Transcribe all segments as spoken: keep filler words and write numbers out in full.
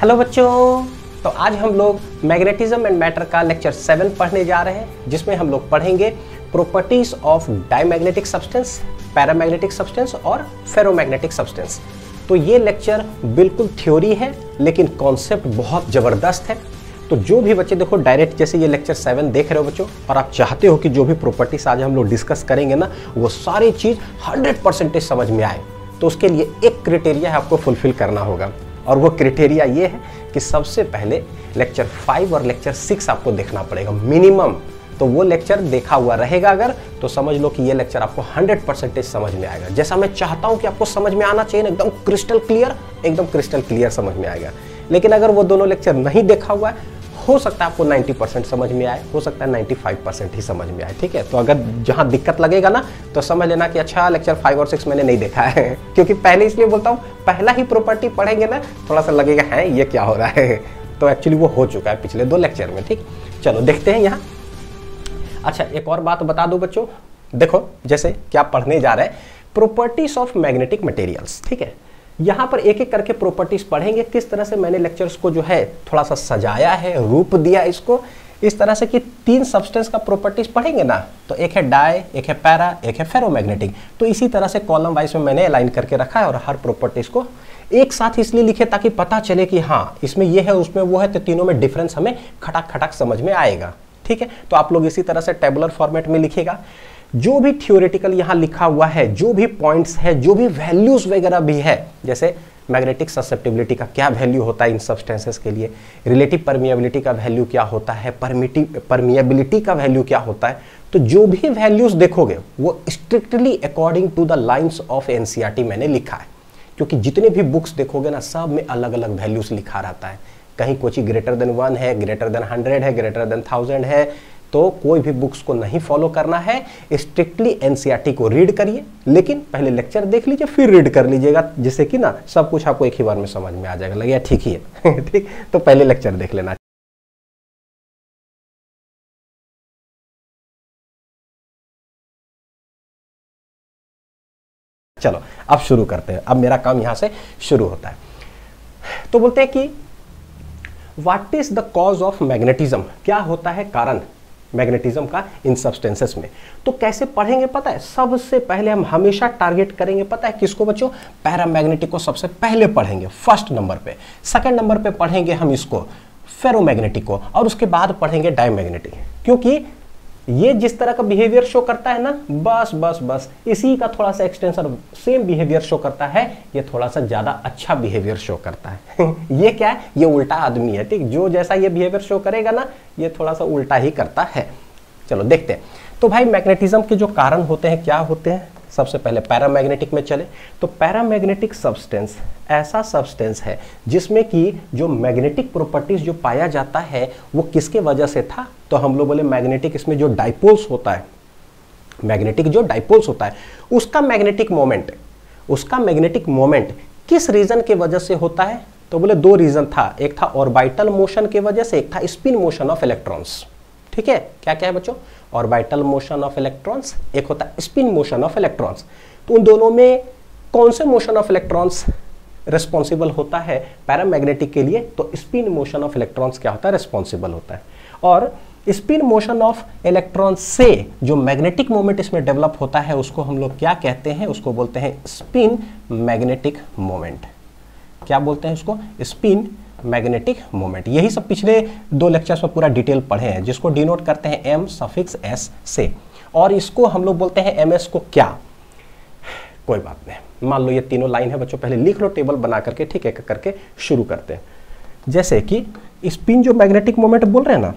Hello बच्चों, तो आज हम लोग मैग्नेटिज्म एंड मैटर का लेक्चर सेवन पढ़ने जा रहे हैं, जिसमें हम लोग पढ़ेंगे properties of diamagnetic substance, paramagnetic substance और फेरोमैग्नेटिक सब्सटेंस। तो ये लेक्चर बिल्कुल थ्योरी है, लेकिन कॉन्सेप्ट बहुत ज़बरदस्त है। तो जो भी बच्चे देखो डायरेक्ट जैसे ये लेक्चर सेवन देख रहे हो बच्चों, और आप चाहते हो कि जो भी प्रॉपर्टीज आज हम लोग डिस्कस करेंगे ना, वो सारी चीज़ हंड्रेड परसेंटेज समझ में आए, तो उसके लिए एक क्राइटेरिया है आपको फुलफिल करना होगा, और वो क्राइटेरिया ये है कि सबसे पहले लेक्चर फाइव और लेक्चर सिक्स आपको देखना पड़ेगा मिनिमम। तो वो लेक्चर देखा हुआ रहेगा अगर, तो समझ लो कि ये लेक्चर आपको हंड्रेड परसेंटेज समझ में आएगा, जैसा मैं चाहता हूँ कि आपको समझ में आना चाहिए, एकदम क्रिस्टल क्लियर एकदम क्रिस्टल क्लियर समझ में आएगा। लेकिन अगर वो दोनों लेक्चर नहीं देखा हुआ है, हो सकता है आपको नब्बे परसेंट समझ में आए, हो सकता है पचानवे परसेंट ही समझ में आए, ठीक है। तो अगर जहाँ दिक्कत लगेगा ना, तो समझ लेना कि अच्छा लेक्चर फाइव और सिक्स मैंने नहीं देखा है, क्योंकि पहले इसलिए बोलता हूँ, पहला ही प्रॉपर्टी पढ़ेंगे ना, थोड़ा सा लगेगा है ये क्या हो रहा है, तो एक्चुअली वो हो चुका है पिछले दो लेक्चर में, ठीक। चलो देखते हैं यहाँ। अच्छा, एक और बात बता दो बच्चों, देखो जैसे क्या पढ़ने जा रहे हैं, प्रॉपर्टीज ऑफ मैग्नेटिक मटेरियल्स, ठीक है। यहाँ पर एक एक करके प्रॉपर्टीज पढ़ेंगे, किस तरह से मैंने लेक्चर्स को जो है थोड़ा सा सजाया है, रूप दिया इसको इस तरह से कि तीन सब्सटेंस का प्रॉपर्टीज पढ़ेंगे ना, तो एक है डाई, एक है पैरा, एक है फेरोमैग्नेटिक। तो इसी तरह से कॉलम वाइज में मैंने अलाइन करके रखा है, और हर प्रॉपर्टीज को एक साथ इसलिए लिखे ताकि पता चले कि हाँ इसमें ये है, उसमें वो है, तो तीनों में डिफरेंस हमें खटाक खटाक समझ में आएगा, ठीक है। तो आप लोग इसी तरह से टेबुलर फॉर्मेट में लिखेगा। जो भी थियोरेटिकल यहाँ लिखा हुआ है, जो भी पॉइंट्स है, जो भी वैल्यूज वगैरह भी है, जैसे मैग्नेटिक ससेप्टिबिलिटी का क्या वैल्यू होता है इन सब्सटेंसेस के लिए, रिलेटिव परमिएबिलिटी का वैल्यू क्या होता है, परमिटिव परमिएबिलिटी का वैल्यू क्या होता है, तो जो भी वैल्यूज देखोगे वो strictly according to the lines of NCERT मैंने लिखा है, क्योंकि जितने भी बुक्स देखोगे ना, सब में अलग अलग वैल्यूज लिखा रहता है। कहीं कोई ग्रेटर देन वन है, ग्रेटर देन हंड्रेड है, ग्रेटर देन थाउजेंड है। तो कोई भी बुक्स को नहीं फॉलो करना है, स्ट्रिक्टली एनसीईआरटी को रीड करिए, लेकिन पहले लेक्चर देख लीजिए फिर रीड कर लीजिएगा, जिससे कि ना सब कुछ आपको एक ही बार में समझ में आ जाएगा, लगेगा ठीक ही है ठीक। तो पहले लेक्चर देख लेना। चलो अब शुरू करते हैं, अब मेरा काम यहां से शुरू होता है। तो बोलते हैं कि what is the cause of magnetism, क्या होता है कारण मैग्नेटिज्म का इन सब्सटेंसेस में। तो कैसे पढ़ेंगे पता है, सबसे पहले हम हमेशा टारगेट करेंगे पता है किसको बच्चों, पैरामैग्नेटिक को सबसे पहले पढ़ेंगे फर्स्ट नंबर पे। सेकंड नंबर पे पढ़ेंगे हम इसको फेरोमैग्नेटिक को, और उसके बाद पढ़ेंगे डायमैग्नेटिक, क्योंकि ये जिस तरह का बिहेवियर शो करता है ना, बस बस बस इसी का थोड़ा सा एक्सटेंशन सेम बिहेवियर शो करता है, ये थोड़ा सा ज़्यादा अच्छा बिहेवियर शो करता है ये क्या है, ये उल्टा आदमी है, ठीक। जो जैसा ये बिहेवियर शो करेगा ना, ये थोड़ा सा उल्टा ही करता है। चलो देखते हैं। तो भाई मैग्नेटिज्म के जो कारण होते हैं क्या होते हैं, सबसे पहले पैरामैग्नेटिक में चले तो पैरामैग्नेटिक सब्सटेंस ऐसा सब्सटेंस है जिसमें कि जो मैग्नेटिक प्रॉपर्टीज जो पाया जाता है वो किसके वजह से था, तो हम लोग बोले मैग्नेटिक, इसमें जो डाइपोल्स होता है, मैग्नेटिक जो डाइपोल्स होता है उसका मैग्नेटिक मोमेंट, उसका मैग्नेटिक मोमेंट किस रीजन के वजह से होता है, तो बोले दो रीजन था, एक था ऑर्बिटल मोशन के वजह से, एक था स्पिन मोशन ऑफ इलेक्ट्रॉन्स, ठीक है। क्या क्या है बच्चों, ऑर्बिटल मोशन ऑफ इलेक्ट्रॉन्स, एक होता है स्पिन मोशन ऑफ इलेक्ट्रॉन्स। तो उन दोनों में कौन से मोशन ऑफ इलेक्ट्रॉन्स रिस्पॉन्सिबल होता है पैरामैग्नेटिक के लिए, तो स्पिन मोशन ऑफ इलेक्ट्रॉन्स क्या होता है, रिस्पॉन्सिबल होता है। और स्पिन मोशन ऑफ इलेक्ट्रॉन्स से जो मैग्नेटिक मोमेंट इसमें डेवलप होता है उसको हम लोग क्या कहते हैं, उसको बोलते हैं स्पिन मैग्नेटिक मोमेंट। क्या बोलते हैं उसको, स्पिन मैग्नेटिक मोमेंट। यही सब पिछले दो लेक्चर्स में पूरा डिटेल पढ़े हैं, जिसको डिनोट करते हैं एम सफिक्स एस से, और इसको हम लोग बोलते हैं एम एस को क्या, कोई बात नहीं। मान लो ये तीनों लाइन है बच्चों, पहले लिख लो टेबल बना करके, ठीक है, करके शुरू करते हैं। जैसे कि स्पिन जो मैग्नेटिक मोमेंट बोल रहे हैं ना,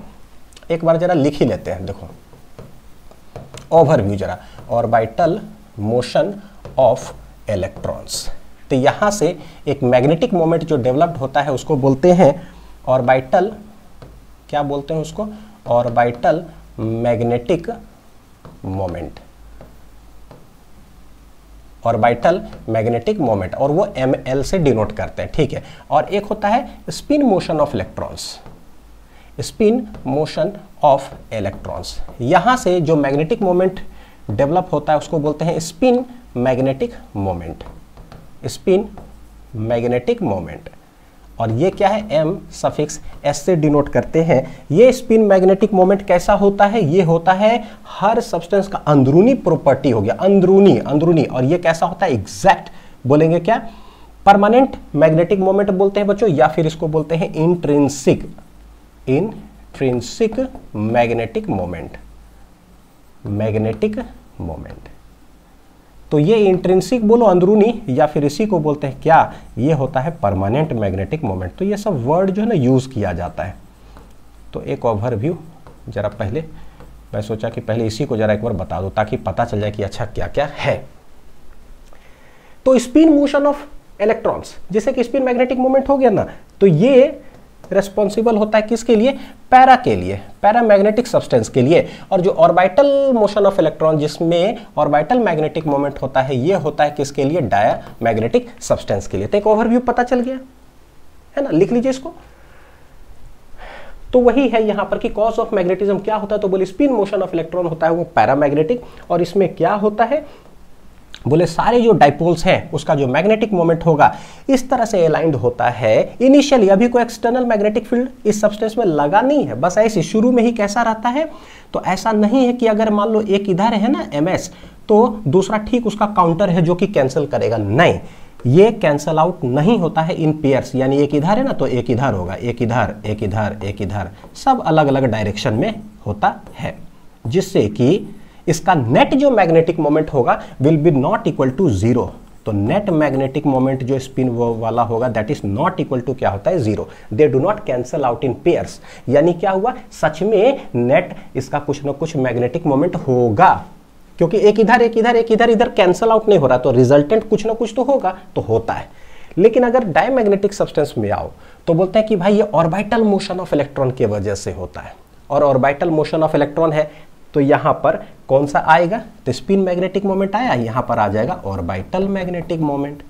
एक बार जरा लिख ही लेते हैं। देखो ओवरव्यू जरा, ऑर्बिटल मोशन ऑफ इलेक्ट्रॉन्स। तो यहाँ से एक मैग्नेटिक मोमेंट जो डेवलप्ड होता है उसको बोलते हैं ऑर्बिटल, क्या बोलते हैं उसको, orbital magnetic moment, orbital magnetic moment, और वो एम एल से डिनोट करते हैं, ठीक है। और एक होता है spin motion of electrons, spin motion of electrons. यहाँ से जो मैग्नेटिक मोमेंट डेवलप होता है उसको बोलते हैं spin magnetic moment, spin magnetic moment. और ये क्या है, एम सफिक्स एस से डिनोट करते हैं। ये स्पिन मैग्नेटिक मोमेंट कैसा होता है, ये होता है हर सब्सटेंस का अंदरूनी प्रॉपर्टी हो गया, अंदरूनी अंदरूनी। और ये कैसा होता है, एग्जैक्ट बोलेंगे क्या, परमानेंट मैग्नेटिक मोमेंट बोलते हैं बच्चों, या फिर इसको बोलते हैं intrinsic intrinsic magnetic moment magnetic moment. तो ये इंट्रिंसिक बोलो अंदरूनी, या फिर इसी को बोलते हैं क्या, ये होता है परमानेंट मैग्नेटिक मोमेंट। तो ये सब वर्ड जो है ना यूज़ किया जाता है। तो एक ओवरव्यू जरा, पहले मैं सोचा कि पहले इसी को जरा एक बार बता दो ताकि पता चल जाए कि अच्छा क्या क्या है। तो स्पिन मोशन ऑफ इलेक्ट्रॉन्स, जैसे कि स्पिन मैग्नेटिक मोमेंट हो गया ना, तो ये रेस्पॉन्सिबल होता है किसके लिए, पैरा के लिए, पैरा मैग्नेटिक सब्सटेंस के लिए। और जो ऑर्बिटल मोशन ऑफ इलेक्ट्रॉन जिसमें ऑर्बिटल मैग्नेटिक मोमेंट होता है, ये होता है किसके लिए, डाया मैग्नेटिक सब्सटेंस के लिए। तो एक ओवरव्यू पता चल गया है ना, लिख लीजिए इसको। तो वही है यहाँ पर कि कॉज ऑफ मैग्नेटिज्म क्या होता है, तो बोले स्पिन मोशन ऑफ इलेक्ट्रॉन होता है वो पैरा मैग्नेटिक, और इसमें क्या होता है, बोले सारे जो डाइपोल्स हैं उसका जो मैग्नेटिक मोमेंट होगा इस तरह से अलाइंड होता है इनिशियली। अभी कोई एक्सटर्नल मैग्नेटिक फील्ड इस सब्सटेंस में लगा नहीं है, बस ऐसे शुरू में ही कैसा रहता है। तो ऐसा नहीं है कि अगर मान लो एक इधर है ना एमएस, तो दूसरा ठीक उसका काउंटर है जो कि कैंसिल करेगा, नहीं, ये कैंसल आउट नहीं होता है इन पेयर्स, यानी एक इधर है ना तो एक इधर होगा, एक इधर एक इधर एक इधर, सब अलग अलग डायरेक्शन में होता है, जिससे कि इसका नेट जो मैग्नेटिक मोमेंट होगा will be not equal to zero. तो नेट मैग्नेटिक मोमेंट जो स्पिन वाला होगा that is not equal to क्या होता है, zero. They do not cancel out in pairs, यानी क्या हुआ, सच में नेट इसका कुछ ना कुछ मैग्नेटिक मोमेंट होगा, क्योंकि एक इधर एक इधर एक इधर इधर कैंसल आउट नहीं हो रहा, तो रिजल्टेंट कुछ ना कुछ तो होगा, तो होता है। लेकिन अगर डायमैग्नेटिक सब्सटेंस में आओ तो बोलते हैं कि भाई ये ऑर्बिटल मोशन ऑफ इलेक्ट्रॉन की वजह से होता है, और ऑर्बिटल मोशन ऑफ इलेक्ट्रॉन है तो यहाँ पर कौन सा आएगा, तो स्पिन मैग्नेटिक मोमेंट आया, यहाँ पर आ जाएगा ऑर्बिटल मैग्नेटिक मोमेंट।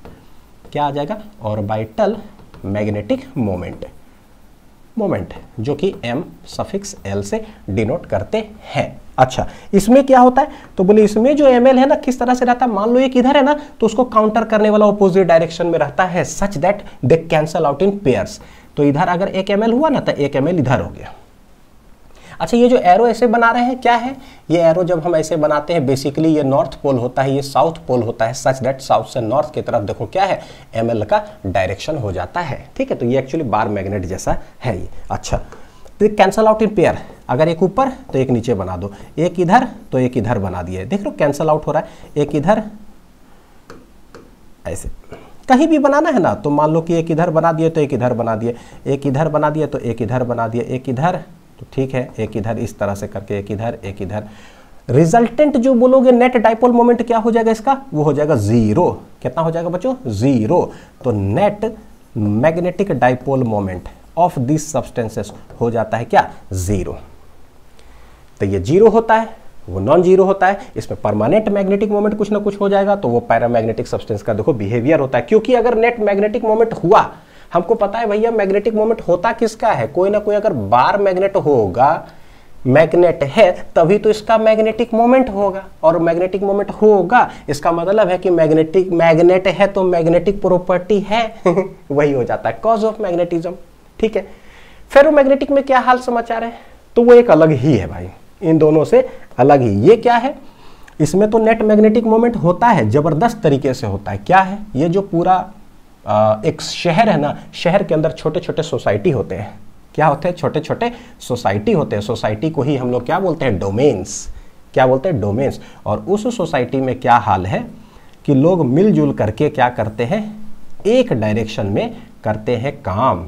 क्या आ जाएगा, ऑर्बिटल मैग्नेटिक मोमेंट मोमेंट जो कि एम सफिक्स एल से डिनोट करते हैं। अच्छा, इसमें क्या होता है, तो बोले इसमें जो एम एल है ना किस तरह से रहता है, मान लो एक इधर है ना तो उसको काउंटर करने वाला अपोजिट डायरेक्शन में रहता है, such that they cancel out in pairs. तो इधर अगर एक एम एल हुआ ना तो एक एम एल इधर हो गया। अच्छा, ये जो एरो ऐसे बना रहे हैं क्या है, ये एरो जब हम ऐसे बनाते हैं बेसिकली ये नॉर्थ पोल होता है, ये साउथ पोल होता है, सच दैट साउथ से नॉर्थ की तरफ देखो क्या है, एम एल का डायरेक्शन हो जाता है, ठीक है। तो ये एक्चुअली बार मैग्नेट जैसा है ये। अच्छा, तो कैंसल आउट इन पेयर, अगर एक ऊपर तो एक नीचे बना दो, एक इधर तो एक इधर बना दिए, देख लो कैंसल आउट हो रहा है, एक इधर ऐसे कहीं भी बनाना है ना, तो मान लो कि एक इधर बना दिए तो एक इधर बना दिए, एक इधर बना दिए तो एक इधर बना दिए, एक इधर तो ठीक है एक इधर, इस तरह से करके एक इधर एक इधर। रिजल्टेंट जो बोलोगे नेट डाइपोल मोमेंट क्या हो जाएगा इसका, वो हो जाएगा जीरो। कितना हो जाएगा बच्चों, जीरो। तो net magnetic dipole moment of this substances हो जाता है क्या, जीरो। तो ये जीरो होता है, वो नॉन जीरो होता है, इसमें परमानेंट मैग्नेटिक मोमेंट कुछ ना कुछ हो जाएगा, तो वो पैरामैग्नेटिक सब्सटेंस का देखो बिहेवियर होता है। क्योंकि अगर नेट मैग्नेटिक मोमेंट हुआ, हमको पता है भैया मैग्नेटिक मोमेंट होता किसका है, कोई ना कोई अगर बार मैग्नेट होगा, मैग्नेट है तभी तो इसका मैग्नेटिक मोमेंट होगा, और मैग्नेटिक मोमेंट होगा इसका मतलब है कि मैग्नेटिक मैग्नेट है तो मैग्नेटिक प्रॉपर्टी है वही हो जाता है कॉज ऑफ मैग्नेटिज्म, ठीक है। फेरोमैग्नेटिक में क्या हाल समाचार है, तो वो एक अलग ही है भाई, इन दोनों से अलग ही। ये क्या है, इसमें तो नेट मैग्नेटिक मोमेंट होता है, जबरदस्त तरीके से होता है। क्या है, ये जो पूरा एक शहर है ना, शहर के अंदर छोटे छोटे सोसाइटी होते हैं। क्या होते हैं, छोटे छोटे सोसाइटी होते हैं। सोसाइटी को ही हम लोग क्या बोलते हैं, डोमेन्स। क्या बोलते हैं, डोमेन्स। और उस सोसाइटी में क्या हाल है कि लोग मिलजुल करके क्या करते हैं, एक डायरेक्शन में करते हैं काम,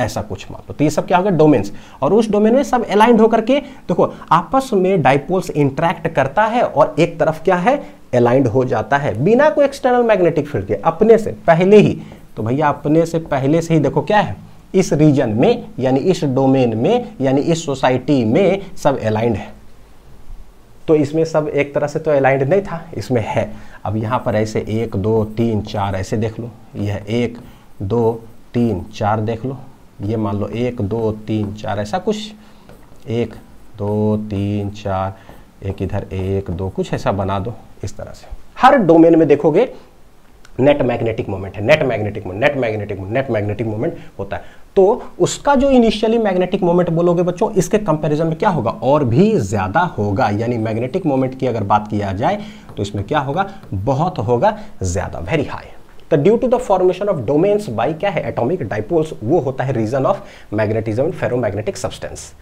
ऐसा कुछ मान लो। तो ये सब क्या होगा, डोमेन्स। और उस डोमेन में सब अलाइंड होकर के देखो आपस में डाइपोल्स इंट्रैक्ट करता है और एक तरफ क्या है, अलाइंड हो जाता है बिना कोई एक्सटर्नल मैग्नेटिक फील्ड के, अपने से पहले ही। तो भैया अपने से पहले से ही देखो क्या है, इस रीजन में यानी इस डोमेन में यानी इस सोसाइटी में सब अलाइंड है। तो इसमें सब एक तरह से तो अलाइंड नहीं था, इसमें है। अब यहाँ पर ऐसे एक दो तीन चार ऐसे देख लो, यह एक दो तीन चार देख लो, ये मान लो एक दो तीन चार ऐसा कुछ, एक दो तीन चार, एक इधर एक दो, कुछ ऐसा बना दो इस तरह से। हर डोमेन में देखोगे नेट मैग्नेटिक मोमेंट है, net magnetic moment net magnetic moment net magnetic moment होता है। तो उसका जो इनिशियली मैग्नेटिक मोमेंट बोलोगे बच्चों, इसके कंपैरिजन में क्या होगा, और भी ज़्यादा होगा। यानी मैग्नेटिक मोमेंट की अगर बात किया जाए तो इसमें क्या होगा, बहुत होगा, ज़्यादा, वेरी हाई। तो due to the formation of domains by क्या है, एटॉमिक डाइपोल्स, वो होता है reason of magnetism ferromagnetic substance.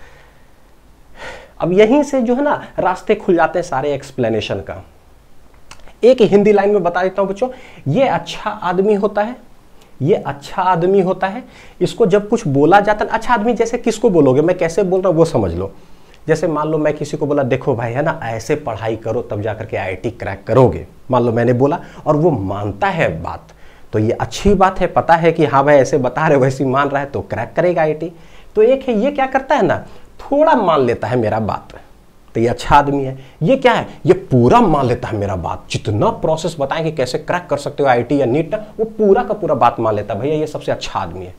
अब यहीं से जो है ना रास्ते खुल जाते हैं सारे एक्सप्लेनेशन का। एक हिंदी लाइन में बता देता हूं बच्चों, ये अच्छा आदमी होता है, ये अच्छा आदमी होता है, इसको जब कुछ बोला जाता है, अच्छा आदमी जैसे किसको बोलोगे, मैं कैसे बोल रहा हूँ वो समझ लो। जैसे मान लो मैं किसी को बोला, देखो भाई है ना ऐसे पढ़ाई करो तब जा करके आई आई टी क्रैक करोगे, मान लो मैंने बोला और वो मानता है बात, तो ये अच्छी बात है, पता है कि हाँ भाई ऐसे बता रहे वैसे मान रहा है तो क्रैक करेगा आई आई टी। तो एक है ये क्या करता है ना, थोड़ा मान लेता है मेरा बात, तो ये अच्छा आदमी है। ये क्या है, ये पूरा मान लेता है मेरा बात, जितना प्रोसेस बताएं कि कैसे क्रैक कर सकते हो आई आई टी या नीट, वो पूरा का पूरा बात मान लेता है, भैया ये सबसे अच्छा आदमी है।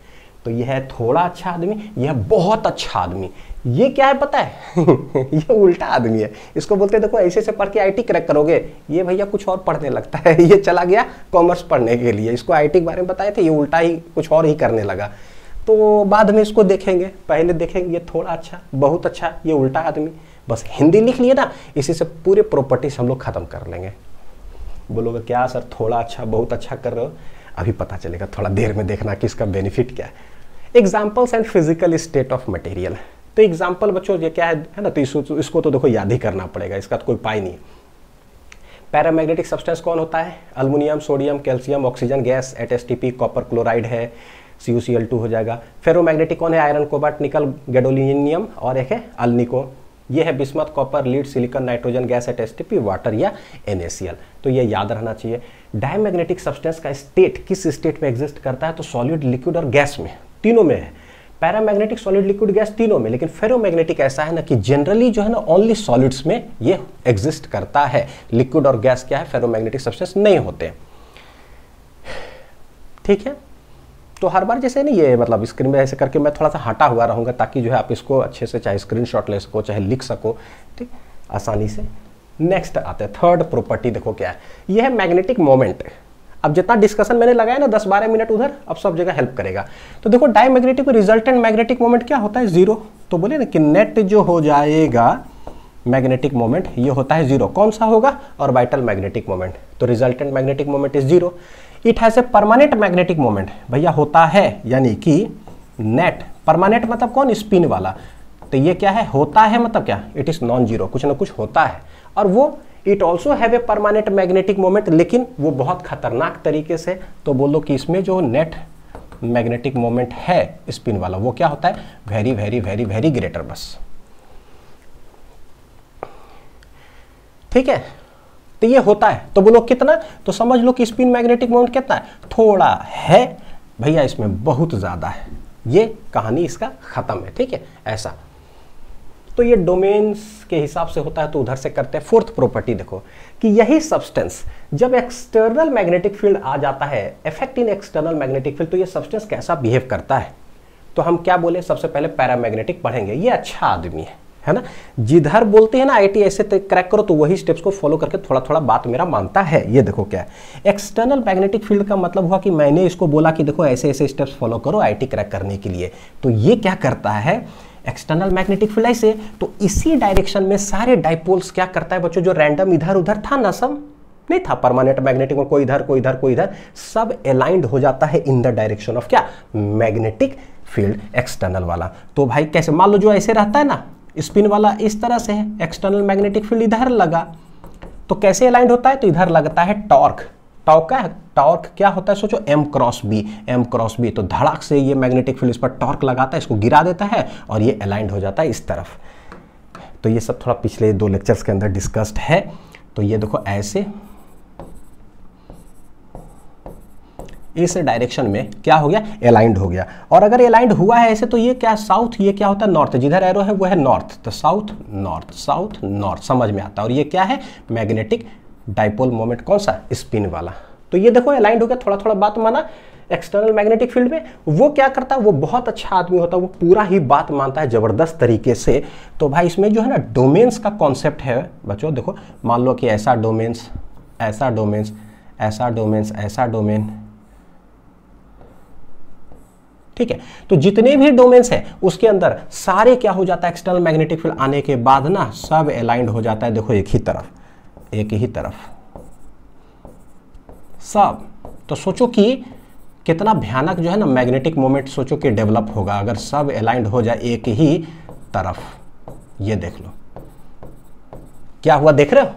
तो यह है थोड़ा अच्छा आदमी, यह है बहुत अच्छा आदमी। ये क्या है पता है ये उल्टा आदमी है, इसको बोलते हैं देखो ऐसे से पढ़ के आई आई टी क्रैक करोगे, ये भैया कुछ और पढ़ने लगता है, ये चला गया कॉमर्स पढ़ने के लिए, इसको आई आई टी के बारे में बताए थे, ये उल्टा ही कुछ और ही करने लगा। तो बाद में इसको देखेंगे, पहले देखेंगे ये थोड़ा अच्छा, बहुत अच्छा, ये उल्टा आदमी। बस हिंदी लिख लिए ना, इसी से पूरे प्रॉपर्टीज हम लोग खत्म कर लेंगे। बोलोगे क्या सर थोड़ा अच्छा बहुत अच्छा कर रहे हो, अभी पता चलेगा, थोड़ा देर में देखना कि इसका बेनिफिट क्या है। Examples and physical state of material. तो एग्जाम्पल बच्चों ये क्या है, है ना, तो इस, इसको तो देखो याद ही करना पड़ेगा, इसका तो कोई पाई नहीं। पैरामैग्नेटिक सब्सटेंस कौन होता है, aluminium, sodium, calcium, oxygen gas, at S T P, copper chloride है, C U C L two हो जाएगा। फेरोमैग्नेटिक कौन है, आयरन, कोबाल्ट, निकल, गैडोलिनियम, और एक है अल्निको। ये है bismuth, copper, lead, silicon, nitrogen gas, at S T P, water या एन ए सी एल। तो ये याद रहना चाहिए। डायमैग्नेटिक सब्सटेंस का स्टेट किस स्टेट में एग्जिस्ट करता है, तो सॉलिड, लिक्विड और गैस में, तीनों में है। पैरामैग्नेटिक सॉलिड, लिक्विड, गैस, तीनों में। लेकिन फेरोमैग्नेटिक ऐसा है ना कि जनरली जो है ना ओनली सॉलिड्स में ये एग्जिस्ट करता है। लिक्विड और गैस क्या है, फेरोमैग्नेटिक सब्सटेंस नहीं होते, ठीक है। तो हर बार जैसे नहीं, ये मतलब स्क्रीन में ऐसे करके मैं थोड़ा सा हटा हुआ रहूँगा ताकि जो है आप इसको अच्छे से चाहे स्क्रीनशॉट ले सको चाहे लिख सको, ठीक, आसानी से। नेक्स्ट आते हैं थर्ड प्रॉपर्टी, देखो क्या है, ये है मैग्नेटिक मोमेंट। अब जितना डिस्कशन मैंने लगाया ना दस बारह मिनट उधर, अब सब जगह हेल्प करेगा। तो देखो डायमैग्नेटिक में रिजल्टेंट मैग्नेटिक मोमेंट क्या होता है, जीरो। तो बोले ना कि नेट जो हो जाएगा मैग्नेटिक मोमेंट ये होता है जीरो, कौन सा होगा, ऑर्बिटल मैग्नेटिक मोमेंट। तो resultant magnetic moment is zero. It has a permanent magnetic moment, भैया होता है, यानी कि नेट परमानेंट मतलब कौन, स्पिन वाला। तो ये क्या है, होता है मतलब क्या, इट इज नॉन जीरो, कुछ ना कुछ होता है। और वो it also have a permanent magnetic moment, लेकिन वो बहुत खतरनाक तरीके से। तो बोलो कि इसमें जो नेट मैग्नेटिक मोमेंट है स्पिन वाला वो क्या होता है, very very very very greater, बस, ठीक है। तो ये होता है, तो बोलो कितना, तो समझ लो कि स्पिन मैग्नेटिक मोमेंट कितना है, थोड़ा है भैया, इसमें बहुत ज्यादा है। ये कहानी इसका खत्म है, ठीक है, ऐसा। तो ये डोमेन्स के हिसाब से होता है, तो उधर से करते हैं। फोर्थ प्रॉपर्टी देखो कि यही सब्सटेंस जब एक्सटर्नल मैग्नेटिक फील्ड आ जाता है, effect in external magnetic field, तो ये सब्सटेंस कैसा बिहेव करता है। तो हम क्या बोले, सबसे पहले पैरामैग्नेटिक पढ़ेंगे, ये अच्छा आदमी है, है ना। जिधर बोलते हैं ना आई आई टी ऐसे क्रैक करो, तो वही स्टेप्स को फॉलो करके थोड़ा थोड़ा बात मेरा मानता है। ये देखो क्या है, एक्सटर्नल मैग्नेटिक फील्ड का मतलब हुआ कि मैंने इसको बोला कि देखो ऐसे ऐसे स्टेप्स फॉलो करो आई आई टी क्रैक करने के लिए। तो ये क्या करता है, एक्सटर्नल मैग्नेटिक फील्ड ऐसे, तो इसी डायरेक्शन में सारे डाइपोल्स क्या करता है बच्चों, जो रैंडम इधर उधर था ना, सब नहीं था परमानेंट मैग्नेटिक में, कोई इधर कोई इधर कोई इधर, सब अलाइंड हो जाता है इन द डायरेक्शन ऑफ क्या, मैग्नेटिक फील्ड एक्सटर्नल वाला। तो भाई कैसे, मान लो जो ऐसे रहता है ना स्पिन वाला, इस तरह से है, एक्सटर्नल मैग्नेटिक फील्ड इधर लगा, तो कैसे अलाइंड होता है, तो इधर लगता है टॉर्क। टॉर्क का टॉर्क क्या होता है, सोचो M cross B, M cross B. तो धड़ाक से ये मैग्नेटिक फील्ड इस पर टॉर्क लगाता है, इसको गिरा देता है और ये अलाइंड हो जाता है इस तरफ। तो ये सब थोड़ा पिछले दो लेक्चर्स के अंदर डिस्कस्ड है। तो ये देखो ऐसे इस डायरेक्शन में क्या हो गया, अलाइंड हो गया। और अगर अलाइंड हुआ है ऐसे, तो ये क्या साउथ, ये क्या होता है नॉर्थ, जिधर एरो है वो है नॉर्थ, तो साउथ नॉर्थ, साउथ नॉर्थ समझ में आता है। और ये क्या है, मैग्नेटिक डाइपोल मोमेंट, कौन सा, स्पिन वाला। तो ये देखो अलाइंड हो गया, थोड़ा थोड़ा बात माना एक्सटर्नल मैग्नेटिक फील्ड में। वो क्या करता है, वो बहुत अच्छा आदमी होता है, वो पूरा ही बात मानता है जबरदस्त तरीके से। तो भाई इसमें जो है ना डोमेन्स का कॉन्सेप्ट है बच्चों, देखो मान लो कि ऐसा डोमेन्स, ऐसा डोमेन्स, ऐसा डोमेन, ऐसा डोमेन, ठीक है। तो जितने भी डोमेन्स हैं उसके अंदर सारे क्या हो जाता है, एक्सटर्नल मैग्नेटिक फील्ड आने के बाद ना सब अलाइंड हो जाता है। देखो एक ही तरफ, एक ही तरफ सब। तो सोचो कि कितना भयानक जो है ना मैग्नेटिक मोमेंट सोचो कि डेवलप होगा अगर सब अलाइंड हो जाए एक ही तरफ। ये देख लो क्या हुआ, देख रहे हो।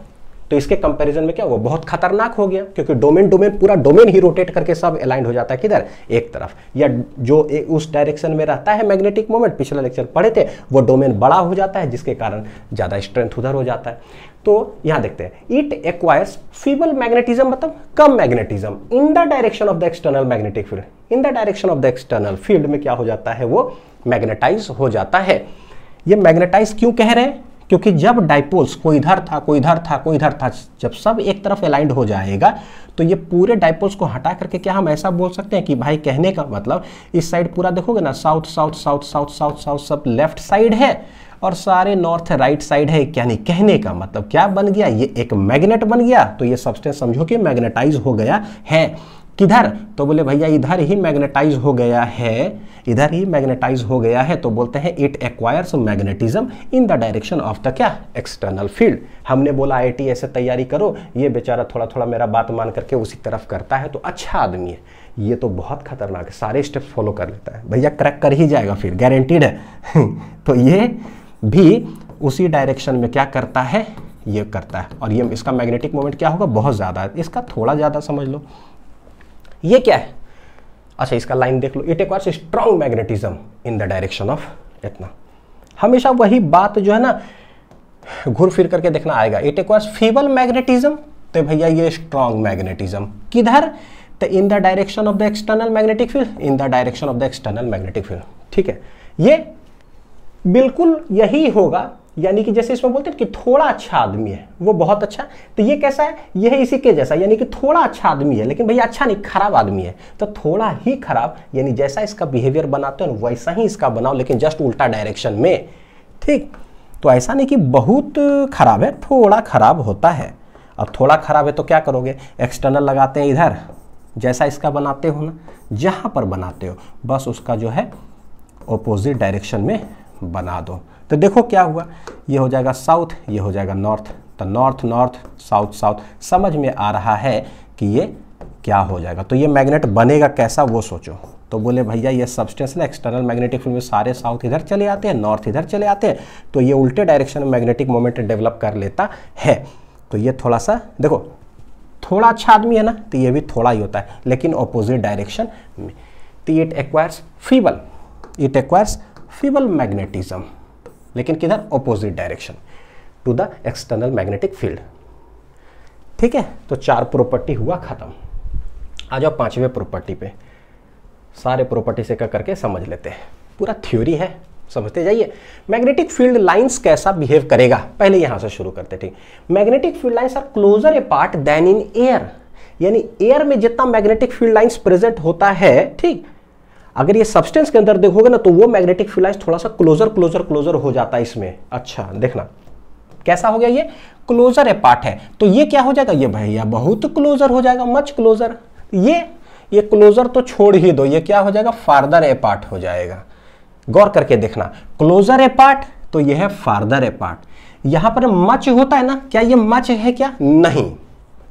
तो इसके कंपैरिजन में क्या हुआ, बहुत खतरनाक हो गया, क्योंकि डोमेन डोमेन पूरा डोमेन ही रोटेट करके सब अलाइंड हो जाता है किधर, एक तरफ। या जो उस डायरेक्शन में रहता है मैग्नेटिक मोमेंट, पिछला लेक्चर पढ़े थे, वो डोमेन बड़ा हो जाता है जिसके कारण ज़्यादा स्ट्रेंथ उधर हो जाता है। तो यहाँ देखते हैं, इट एक्वायर्स फीबल मैग्नेटिज्म, मतलब कम magnetism in the direction of the external magnetic field. In the direction of the external field में क्या हो जाता है, वो मैग्नेटाइज हो जाता है। ये मैग्नेटाइज क्यों कह रहे हैं, क्योंकि जब डाइपोल्स कोई इधर था, कोई इधर था, कोई इधर था, जब सब एक तरफ अलाइंड हो जाएगा तो ये पूरे डाइपोल्स को हटा करके क्या हम ऐसा बोल सकते हैं कि भाई, कहने का मतलब इस साइड पूरा देखोगे ना, south south south south south south सब लेफ्ट साइड है और सारे नॉर्थ राइट साइड है। यानी कहने का मतलब क्या बन गया, ये एक मैग्नेट बन गया। तो ये सब्सटेंस समझो कि मैग्नेटाइज हो गया है। किधर, तो बोले भैया इधर ही मैग्नेटाइज हो गया है, इधर ही मैग्नेटाइज हो गया है। तो बोलते हैं it acquires magnetism in the direction of the क्या, एक्सटर्नल फील्ड। हमने बोला आई आई टी ऐसे तैयारी करो, ये बेचारा थोड़ा थोड़ा मेरा बात मान करके उसी तरफ करता है, तो अच्छा आदमी है। ये तो बहुत खतरनाक है, सारे स्टेप्स फॉलो कर लेता है, भैया क्रैक कर ही जाएगा फिर, गारंटीड है। तो ये भी उसी डायरेक्शन में क्या करता है, ये करता है। और ये इसका मैग्नेटिक मोमेंट क्या होगा, बहुत ज़्यादा है, इसका थोड़ा ज़्यादा समझ लो। ये क्या है, अच्छा इसका लाइन देख लो, it acquires strong magnetism in the direction of, इतना हमेशा वही बात जो है ना घूर फिर करके देखना आएगा। इट एक्वायर्स फीबल मैग्नेटिज्म, तो भैया ये स्ट्रॉन्ग मैग्नेटिज्म किधर, तो in the direction of the external magnetic field, in the direction of the external magnetic field, ठीक है। ये बिल्कुल यही होगा, यानी कि जैसे इसमें बोलते हैं कि थोड़ा अच्छा आदमी है, वो बहुत अच्छा। तो ये कैसा है, यह है इसी के जैसा, यानी कि थोड़ा अच्छा आदमी है, लेकिन भैया अच्छा नहीं, खराब आदमी है। तो थोड़ा ही खराब, यानी जैसा इसका बिहेवियर बनाते हो वैसा ही इसका बनाओ, लेकिन जस्ट उल्टा डायरेक्शन में, ठीक। तो ऐसा नहीं कि बहुत खराब है, थोड़ा खराब होता है। अब थोड़ा खराब है तो क्या करोगे, एक्सटर्नल लगाते हैं इधर, जैसा इसका बनाते हो ना, जहाँ पर बनाते हो बस उसका जो है ऑपोजिट डायरेक्शन में बना दो। तो देखो क्या हुआ, ये हो जाएगा साउथ, ये हो जाएगा नॉर्थ, तो नॉर्थ नॉर्थ साउथ साउथ, समझ में आ रहा है कि ये क्या हो जाएगा। तो ये मैग्नेट बनेगा कैसा वो सोचो। तो बोले भैया ये सब्सटेंस ना एक्सटर्नल मैग्नेटिक फील्ड में सारे साउथ इधर चले आते हैं, नॉर्थ इधर चले आते हैं, तो ये उल्टे डायरेक्शन में मैग्नेटिक मोमेंट डेवलप कर लेता है। तो ये थोड़ा सा देखो, थोड़ा अच्छा आदमी है ना, तो ये भी थोड़ा ही होता है, लेकिन ऑपोजिट डायरेक्शन में। तो it acquires feeble, it acquires feeble magnetism, लेकिन किधर, opposite direction to the external magnetic field, ठीक है। तो चार प्रॉपर्टी हुआ खत्म। आ जाओ पांचवें प्रॉपर्टी पे, सारे प्रॉपर्टी से क्या करके समझ लेते हैं, पूरा थ्योरी है, समझते जाइए। मैग्नेटिक फील्ड लाइंस कैसा बिहेव करेगा, पहले यहां से शुरू करते, ठीक। Magnetic field lines are closer A part than in air, यानी एयर में जितना मैग्नेटिक फील्ड लाइंस प्रेजेंट होता है, ठीक, अगर ये सब्सटेंस के अंदर देखोगे ना तो वो मैग्नेटिक फील्ड लाइंस थोड़ा सा क्लोजर क्लोजर क्लोजर हो जाता है इसमें। अच्छा देखना कैसा हो गया, ये क्लोजर ए पार्ट है, तो ये क्या हो जाएगा, ये भैया बहुत क्लोजर हो जाएगा, मच क्लोजर। ये ये क्लोजर तो छोड़ ही दो, ये क्या हो जाएगा, फार्दर ए पार्ट हो जाएगा। गौर करके देखना, क्लोजर ए पार्ट तो ये है फार्दर ए पार्ट। यहाँ पर मच होता है ना, क्या ये मच है क्या, नहीं,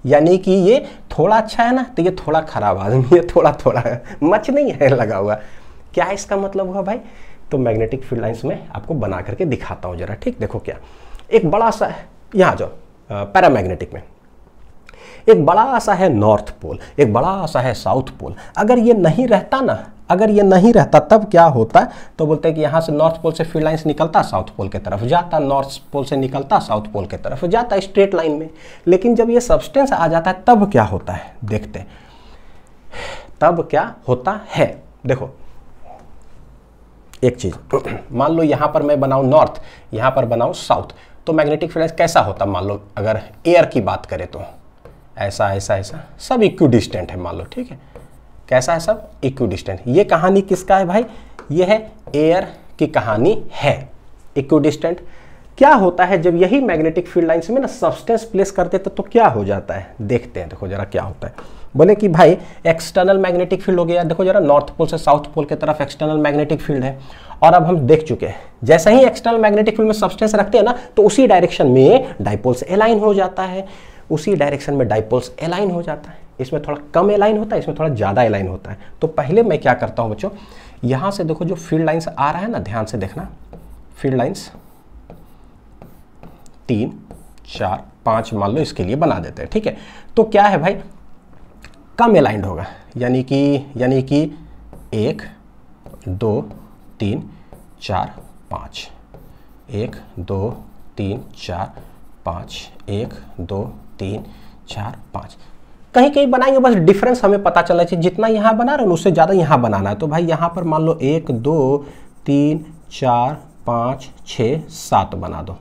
यानी कि ये थोड़ा अच्छा है ना, तो ये थोड़ा खराब आदमी है, थोड़ा थोड़ा मच नहीं है लगा हुआ। क्या इसका मतलब हुआ भाई, तो मैग्नेटिक फील्ड लाइंस में आपको बना करके दिखाता हूँ जरा, ठीक। देखो क्या, एक बड़ा सा है, यहाँ जाओ पैरामैग्नेटिक में, एक बड़ा सा है नॉर्थ पोल, एक बड़ा सा है साउथ पोल। अगर ये नहीं रहता ना, अगर ये नहीं रहता तब क्या होता, तो बोलते हैं कि यहाँ से नॉर्थ पोल से फील्ड लाइंस निकलता, साउथ पोल की तरफ जाता, नॉर्थ पोल से निकलता, साउथ पोल की तरफ जाता, स्ट्रेट लाइन में। लेकिन जब ये सब्सटेंस आ जाता है तब क्या होता है, देखते तब क्या होता है। देखो एक चीज, मान लो यहाँ पर मैं बनाऊँ नॉर्थ, यहाँ पर बनाऊँ साउथ, तो मैग्नेटिक फील्ड लाइंस कैसा होता, मान लो अगर एयर की बात करें तो ऐसा ऐसा ऐसा सब इक्विडिस्टेंट है, मान लो, ठीक है। कैसा है, सब इक्विडिस्टेंट। ये कहानी किसका है भाई, ये है एयर की कहानी है, इक्विडिस्टेंट। क्या होता है जब यही मैग्नेटिक फील्ड लाइन्स में ना सब्सटेंस प्लेस करते हैं तो क्या हो जाता है, देखते हैं। देखो जरा क्या होता है, बोले कि भाई एक्सटर्नल मैग्नेटिक फील्ड हो गया, देखो जरा नॉर्थ पोल से साउथ पोल की तरफ एक्सटर्नल मैग्नेटिक फील्ड है, और अब हम देख चुके हैं जैसे ही एक्सटर्नल मैग्नेटिक फील्ड में सब्सटेंस रखते हैं ना तो उसी डायरेक्शन में डाइपोल्स एलाइन हो जाता है, उसी डायरेक्शन में डाइपोल्स एलाइन हो जाता है। इसमें थोड़ा कम एलाइन होता है, इसमें थोड़ा ज़्यादा एलाइन होता है। तो पहले मैं क्या करता हूँ बच्चों, यहाँ से देखो जो फील्ड लाइन्स आ रहा है ना, ध्यान से देखना, फील्ड लाइन्स तीन चार पाँच मान लो इसके लिए बना देते हैं, ठीक है। तो क्या है भाई, कम एलाइंड होगा, यानी कि यानी कि एक दो तीन चार पाँच, एक दो तीन चार पाँच, एक दो तीन चार पाँच, कहीं कहीं बनाएंगे, बस डिफरेंस हमें पता चलना चाहिए। जितना यहाँ बना रहे हो उससे ज़्यादा यहाँ बनाना है। तो भाई यहाँ पर मान लो एक दो तीन चार पाँच छः सात बना दो,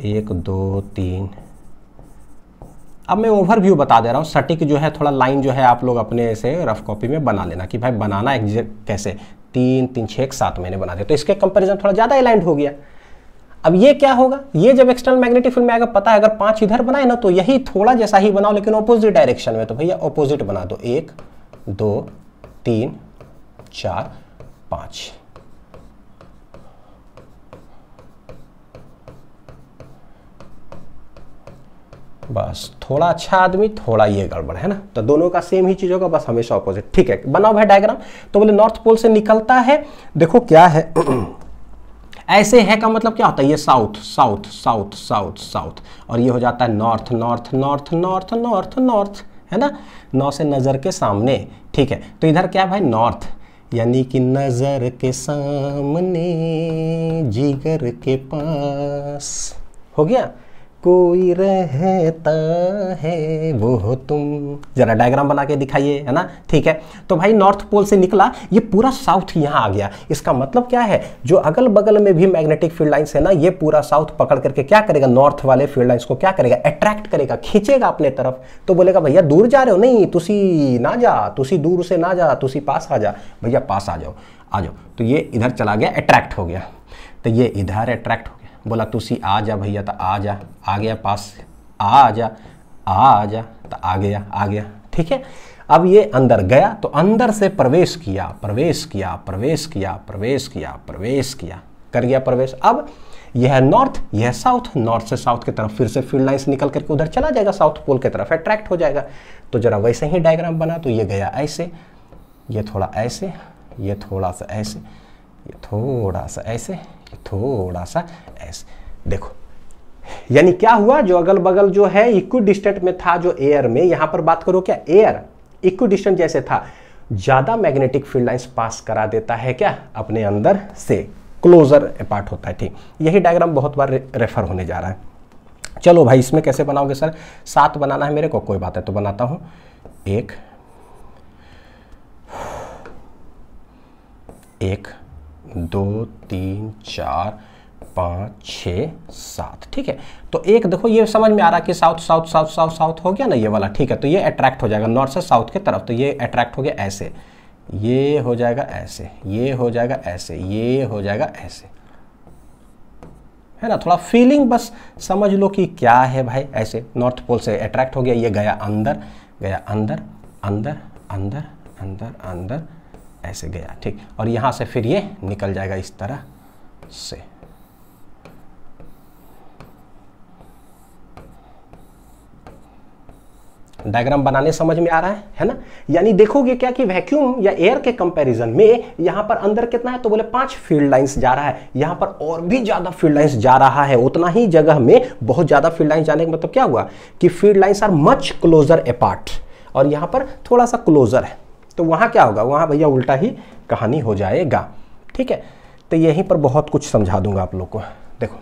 एक दो तीन। अब मैं ओवरव्यू बता दे रहा हूँ, सटीक जो है थोड़ा लाइन जो है आप लोग अपने से रफ कॉपी में बना लेना कि भाई बनाना एग्जैक्ट कैसे। तीन तीन छः एक सात मैंने बना दिया, तो इसके कंपैरिजन थोड़ा ज़्यादा अलाइंड हो गया। अब ये क्या होगा, ये जब एक्सटर्नल मैग्नेटिक फील्ड में आएगा, पता है अगर पाँच इधर बनाए ना तो यही थोड़ा जैसा ही बनाओ लेकिन ऑपोजिट डायरेक्शन में, तो भैया ऑपोजिट बना दो, एक दो तीन चार पाँच। बस थोड़ा अच्छा आदमी थोड़ा ये गड़बड़ है ना, तो दोनों का सेम ही चीज़ होगा, बस हमेशा ऑपोजिट, ठीक है। बनाओ भाई डायग्राम। तो बोले नॉर्थ पोल से निकलता है, देखो क्या है ऐसे है का मतलब क्या होता है, ये south south south south south, और ये हो जाता है north north north north north north, है ना, नौ से नज़र के सामने, ठीक है। तो इधर क्या है भाई, नॉर्थ यानी कि नज़र के सामने जिगर के पास हो गया। कोई रहता है वो तुम, जरा डायग्राम बना के दिखाइए, है ना, ठीक है। तो भाई नॉर्थ पोल से निकला, ये पूरा साउथ यहाँ आ गया। इसका मतलब क्या है, जो अगल बगल में भी मैग्नेटिक फील्ड लाइंस है ना, ये पूरा साउथ पकड़ करके क्या करेगा, नॉर्थ वाले फील्ड लाइंस को क्या करेगा, अट्रैक्ट करेगा, खींचेगा अपने तरफ। तो बोलेगा भैया दूर जा रहे हो, नहीं तुसी ना जा, तुसी दूर से ना जा, तुसी पास आ जा, भैया पास आ जाओ आ जाओ। तो ये इधर चला गया, अट्रैक्ट हो गया, तो ये इधर अट्रैक्ट हो गया, बोला तुसी आ जा भैया, तो आ जा, आ गया पास, आ जा आ जा, तो आ गया आ गया, ठीक है। अब ये अंदर गया, तो अंदर से प्रवेश किया प्रवेश किया प्रवेश किया प्रवेश किया प्रवेश किया कर गया प्रवेश। अब यह है नॉर्थ, यह है साउथ, नॉर्थ से साउथ की तरफ फिर से फील्ड लाइन्स निकल करके उधर चला जाएगा, साउथ पोल की तरफ अट्रैक्ट हो जाएगा। तो जरा वैसे ही डायग्राम बना, तो ये गया ऐसे, ये थोड़ा ऐसे, ये थोड़ा सा ऐसे, ये थोड़ा सा ऐसे, थोड़ा सा ऐसे, देखो। यानी क्या हुआ, जो अगल बगल जो है इक्विडिस्टेंट में था, जो एयर में, यहां पर बात करो क्या, एयर इक्विडिस्टेंट जैसे था, ज्यादा मैग्नेटिक फील्ड लाइंस पास करा देता है क्या, अपने अंदर से क्लोजर पार्ट होता है, ठीक। यही डायग्राम बहुत बार रे, रेफर होने जा रहा है। चलो भाई इसमें कैसे बनाओगे सर, सात बनाना है मेरे को, कोई बात है तो बनाता हूं। एक एक दो तीन चार पाँच छः सात, ठीक है। तो एक देखो ये समझ में आ रहा है कि south south south south south हो गया ना, ये वाला, ठीक है। तो ये अट्रैक्ट हो जाएगा नॉर्थ से साउथ की तरफ, तो ये अट्रैक्ट हो गया ऐसे, ये हो जाएगा ऐसे, ये हो जाएगा ऐसे, ये हो जाएगा ऐसे, है ना। थोड़ा फीलिंग बस समझ लो कि क्या है भाई, ऐसे नॉर्थ पोल से अट्रैक्ट हो गया, ये गया अंदर, गया अंदर अंदर अंदर अंदर अंदर ऐसे गया, ठीक। और यहाँ से फिर ये निकल जाएगा इस तरह से, डायग्राम बनाने समझ में आ रहा है, है ना। यानी देखोगे क्या कि वैक्यूम या एयर के कंपैरिजन में यहाँ पर अंदर कितना है, तो बोले पांच फील्ड लाइंस जा रहा है, यहाँ पर और भी ज़्यादा फील्ड लाइंस जा रहा है। उतना ही जगह में बहुत ज़्यादा फील्ड लाइंस जाने का मतलब क्या हुआ कि field lines are much closer apart, और यहाँ पर थोड़ा सा क्लोजर है, तो वहाँ क्या होगा, वहाँ भैया उल्टा ही कहानी हो जाएगा, ठीक है। तो यहीं पर बहुत कुछ समझा दूंगा आप लोग को। देखो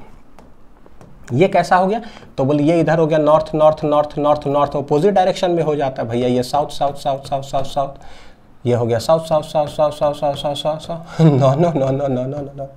ये कैसा हो गया, तो बोले ये इधर हो गया north north north north north, opposite direction में हो जाता है भैया, ये south south south south south south, ये हो गया south south south south south south south south south, no no no no no no no,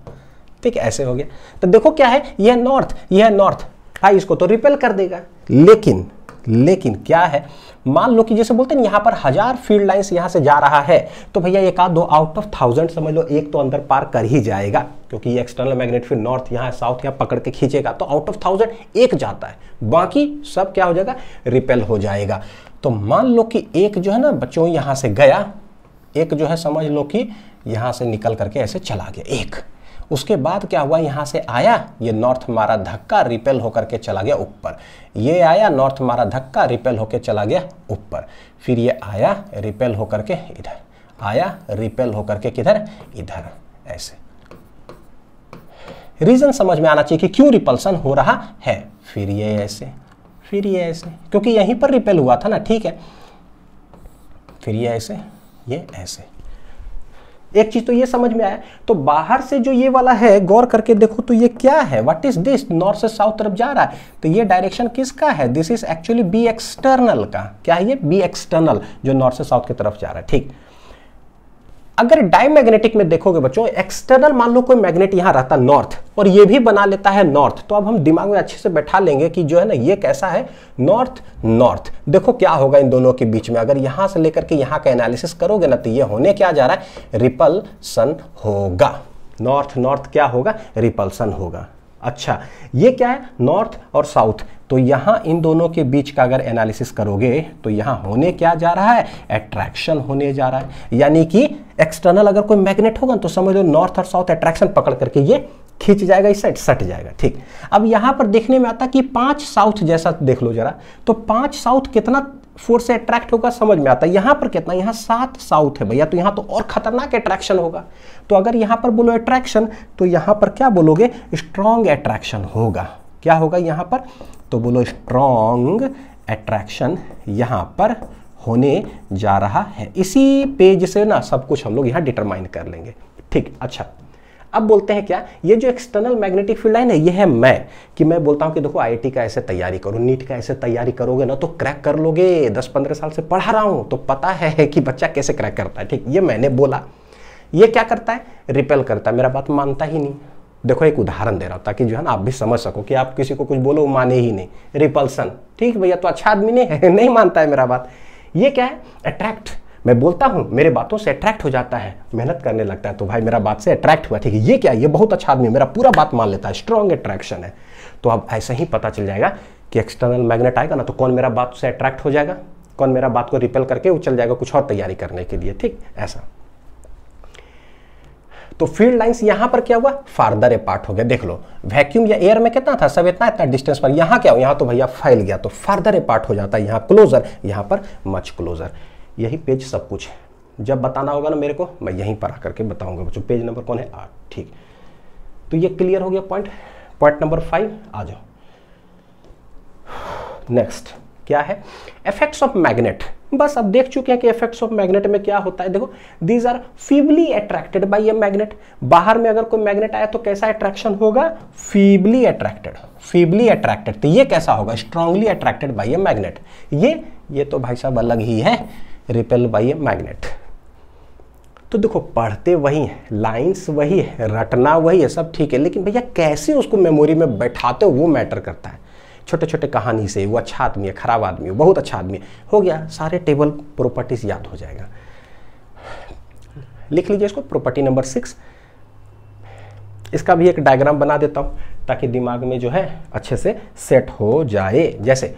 ठीक है, ऐसे हो गया। तो देखो क्या है, यह नॉर्थ, यह नॉर्थ भाई, इसको तो रिपेल कर देगा, लेकिन लेकिन क्या है मान लो कि जैसे बोलते हैं यहाँ पर हजार फील्ड लाइंस यहाँ से जा रहा है, तो भैया एक आध दो आउट ऑफ थाउजेंड समझ लो एक तो अंदर पार कर ही जाएगा, क्योंकि ये एक्सटर्नल मैग्नेट फील्ड नॉर्थ यहाँ साउथ यहाँ पकड़ के खींचेगा, तो आउट ऑफ थाउजेंड एक जाता है, बाकी सब क्या हो जाएगा, रिपेल हो जाएगा। तो मान लो कि एक जो है ना बच्चों यहाँ से गया, एक जो है समझ लो कि यहाँ से निकल करके ऐसे चला गया एक, उसके बाद क्या हुआ, यहाँ से आया, ये नॉर्थ मारा धक्का, रिपेल होकर के चला गया ऊपर, ये आया नॉर्थ मारा धक्का, रिपेल होकर चला गया ऊपर, फिर ये आया रिपेल होकर के इधर, आया रिपेल होकर के किधर, इधर। ऐसे रीज़न समझ में आना चाहिए कि क्यों रिपल्सन हो रहा है। फिर ये ऐसे, फिर ये ऐसे, क्योंकि यहीं पर रिपेल हुआ था ना, ठीक है। फिर ये ऐसे, ये ऐसे। एक चीज तो ये समझ में आया। तो बाहर से जो ये वाला है, गौर करके देखो तो ये क्या है, व्हाट इज दिस, नॉर्थ से साउथ तरफ जा रहा है, तो ये डायरेक्शन किसका है, this is actually B external का। क्या है ये, बी एक्सटर्नल जो नॉर्थ से साउथ की तरफ जा रहा है, ठीक। अगर डायमैग्नेटिक में देखोगे बच्चों, एक्सटर्नल मान लो कोई मैग्नेट यहाँ रहता नॉर्थ और ये भी बना लेता है नॉर्थ, तो अब हम दिमाग में अच्छे से बैठा लेंगे कि जो है ना ये कैसा है, नॉर्थ नॉर्थ। देखो क्या होगा इन दोनों के बीच में, अगर यहाँ से लेकर के यहाँ का एनालिसिस करोगे ना, तो ये होने क्या जा रहा है, रिपल्सन होगा। नॉर्थ नॉर्थ क्या होगा, रिपल्सन होगा। अच्छा, ये क्या है, नॉर्थ और साउथ, तो यहाँ इन दोनों के बीच का अगर एनालिसिस करोगे तो यहाँ होने क्या जा रहा है, अट्रैक्शन होने जा रहा है। यानी कि एक्सटर्नल अगर कोई मैग्नेट होगा तो समझ लो नॉर्थ और साउथ अट्रैक्शन पकड़ करके ये खींच जाएगा, इस साइड सट जाएगा, ठीक। अब यहाँ पर देखने में आता कि पाँच साउथ जैसा देख लो जरा, तो पाँच साउथ कितना फोर्स से अट्रैक्ट होगा समझ में आता है। यहाँ पर कितना, यहाँ सात साउथ है भैया, तो यहाँ तो और खतरनाक अट्रैक्शन होगा। तो अगर यहाँ पर बोलो अट्रैक्शन, तो यहाँ पर क्या बोलोगे, स्ट्रॉन्ग अट्रैक्शन होगा। क्या होगा यहाँ पर, तो बोलो स्ट्रॉन्ग अट्रैक्शन यहाँ पर होने जा रहा है। इसी पेज से ना सब कुछ हम लोग यहाँ डिटरमाइन कर लेंगे, ठीक। अच्छा, अब बोलते हैं क्या, ये जो एक्सटर्नल मैग्नेटिक फील्ड लाइन है, ये है मैं कि मैं बोलता हूँ कि देखो आई आई टी का ऐसे तैयारी करो, नीट का ऐसे तैयारी करोगे ना तो क्रैक कर लोगे, दस पंद्रह साल से पढ़ा रहा हूँ तो पता है कि बच्चा कैसे क्रैक करता है, ठीक। ये मैंने बोला, ये क्या करता है, रिपेल करता है, मेरा बात मानता ही नहीं। देखो एक उदाहरण दे रहा हूँ ताकि जो है ना आप भी समझ सको कि आप किसी को कुछ बोलो माने ही नहीं, रिपल्सन, ठीक भैया। तो अच्छा आदमी नहीं, नहीं मानता है मेरा बात। ये क्या है, अट्रैक्ट, मैं बोलता हूँ मेरे बातों से अट्रैक्ट हो जाता है, मेहनत करने लगता है तो भाई मेरा बात से अट्रैक्ट हुआ, ठीक है। ये क्या, ये बहुत अच्छा आदमी है, मेरा पूरा बात मान लेता है, स्ट्रॉन्ग अट्रैक्शन है। तो अब ऐसे ही पता चल जाएगा कि एक्सटर्नल मैग्नेट आएगा ना तो कौन मेरा बात से अट्रैक्ट हो जाएगा, कौन मेरा बात को रिपेल करके वो चल जाएगा कुछ और तैयारी करने के लिए, ठीक। ऐसा तो फील्ड लाइंस यहाँ पर क्या हुआ, फार्दर ए पार्ट हो गया। देख लो वैक्यूम या एयर में कितना था, सब इतना इतना डिस्टेंस पर। यहाँ क्या हो, यहाँ तो भैया फैल गया, तो फार्दर ए पार्ट हो जाता है, यहाँ क्लोजर, यहाँ पर मच क्लोजर। यही पेज सब कुछ है, जब बताना होगा ना मेरे को मैं यहीं पर आकर के बताऊंगा बच्चों। पेज नंबर कौन है, आठ, ठीक। तो ये क्लियर हो गया पॉइंट। पॉइंट नंबर फाइव आ जाओ, नेक्स्ट क्या है, इफेक्ट्स ऑफ मैग्नेट। बस अब देख चुके हैं कि इफेक्ट्स ऑफ मैग्नेट में क्या होता है। देखो these are feebly attracted by a magnet. बाहर में अगर कोई मैग्नेट आया तो कैसा अट्रैक्शन होगा, फीबली अट्रैक्टेड, फीबली अट्रैक्टेड। तो ये कैसा होगा, strongly attracted by a magnet. ये ये तो भाई साहब अलग ही है, रिपेल बाय ए मैग्नेट। तो देखो पढ़ते वही है, लाइंस वही है, रटना वही है, सब ठीक है, लेकिन भैया कैसे उसको मेमोरी में बैठाते हो वो मैटर करता है। छोटे छोटे कहानी से वो अच्छा आदमी है, खराब आदमी है, बहुत अच्छा आदमी है, हो गया, सारे टेबल प्रॉपर्टीज याद हो जाएगा। लिख लीजिए इसको, प्रॉपर्टी नंबर सिक्स। इसका भी एक डायग्राम बना देता हूँ ताकि दिमाग में जो है अच्छे से सेट हो जाए। जैसे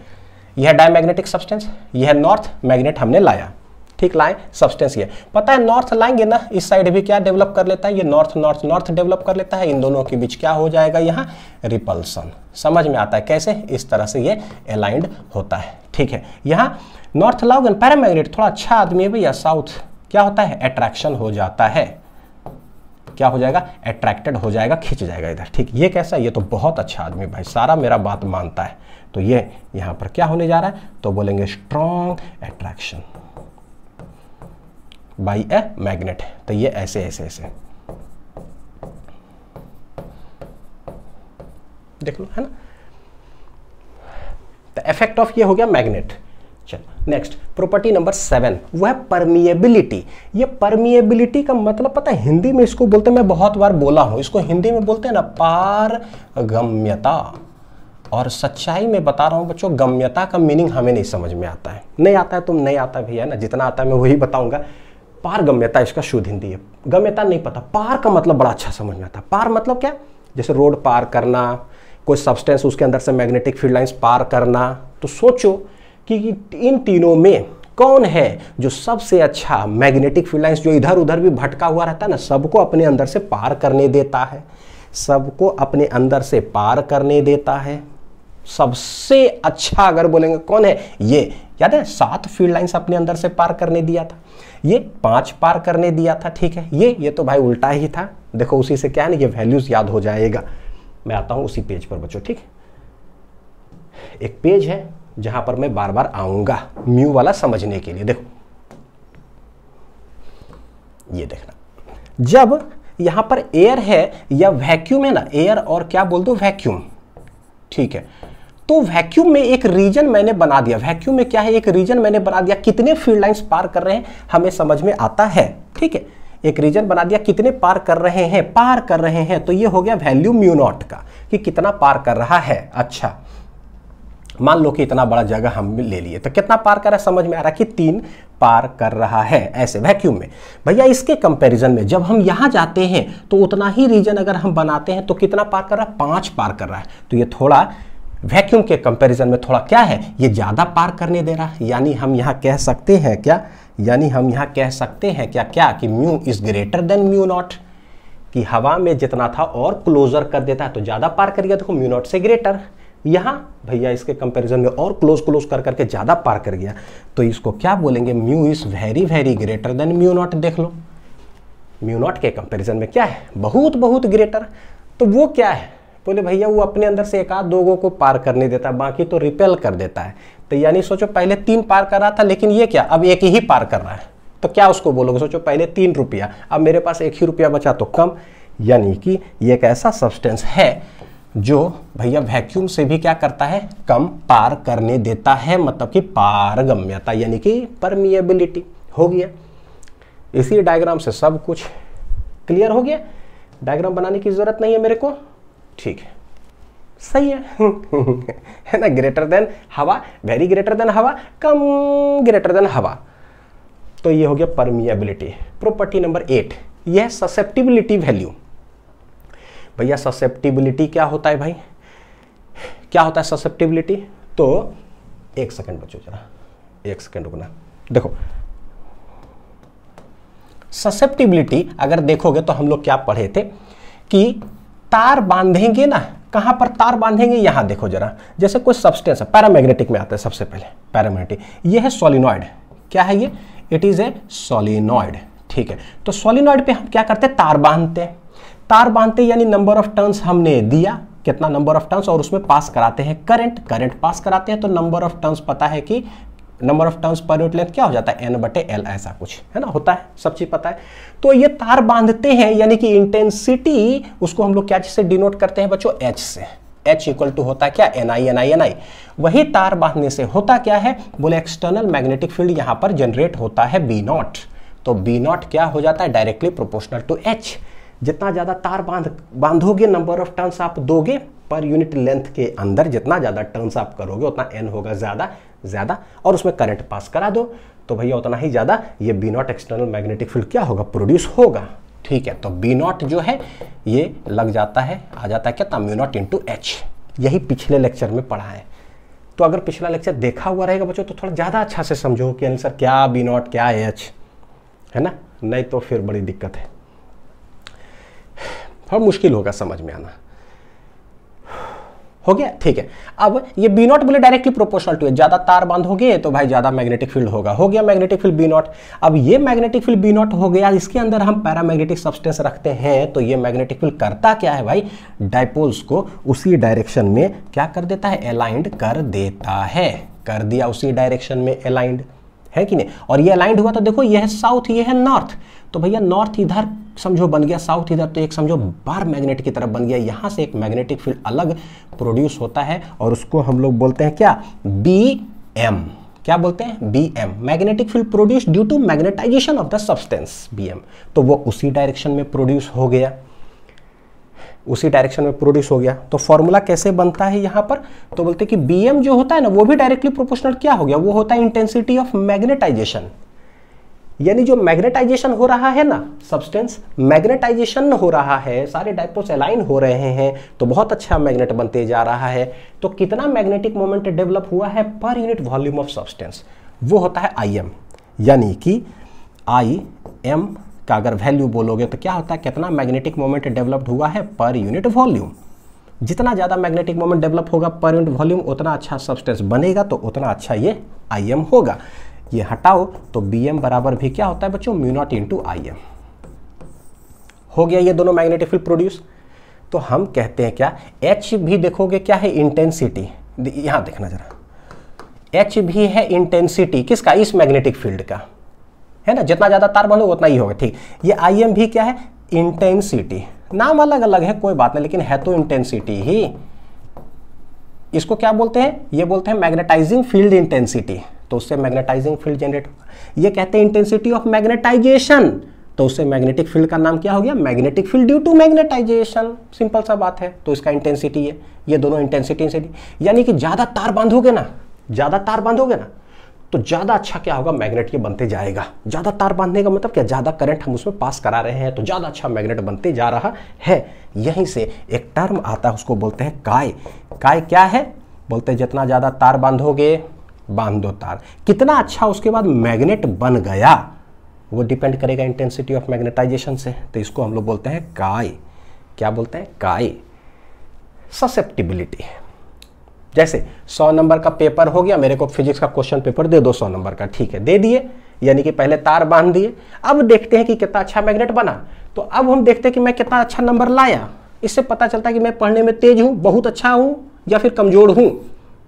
यह डायमैग्नेटिक सब्सटेंस, यह नॉर्थ मैग्नेट हमने लाया, ठीक, लाए सब्सटेंस। ये पता है नॉर्थ लाएंगे ना, इस साइड भी क्या डेवलप कर लेता है, ये नॉर्थ नॉर्थ नॉर्थ डेवलप कर लेता है, इन दोनों के बीच क्या हो जाएगा, यहाँ रिपल्सन। समझ में आता है कैसे, इस तरह से ये अलाइंड होता है, ठीक है। यहाँ नॉर्थ लाओगे, पैरामैग्नेट थोड़ा अच्छा आदमी है भैया, साउथ क्या होता है, अट्रैक्शन हो जाता है, क्या हो जाएगा, अट्रैक्टेड हो जाएगा, खींच जाएगा इधर, ठीक। ये कैसा, ये तो बहुत अच्छा आदमी भाई, सारा मेरा बात मानता है, तो ये यहाँ पर क्या होने जा रहा है, तो बोलेंगे strong attraction by a magnet. तो ये ऐसे ऐसे ऐसे देख लो, है ना। तो इफेक्ट ऑफ ये हो गया मैग्नेट। चलो नेक्स्ट, प्रॉपर्टी नंबर सेवन, वह परमिएबिलिटी। ये परमिएबिलिटी का मतलब पता है, हिंदी में इसको बोलते हैं, मैं बहुत बार बोला हूं इसको, हिंदी में बोलते हैं ना पारगम्यता, और सच्चाई में बता रहा हूँ बच्चों, गम्यता का मीनिंग हमें नहीं समझ में आता है। नहीं आता है तुम नहीं आता भैया ना, जितना आता है मैं वही बताऊँगा। पारगम्यता इसका शुद्ध हिंदी है, गम्यता नहीं पता। पार का मतलब बड़ा अच्छा समझ में आता है। पार मतलब क्या? जैसे रोड पार करना, कोई सब्सटेंस उसके अंदर से मैग्नेटिक फील्ड लाइंस पार करना। तो सोचो कि इन तीनों में कौन है जो सबसे अच्छा मैग्नेटिक फील्ड लाइंस जो इधर उधर भी भटका हुआ रहता है ना, सबको अपने अंदर से पार करने देता है, सबको अपने अंदर से पार करने देता है। सबसे अच्छा अगर बोलेंगे कौन है, ये याद है सात फील्ड लाइंस अपने अंदर से पार करने दिया था, ये पांच पार करने दिया था, ठीक है। ये ये तो भाई उल्टा ही था। देखो उसी से क्या है ना, ये वैल्यूज याद हो जाएगा। मैं आता हूं उसी पेज पर बच्चों, ठीक। एक पेज है जहां पर मैं बार बार आऊंगा म्यू वाला समझने के लिए। देखो ये देखना, जब यहां पर एयर है या वैक्यूम है ना, एयर और क्या बोल दो वैक्यूम, ठीक है। तो वैक्यूम में एक रीजन मैंने बना दिया। वैक्यूम में क्या है, एक रीजन मैंने बना दिया। कितने फील्ड लाइंस पार कर रहे हैं हमें समझ में आता है, ठीक है। एक रीजन बना दिया, कितने पार कर रहे हैं, पार कर रहे हैं। तो ये हो गया वैल्यू म्यू नॉट का कि कितना पार कर रहा है। अच्छा मान लो कि इतना बड़ा जगह हम ले लिए, तो कितना पार कर रहा है समझ में आ रहा है कि तीन पार कर रहा है ऐसे वैक्यूम में। भैया इसके कंपैरिजन में जब हम यहाँ जाते हैं तो उतना ही रीजन अगर हम बनाते हैं तो कितना पार कर रहा है, पाँच पार कर रहा है। तो ये थोड़ा वैक्यूम के कंपैरिजन में थोड़ा क्या है, ये ज़्यादा पार करने दे रहा है। यानी हम यहाँ कह सकते हैं क्या, यानी हम यहाँ कह सकते हैं क्या क्या कि mu is greater than mu naught, कि हवा में जितना था और क्लोजर कर देता है तो ज़्यादा पार कर गया। देखो म्यू नॉट से ग्रेटर, यहाँ भैया इसके कंपैरिजन में और क्लोज क्लोज कर करके ज़्यादा पार कर गया। तो इसको क्या बोलेंगे, mu is very very greater than mu naught. देख लो म्यू नॉट के कंपैरिजन में क्या है, बहुत बहुत ग्रेटर। तो वो क्या है, बोले भैया वो अपने अंदर से एक आध दो को पार करने देता है, बाकी तो रिपेल कर देता है। तो यानी सोचो पहले तीन पार कर रहा था, लेकिन ये क्या अब एक ही पार कर रहा है। तो क्या उसको बोलोगे, सोचो पहले तीन रुपया, अब मेरे पास एक ही रुपया बचा तो कम। यानी कि ये एक ऐसा सब्सटेंस है जो भैया वैक्यूम से भी क्या करता है, कम पार करने देता है, मतलब कि पारगम्यता यानी कि परमिएबिलिटी हो गया। इसी डायग्राम से सब कुछ क्लियर हो गया, डायग्राम बनाने की ज़रूरत नहीं है मेरे को, ठीक है, सही है है ना। ग्रेटर देन हवा, वेरी ग्रेटर देन हवा, कम ग्रेटर देन हवा। तो ये हो गया परमिएबिलिटी। प्रॉपर्टी नंबर एट, यह है ससेप्टिबिलिटी वैल्यू। भैया ससेप्टिबिलिटी क्या होता है, भाई क्या होता है ससेप्टिबिलिटी? तो एक सेकंड बच्चों जरा, एक सेकंड रुकना। देखो ससेप्टिबिलिटी अगर देखोगे तो हम लोग क्या पढ़े थे कि तार बांधेंगे ना, कहाँ पर तार बांधेंगे, यहाँ देखो जरा। जैसे कोई सब्सटेंस है, पैरामैग्नेटिक में आता है सबसे पहले पैरामैग्नेटिक, ये है सोलिनॉइड। क्या है ये, इट इज़ ए सोलिनॉइड, ठीक है। तो सोलिनॉइड पे हम क्या करते हैं, तार बांधते हैं। तार बांधते यानी नंबर ऑफ टर्न्स हमने दिया, कितना नंबर ऑफ टर्न्स, और उसमें पास कराते हैं करंट। करंट पास कराते हैं तो नंबर ऑफ टर्न्स, पता है कि नंबर ऑफ टर्न्स पर यूनिट लेंथ क्या हो जाता है, n बटे एल, ऐसा कुछ है ना, होता है, सब चीज़ पता है। तो ये तार बांधते हैं यानी कि इंटेंसिटी, उसको हम लोग क्या से डिनोट करते हैं बच्चों, h से। h इक्वल टू होता है क्या, N I N I N I. वही तार बांधने से होता क्या है, बोले एक्सटर्नल मैग्नेटिक फील्ड यहाँ पर जनरेट होता है बी नॉट। तो बी नॉट क्या हो जाता है, डायरेक्टली प्रोपोर्शनल टू एच। जितना ज़्यादा तार बांध बांधोगे नंबर ऑफ टर्न्स आप दोगे पर यूनिट लेंथ के अंदर, जितना ज़्यादा टर्न्स आप करोगे उतना एन होगा ज़्यादा ज़्यादा, और उसमें करंट पास करा दो तो भैया उतना ही ज़्यादा ये B naught external magnetic field क्या होगा, प्रोड्यूस होगा, ठीक है। तो बी नॉट जो है ये लग जाता है, आ जाता है क्या, म्यू नॉट इंटू एच। यही पिछले लेक्चर में पढ़ा है, तो अगर पिछला लेक्चर देखा हुआ रहेगा बच्चों तो थोड़ा ज़्यादा अच्छा से समझो कि आंसर क्या बी नॉट क्या एच है ना, नहीं तो फिर बड़ी दिक्कत है, थोड़ा मुश्किल होगा समझ में आना। हो गया, ठीक है। अब ये बी नॉट बोले डायरेक्टली प्रोपोर्शनल टू है, ज़्यादा तार बांधोगे तो भाई ज़्यादा मैग्नेटिक फील्ड होगा, हो गया मैग्नेटिक फील्ड बी नॉट। अब ये मैग्नेटिक फील्ड बी नॉट हो गया, इसके अंदर हम पैरामैग्नेटिक सब्सटेंस रखते हैं तो ये मैग्नेटिक फील्ड करता क्या है भाई, डायपोल्स को उसी डायरेक्शन में क्या कर देता है, अलाइंड कर देता है, कर दिया उसी डायरेक्शन में अलाइंड, है कि नहीं। और ये अलाइंड हुआ तो देखो ये है साउथ, ये है नॉर्थ, तो भैया नॉर्थ इधर समझो बन गया, साउथ इधर, तो एक समझो बार मैग्नेट की तरफ बन गया। यहाँ से एक मैग्नेटिक फील्ड अलग प्रोड्यूस होता है और उसको हम लोग बोलते हैं क्या, बी एम। क्या बोलते हैं, B M, magnetic field produce due to magnetization of the substance, B M. तो वो उसी डायरेक्शन में प्रोड्यूस हो गया। उसी डायरेक्शन में प्रोड्यूस हो गया। तो फॉर्मूला कैसे बनता है यहाँ पर, तो बोलते हैं कि बी एम जो होता है ना वो भी डायरेक्टली प्रोपोर्शनल क्या हो गया, वो होता है इंटेंसिटी ऑफ मैग्नेटाइजेशन। यानी जो मैग्नेटाइजेशन हो रहा है ना, सब्सटेंस मैग्नेटाइजेशन हो रहा है, सारे डायपोल्स अलाइन हो रहे हैं तो बहुत अच्छा मैग्नेट बनते जा रहा है, तो कितना मैग्नेटिक मोमेंट डेवलप हुआ है per unit volume of substance, वो होता है आई एम। यानी कि आई एम का अगर वैल्यू बोलोगे तो क्या होता है, कितना मैग्नेटिक मोमेंट डेवलप्ड हुआ है पर यूनिट वॉल्यूम। जितना ज़्यादा मैग्नेटिक मोमेंट डेवलप होगा पर यूनिट वॉल्यूम उतना अच्छा सब्सटेंस बनेगा, तो उतना अच्छा ये आई एम होगा। ये हटाओ तो बी एम बराबर भी क्या होता है बच्चों, mu not into I M हो गया। ये दोनों मैग्नेटिक फील्ड प्रोड्यूस, तो हम कहते हैं क्या, एच भी देखोगे क्या है, इंटेंसिटी, यहाँ देखना जरा, एच भी है इंटेंसिटी किसका, इस मैग्नेटिक फील्ड का, है ना, जितना ज़्यादा तार बनो उतना ही होगा, ठीक। ये आई एम भी क्या है, इंटेंसिटी, नाम अलग अलग है कोई बात नहीं, लेकिन है तो इंटेंसिटी ही। इसको क्या बोलते हैं, ये बोलते हैं मैग्नेटाइजिंग फील्ड इंटेंसिटी, तो उससे मैग्नेटाइजिंग फील्ड जनरेट होगा। ये कहते हैं इंटेंसिटी ऑफ मैग्नेटाइजेशन, तो उससे मैग्नेटिक फील्ड का नाम क्या हो गया, magnetic field due to magnetization, simple सा बात है। तो इसका इंटेंसिटी है, ये दोनों इंटेंसिटी इंटेंसिटी यानी कि ज़्यादा तार बांधोगे ना, ज़्यादा तार बांधोगे ना तो ज़्यादा अच्छा क्या होगा, मैग्नेट ये बनते जाएगा। ज़्यादा तार बांधने का मतलब क्या, ज़्यादा करंट हम उसमें पास करा रहे हैं तो ज़्यादा अच्छा मैग्नेट बनते जा रहा है। यहीं से एक टर्म आता है उसको बोलते हैं काय। काय क्या है, बोलते हैं जितना ज़्यादा तार बांधोगे, बांध दो तार, कितना अच्छा उसके बाद मैग्नेट बन गया वो डिपेंड करेगा इंटेंसिटी ऑफ मैग्नेटाइजेशन से, तो इसको हम लोग बोलते हैं काय। क्या बोलते हैं, काय। ससेप्टिबिलिटी, जैसे सौ नंबर का पेपर हो गया, मेरे को फिजिक्स का क्वेश्चन पेपर दे दो सौ नंबर का, ठीक है दे दिए, यानी कि पहले तार बांध दिए, अब देखते हैं कि कितना अच्छा मैग्नेट बना। तो अब हम देखते हैं कि मैं कितना अच्छा नंबर लाया, इससे पता चलता है कि मैं पढ़ने में तेज हूँ, बहुत अच्छा हूँ या फिर कमज़ोर हूँ,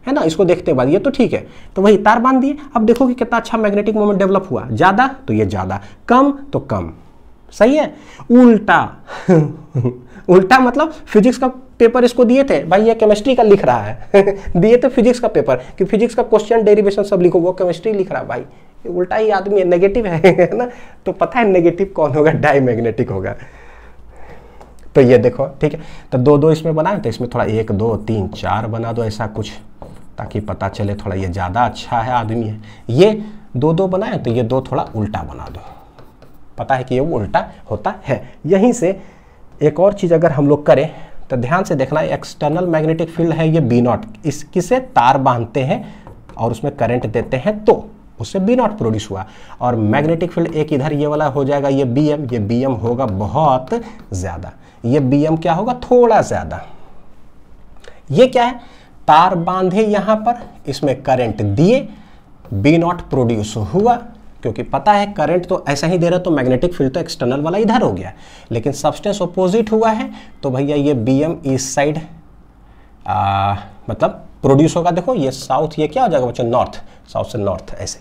है ना, इसको देखते बाद ये तो ठीक है। तो वही तार बांध दिए, अब देखो कि कितना अच्छा मैग्नेटिक मोमेंट डेवलप हुआ, ज़्यादा तो ये ज़्यादा, कम तो कम, सही है। उल्टा उल्टा मतलब फिजिक्स का पेपर इसको दिए थे, भाई ये केमिस्ट्री का लिख रहा है दिए थे फिजिक्स का पेपर कि फिजिक्स का क्वेश्चन डेरिवेशन सब लिखो, वो केमिस्ट्री लिख रहा है, भाई उल्टा ही आदमी है, नेगेटिव है ना। तो पता है नेगेटिव कौन होगा, डाई मैग्नेटिक होगा। तो ये देखो ठीक है, तो दो दो इसमें बनाए, तो इसमें थोड़ा एक दो तीन चार बना दो ऐसा कुछ, ताकि पता चले थोड़ा ये ज़्यादा अच्छा है आदमी है। ये दो दो बनाए तो ये दो थोड़ा उल्टा बना दो, पता है कि ये वो उल्टा होता है। यहीं से एक और चीज़ अगर हम लोग करें तो ध्यान से देखना, एक्सटर्नल मैग्नेटिक फील्ड है ये बी नॉट, इसकी से तार बांधते हैं और उसमें करंट देते हैं तो उससे बी नॉट प्रोड्यूस हुआ, और मैग्नेटिक फील्ड एक इधर ये वाला हो जाएगा, ये बी एम, ये बी एम होगा बहुत ज़्यादा, ये बी एम क्या होगा, थोड़ा ज़्यादा। ये क्या है, तार बांधे यहाँ पर, इसमें करंट दिए, बी नॉट प्रोड्यूस हुआ, क्योंकि पता है करंट तो ऐसा ही दे रहा है तो मैग्नेटिक फील्ड तो एक्सटर्नल वाला इधर हो गया, लेकिन सब्सटेंस ओपोजिट हुआ है तो भैया ये बी एम इस साइड मतलब प्रोड्यूस होगा। देखो ये साउथ, ये क्या हो जाएगा बच्चों, नॉर्थ, साउथ से नॉर्थ ऐसे,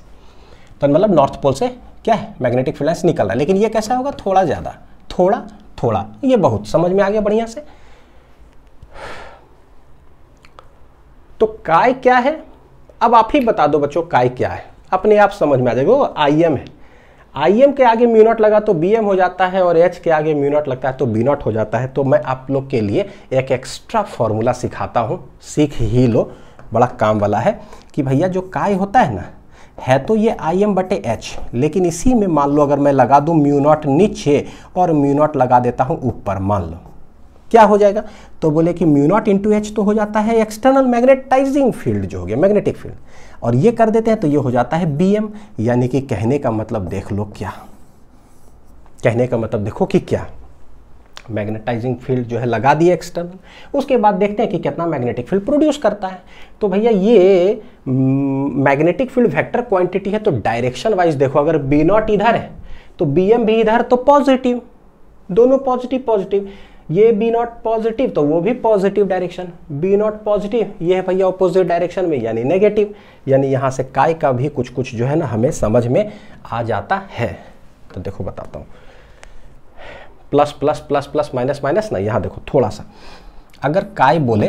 तो मतलब नॉर्थ पोल से क्या है मैग्नेटिक फील्ड निकल रहा है, लेकिन ये कैसा होगा, थोड़ा ज़्यादा, थोड़ा थोड़ा, ये बहुत समझ में आ गया बढ़िया से। तो काय क्या है, अब आप ही बता दो बच्चों काय क्या है, अपने आप समझ में आ जाएगा। वो आई एम है, आई एम के आगे म्यू नॉट लगा तो बी एम हो जाता है, और एच के आगे म्यू नॉट लगता है तो बी नॉट हो जाता है। तो मैं आप लोग के लिए एक एक्स्ट्रा फॉर्मूला सिखाता हूँ, सीख ही लो, बड़ा काम वाला है। कि भैया जो काय होता है ना, है तो ये आई एम बटे एच, लेकिन इसी में मान लो अगर मैं लगा दूँ म्यू नॉट नीचे और म्यू नॉट लगा देता हूँ ऊपर, मान लो क्या हो जाएगा, तो बोले कि म्यू नॉट इंटू एच तो हो जाता है एक्सटर्नल मैग्नेटाइजिंग फील्ड जो हो गया मैग्नेटिक फील्ड, और ये कर देते हैं तो ये हो जाता है बी एम। यानी कि कहने का मतलब देख लो क्या, कहने का मतलब देखो कि क्या मैग्नेटाइजिंग फील्ड जो है लगा दिए एक्सटर्नल, उसके बाद देखते हैं कि कितना मैग्नेटिक फील्ड प्रोड्यूस करता है। तो भैया ये मैग्नेटिक फील्ड वेक्टर क्वांटिटी है, तो डायरेक्शन वाइज देखो, अगर बी नॉट इधर है तो बी एम भी इधर, तो पॉजिटिव, दोनों पॉजिटिव पॉजिटिव, ये बी नॉट पॉजिटिव तो वो भी positive direction, B not positive, ये है भैया ऑपोजिट डायरेक्शन में यानी नेगेटिव। यानी यहाँ से काय का भी कुछ कुछ जो है ना हमें समझ में आ जाता है। तो देखो बताता हूँ, plus plus plus plus minus minus ना, यहाँ देखो थोड़ा सा अगर काय बोले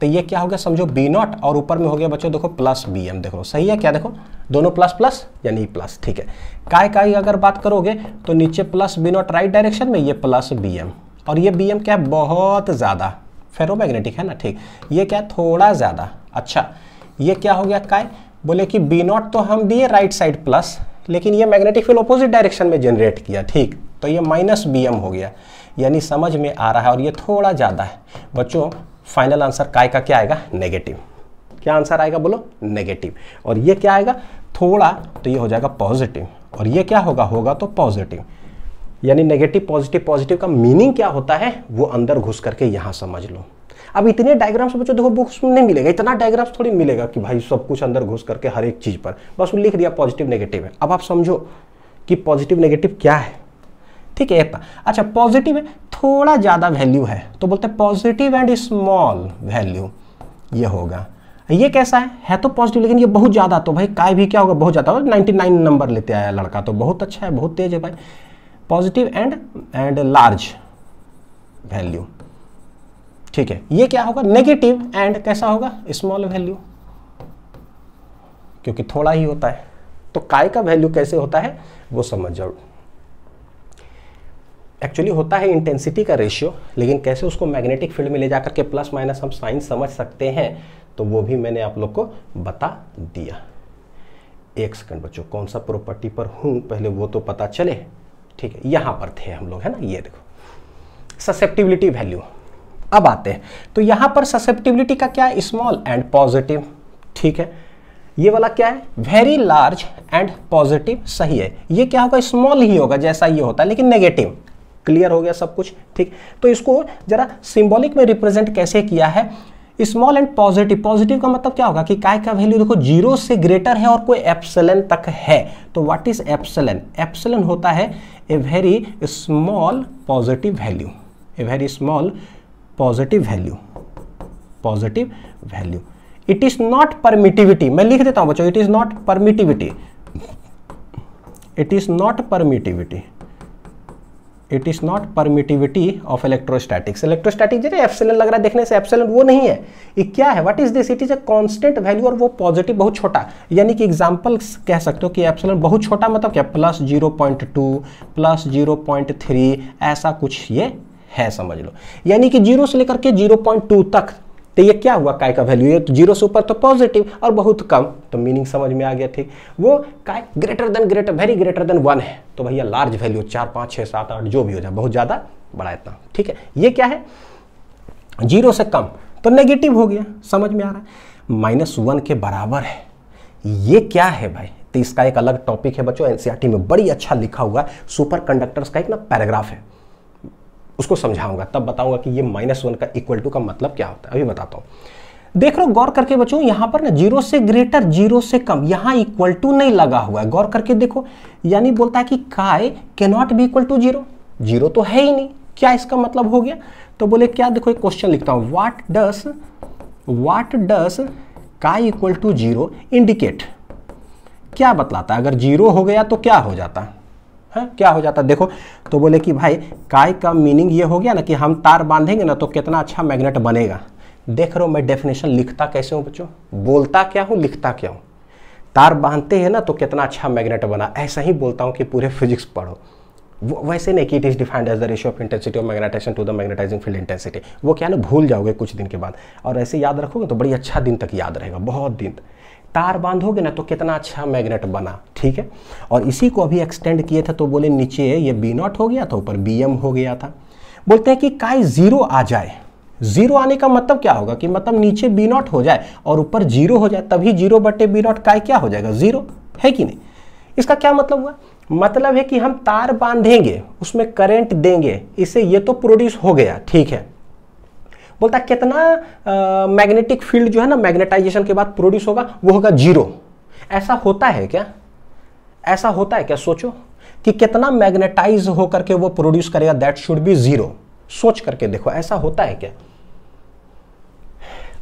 तो ये क्या हो गया समझो बी नॉट, और ऊपर में हो गया बच्चों देखो प्लस बी एम, देखो सही है क्या, देखो दोनों प्लस प्लस यानी प्लस, ठीक है। काय काय अगर बात करोगे तो नीचे plus B not right direction में, ये प्लस बी एम, और ये बी एम क्या है, बहुत ज़्यादा फेरोमैग्नेटिक है ना, ठीक। ये क्या है, थोड़ा ज़्यादा। अच्छा ये क्या हो गया काय, बोले कि बी नॉट तो हम दिए राइट साइड प्लस, लेकिन ये मैग्नेटिक फील्ड अपोजिट डायरेक्शन में जनरेट किया, ठीक, तो ये माइनस बी एम हो गया, यानी समझ में आ रहा है। और ये थोड़ा ज़्यादा है बच्चों। फाइनल आंसर काय का क्या आएगा, नेगेटिव। क्या आंसर आएगा बोलो, नेगेटिव। और ये क्या आएगा, थोड़ा, तो ये हो जाएगा पॉजिटिव। और ये क्या होगा, होगा तो पॉजिटिव। यानी नेगेटिव पॉजिटिव, पॉजिटिव का मीनिंग क्या होता है वो अंदर घुस करके यहाँ समझ लो। अब इतने डायग्राम्स बच्चों देखो बुक्स में नहीं मिलेगा, इतना डायग्राम्स थोड़ी मिलेगा कि भाई सब कुछ अंदर घुस करके हर एक चीज़ पर बस लिख दिया पॉजिटिव नेगेटिव है। अब आप समझो कि पॉजिटिव नेगेटिव क्या है, ठीक है। अच्छा पॉजिटिव है, थोड़ा ज़्यादा वैल्यू है, तो बोलते हैं पॉजिटिव एंड स्मॉल वैल्यू। ये होगा, ये कैसा है, है तो पॉजिटिव लेकिन ये बहुत ज़्यादा, तो भाई काय भी क्या होगा, बहुत ज़्यादा। नाइन्टी नाइन नंबर लेते आया लड़का, तो बहुत अच्छा है, बहुत तेज है भाई। Positive and and large value, ठीक है। ये क्या होगा, नेगेटिव एंड कैसा होगा, स्मॉल वैल्यू, क्योंकि थोड़ा ही होता है। तो काय का वैल्यू कैसे होता है वो समझ जाओ। एक्चुअली होता है इंटेंसिटी का रेशियो, लेकिन कैसे उसको मैग्नेटिक फील्ड में ले जाकर के प्लस माइनस हम साइन समझ सकते हैं, तो वो भी मैंने आप लोग को बता दिया। एक सेकंड बच्चों, कौन सा प्रॉपर्टी पर हूँ पहले वो तो पता चले, ठीक है। यहाँ पर थे हम लोग, है ना। ये देखो ससेप्टिबिलिटी वैल्यू, अब आते हैं। तो यहाँ पर ससेप्टिबिलिटी का क्या है, स्मॉल एंड पॉजिटिव, ठीक है। ये वाला क्या है, वेरी लार्ज एंड पॉजिटिव, सही है। ये क्या होगा, स्मॉल ही होगा जैसा ये होता है, लेकिन नेगेटिव। क्लियर हो गया सब कुछ, ठीक। तो इसको जरा सिंबॉलिक में रिप्रेजेंट कैसे किया है, स्मॉल एंड पॉजिटिव। पॉजिटिव का मतलब क्या होगा कि काय का वैल्यू देखो जीरो से ग्रेटर है और कोई एप्सिलॉन तक है। तो व्हाट इज एप्सिलॉन, एप्सिलॉन होता है a very small positive value, a very small positive value, positive value. It is not permittivity, मैं लिख देता हूं बच्चों, it is not permittivity, it is not permittivity, it is not permittivity of electrostatics. Electrostatic जैसे epsilon लग रहा है देखने से, एप्सिलॉन वो नहीं है। ये क्या है, what is this, it is a constant value और वो पॉजिटिव बहुत छोटा। यानी कि एग्जांपल्स कह सकते हो कि एप्सिलॉन बहुत छोटा मतलब क्या, plus zero point two plus zero point three ऐसा कुछ ये है, समझ लो। यानी कि जीरो से लेकर के जीरो पॉइंट टू तक, तो ये क्या हुआ काय का वैल्यू, ये तो जीरो से ऊपर तो पॉजिटिव और बहुत कम, तो मीनिंग समझ में आ गया, ठीक। वो chi greater than greater, very greater than one है, तो भैया लार्ज वैल्यू, चार पाँच छः सात आठ जो भी हो जाए, बहुत ज़्यादा बड़ा इतना, ठीक है। ये क्या है, जीरो से कम, तो नेगेटिव हो गया, समझ में आ रहा है। माइनस वन के बराबर है, ये क्या है भाई, तो इसका एक अलग टॉपिक है बच्चों, एनसीईआरटी में बड़ी अच्छा लिखा हुआ है, सुपर कंडक्टर्स का एक ना पैराग्राफ है, उसको समझाऊंगा, तब बताऊंगा कि ये माइनस वन का इक्वल टू का मतलब क्या होता है, अभी बताता हूं। देख लो गौर करके बच्चों, यहाँ पर ना जीरो से ग्रेटर जीरो से कम, यहाँ इक्वल टू नहीं लगा हुआ है, गौर करके देखो। यानी बोलता है कि chi can not be equal to zero, zero तो है ही नहीं, क्या इसका मतलब हो गया। तो बोले क्या, देखो एक क्वेश्चन लिखता हूँ, वाट डस वाट डस काय इक्वल टू जीरो इंडिकेट, क्या बतलाता है, अगर जीरो हो गया तो क्या हो जाता है, क्या हो जाता है। देखो तो बोले कि भाई काय का मीनिंग ये हो गया ना कि हम तार बांधेंगे ना तो कितना अच्छा मैग्नेट बनेगा। देख रहे हो मैं डेफिनेशन लिखता कैसे हूँ बच्चों, बोलता क्या हूँ लिखता क्या हूँ, तार बांधते हैं ना तो कितना अच्छा मैग्नेट बना, ऐसा ही बोलता हूँ कि पूरे फिजिक्स पढ़ो, वो वैसे नहीं कि it is defined as the ratio of intensity of magnetization to the magnetizing field intensity, वो क्या ना भूल जाओगे कुछ दिन के बाद, और ऐसे याद रखोगे तो बड़ी अच्छा दिन तक याद रहेगा, बहुत दिन। तार बांधोगे ना तो कितना अच्छा मैग्नेट बना, ठीक है। और इसी को अभी एक्सटेंड किए थे, तो बोले नीचे ये बी नॉट हो गया था, ऊपर बी एम हो गया था। बोलते हैं कि काय जीरो आ जाए, जीरो आने का मतलब क्या होगा कि मतलब नीचे बी नॉट हो जाए और ऊपर जीरो हो जाए, तभी जीरो बटे बी नॉट काय क्या हो जाएगा, जीरो, है कि नहीं। इसका क्या मतलब हुआ, मतलब है कि हम तार बांधेंगे उसमें करेंट देंगे, इससे ये तो प्रोड्यूस हो गया, ठीक है। बोलता कितना मैग्नेटिक फील्ड जो है ना मैग्नेटाइजेशन के बाद प्रोड्यूस होगा, वो होगा जीरो। ऐसा होता है क्या, ऐसा होता है क्या, सोचो कि कितना मैग्नेटाइज होकर के वो प्रोड्यूस करेगा, दैट शुड बी जीरो। सोच करके देखो ऐसा होता है क्या।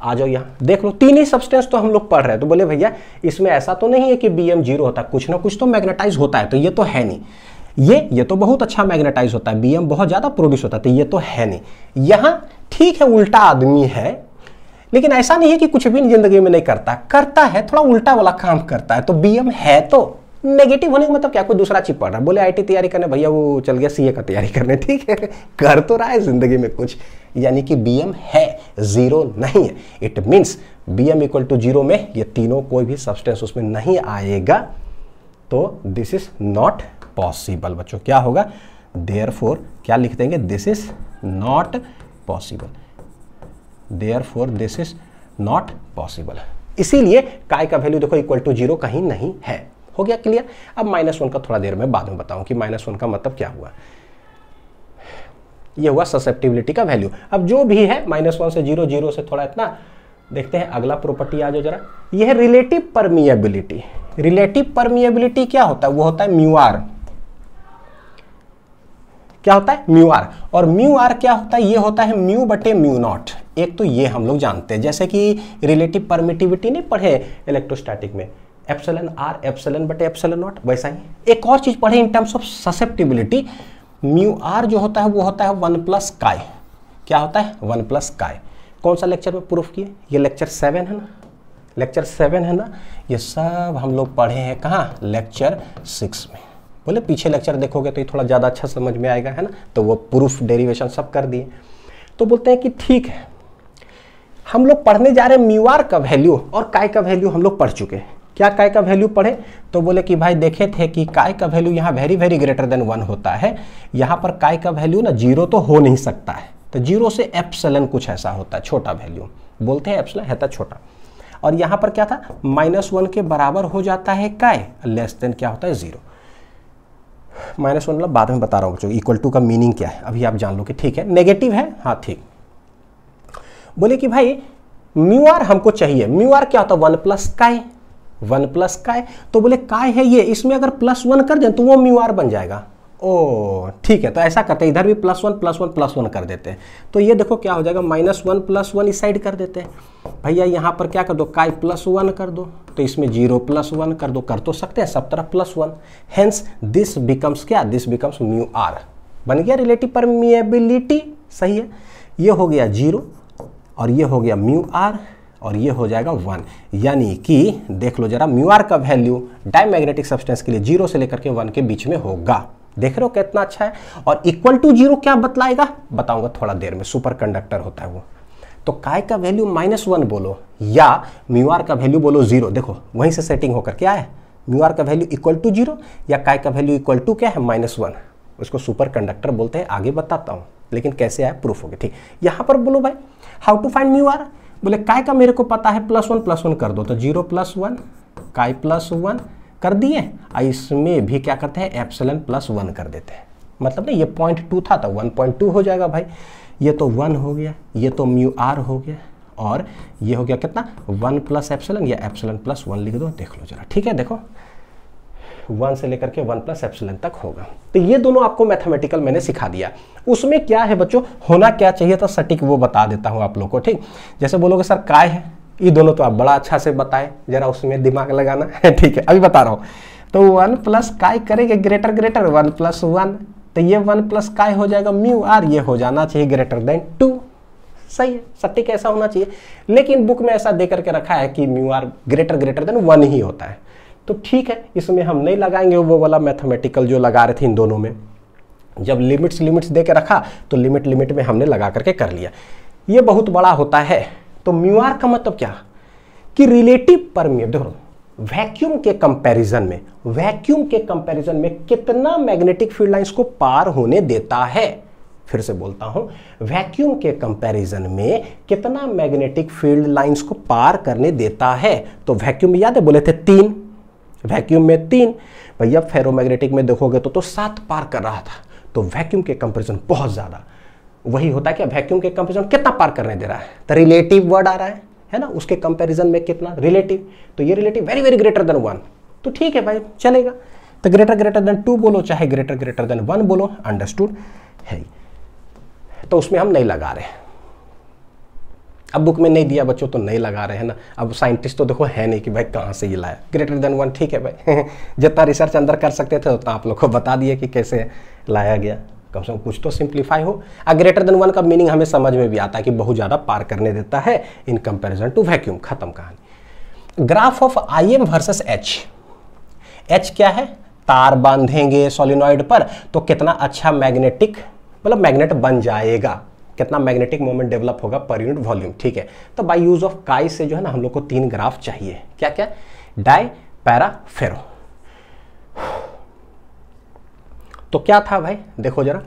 आ जाओ यहाँ, देख लो तीन ही सब्सटेंस तो हम लोग पढ़ रहे हैं, तो बोले भैया इसमें ऐसा तो नहीं है कि बी एम जीरो होता है, कुछ ना कुछ तो मैग्नेटाइज होता है, तो ये तो है नहीं। ये ये तो बहुत अच्छा मैग्नेटाइज होता है, बी एम बहुत ज़्यादा प्रोड्यूस होता है, तो ये तो है नहीं। यहाँ ठीक है उल्टा आदमी है, लेकिन ऐसा नहीं है कि कुछ भी जिंदगी में नहीं करता, करता है, थोड़ा उल्टा वाला काम करता है, तो बी एम है तो नेगेटिव होने का मतलब क्या, कोई दूसरा चीज पढ़ रहा है, बोले आईटी तैयारी करने, भैया वो चल गया सीए का तैयारी करने, ठीक है, कर तो रहा है जिंदगी में कुछ, यानी कि बीएम है, जीरो नहीं है। It means BM equal to zero में ये तीनों कोई भी सब्सटेंस उसमें नहीं आएगा, तो दिस इज नॉट पॉसिबल बच्चों। क्या होगा, देयरफॉर क्या लिख देंगे, this is not possible, therefore this is not possible. इसीलिए काय का वैल्यू देखो इक्वल टू जीरो कहीं नहीं है। हो गया क्लियर। अब माइनस वन का थोड़ा देर में बाद में बताऊं कि माइनस वन का मतलब क्या हुआ। ये हुआ ससेप्टिबिलिटी का वैल्यू। अब जो भी है माइनस वन से जीरो, जीरो से थोड़ा इतना, देखते हैं अगला प्रॉपर्टी आ जाओ जरा। यह है रिलेटिव परमिएबिलिटी। रिलेटिव परमिएबिलिटी क्या होता है, वो होता है म्यू आर। क्या होता है, म्यू आर। और म्यू आर क्या होता है, ये होता है म्यू बटे म्यू नॉट। एक तो ये हम लोग जानते हैं, जैसे कि रिलेटिव परमिटिविटी नहीं पढ़े इलेक्ट्रोस्टैटिक में, एप्सिलॉन आर एप्सिलॉन बटे एप्सिलॉन नॉट, वैसा ही एक और चीज पढ़े in terms of susceptibility. Mu R जो होता है वो होता है वन प्लस काय। क्या होता है, वन प्लस काय। कौन सा लेक्चर में प्रूफ किए, ये लेक्चर सेवन है ना, लेक्चर सेवन है ना, ये सब हम लोग पढ़े हैं कहाँ, लेक्चर सिक्स में। बोले पीछे लेक्चर देखोगे तो ये थोड़ा ज़्यादा अच्छा समझ में आएगा, है ना। तो वो प्रूफ डेरिवेशन सब कर दिए। तो बोलते हैं कि ठीक है, हम लोग पढ़ने जा रहे हैं म्यू आर का वैल्यू और काय का वैल्यू हम लोग पढ़ चुके हैं। क्या काय का वैल्यू पढ़े, तो बोले कि भाई देखे थे कि काय का वैल्यू यहाँ very very greater than one होता है, यहाँ पर काय का वैल्यू ना जीरो तो हो नहीं सकता है, तो जीरो से एप्सिलॉन कुछ ऐसा होता है, छोटा वैल्यू बोलते हैं एप्सिलॉन है, था छोटा। और यहाँ पर क्या था, माइनस वन के बराबर हो जाता है काय, लेस देन क्या होता है जीरो। माइनस वन मतलब बाद में बता रहा हूँ बच्चों इक्वल टू का मीनिंग क्या है, अभी आप जान लो कि ठीक है नेगेटिव है, हाँ ठीक। बोले कि भाई म्यू आर हमको चाहिए, म्यू आर क्या होता है one plus chi, one plus chi. तो बोले काय है ये, इसमें अगर प्लस वन कर दें तो वो म्यू आर बन जाएगा। ओ ठीक है, तो ऐसा करते हैं इधर भी plus one plus one plus one कर देते हैं, तो ये देखो क्या हो जाएगा माइनस वन प्लस वन इस साइड कर देते हैं। भैया यहाँ पर क्या कर दो, काय प्लस वन कर दो, तो इसमें जीरो प्लस वन कर दो, कर तो सकते हैं सब तरफ plus one. Hence this becomes क्या, दिस बिकम्स म्यू आर, बन गया रिलेटिव परमिएबिलिटी, सही है। ये हो गया जीरो और ये हो गया म्यू आर और ये हो जाएगा वन, यानी कि देख लो जरा म्यू आर का वैल्यू डायमैग्नेटिक सब्सटेंस के लिए जीरो से लेकर के वन के बीच में होगा। देख रहे हो कितना अच्छा है। और इक्वल टू जीरो क्या बतलाएगा, बताऊंगा थोड़ा देर में, सुपर कंडक्टर होता है वो। तो काय का वैल्यू माइनस वन बोलो या म्यू आर का वैल्यू बोलो जीरो, देखो वहीं से सेटिंग होकर क्या है, म्यू आर का वैल्यू इक्वल टू जीरो या काय का वैल्यू इक्वल टू क्या है माइनस वन, उसको सुपर कंडक्टर बोलते हैं, आगे बताता हूँ लेकिन कैसे आया प्रूफ हो गया। ठीक, यहाँ पर बोलो भाई how to find mu R, बोले काय का मेरे को पता है प्लस वन प्लस वन कर दो, तो zero plus one chi plus one कर दिए, इसमें भी क्या करते हैं एप्सिलॉन प्लस वन कर देते हैं, मतलब ना ये पॉइंट टू था तो वन पॉइंट टू हो जाएगा भाई, ये तो वन हो गया, ये तो म्यू आर हो गया और ये हो गया कितना वन प्लस एप्सिलॉन या एप्सिलॉन प्लस वन लिख दो, देख लो जरा। ठीक है, देखो वन से लेकर के वन प्लस एप्सिलॉन तक होगा। तो ये दोनों आपको मैथमेटिकल मैंने सिखा दिया। उसमें क्या है बच्चों, होना क्या चाहिए था सटीक वो बता देता हूँ आप लोग को। ठीक, जैसे बोलोगे सर काय है, ये दोनों तो आप बड़ा अच्छा से बताएं, जरा उसमें दिमाग लगाना है। ठीक है, अभी बता रहा हूँ। तो वन प्लस काय करेंगे greater greater one plus one, तो ये वन प्लस काय हो जाएगा म्यू आर, ये हो जाना चाहिए ग्रेटर देन टू, सही है, सटीक ऐसा होना चाहिए। लेकिन बुक में ऐसा दे करके रखा है कि mu R greater greater than one ही होता है, तो ठीक है इसमें हम नहीं लगाएंगे वो वाला मैथमेटिकल जो लगा रहे थे इन दोनों में। जब लिमिट्स लिमिट्स दे के रखा तो लिमिट लिमिट में हमने लगा करके कर लिया। ये बहुत बड़ा होता है। तो म्यू आर का मतलब क्या कि रिलेटिव परमिएबिलिटी, देखो वैक्यूम के कंपैरिजन में, वैक्यूम के कंपैरिजन में कितना मैग्नेटिक फील्ड लाइंस को पार होने देता है। फिर से बोलता हूं, वैक्यूम के कंपैरिजन में कितना मैग्नेटिक फील्ड लाइंस को पार करने देता है। तो वैक्यूम याद है बोले थे तीन, वैक्यूम में तीन, भैया फेरोमैग्नेटिक में देखोगे तो, तो सात पार कर रहा था, तो वैक्यूम के कंपैरिजन बहुत ज़्यादा। वही होता है कि वैक्यूम के कंपैरिजन कितना पार करने दे रहा है, तो रिलेटिव वर्ड आ रहा है है ना, उसके कंपैरिजन में कितना रिलेटिव, तो ये relative very very greater than one, तो ठीक है भाई चलेगा। तो ग्रेटर ग्रेटर देन टू बोलो चाहे ग्रेटर ग्रेटर देन वन बोलो, अंडरस्टूड है। तो उसमें हम नहीं लगा रहे, अब बुक में नहीं दिया बच्चों तो नहीं लगा रहे हैं ना। अब साइंटिस्ट तो देखो है नहीं कि भाई कहाँ से ये लाया ग्रेटर देन वन। ठीक है भाई जितना रिसर्च अंदर कर सकते थे उतना आप लोग को बता दिए कि कैसे लाया गया, कम से कम कुछ तो सिंप्लीफाई हो। आ ग्रेटर देन वन का मीनिंग हमें समझ में भी आता है कि बहुत ज़्यादा पार करने देता है इन कंपैरिजन टू वैक्यूम, खत्म कहानी। Graph of I M versus H, H क्या है, तार बांधेंगे सोलिनॉइड पर तो कितना अच्छा मैग्नेटिक मतलब मैग्नेट बन जाएगा, कितना मैग्नेटिक मोमेंट डेवलप होगा पर यूनिट वॉल्यूम। ठीक है, तो बाय यूज ऑफ काई से जो है ना हम लोग को तीन ग्राफ चाहिए, क्या क्या, डाई पैरा फेरो। तो क्या था भाई देखो जरा,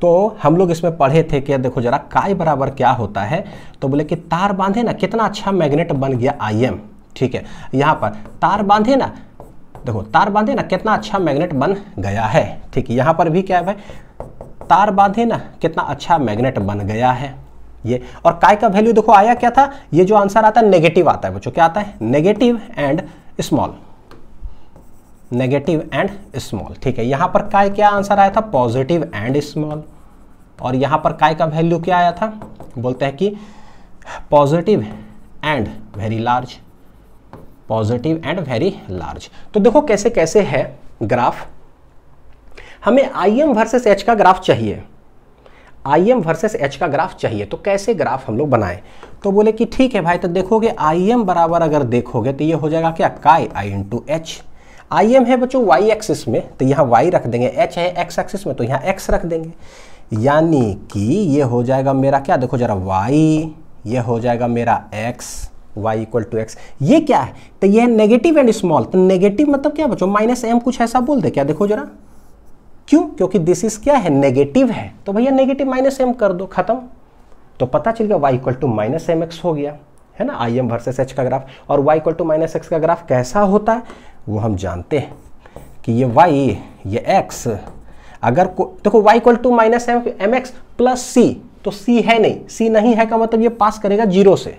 तो हम लोग इसमें पढ़े थे कि देखो जरा काई बराबर क्या होता है, तो बोले कि तार बांधे ना कितना अच्छा मैग्नेट बन गया आई एम। ठीक है, यहाँ पर तार बांधे ना, देखो तार बांधे ना कितना अच्छा मैग्नेट बन गया है। ठीक, यहाँ पर भी क्या है भाई, तार बांधे ना कितना अच्छा मैग्नेट बन गया है ये। और काई का वैल्यू देखो आया क्या था, ये जो आंसर आता है नेगेटिव आता है बच्चों, क्या आता है negative and small, negative and small. ठीक है, यहाँ पर काई क्या आंसर आया था, पॉजिटिव एंड स्मॉल। और यहाँ पर काई का वैल्यू क्या आया था, बोलते हैं कि positive and very large, positive and very large. तो देखो कैसे कैसे है ग्राफ, हमें आई एम वर्सेस एच का ग्राफ चाहिए, आई एम वर्सेस एच का ग्राफ चाहिए। तो कैसे ग्राफ हम लोग बनाएं, तो बोले कि ठीक है भाई, तो देखोगे आई एम बराबर अगर देखोगे तो ये हो जाएगा क्या, chi I into H. I M है बच्चों वाई एक्सिस में तो यहाँ वाई रख देंगे, एच है एक्स एक्सिस में तो यहाँ एक्स रख देंगे, यानी कि ये हो जाएगा मेरा क्या, देखो जरा वाई, ये हो जाएगा मेरा X, Y equal to x. ये क्या है, तो ये है नेगेटिव एंड स्मॉल, तो नेगेटिव मतलब क्या बच्चों, माइनस एम कुछ ऐसा बोल दे क्या, देखो जरा क्यों, क्योंकि दिस इज क्या है नेगेटिव है, तो भैया नेगेटिव माइनस एम कर दो, खत्म। तो पता चल गया Y equal to minus M x हो गया, है ना आई एम वर्सेस एच का ग्राफ। और Y equal to minus x का ग्राफ कैसा होता है वो हम जानते हैं कि ये y ये x, अगर देखो y equal to minus M x plus सी, तो c है नहीं, c नहीं है का मतलब ये पास करेगा जीरो से,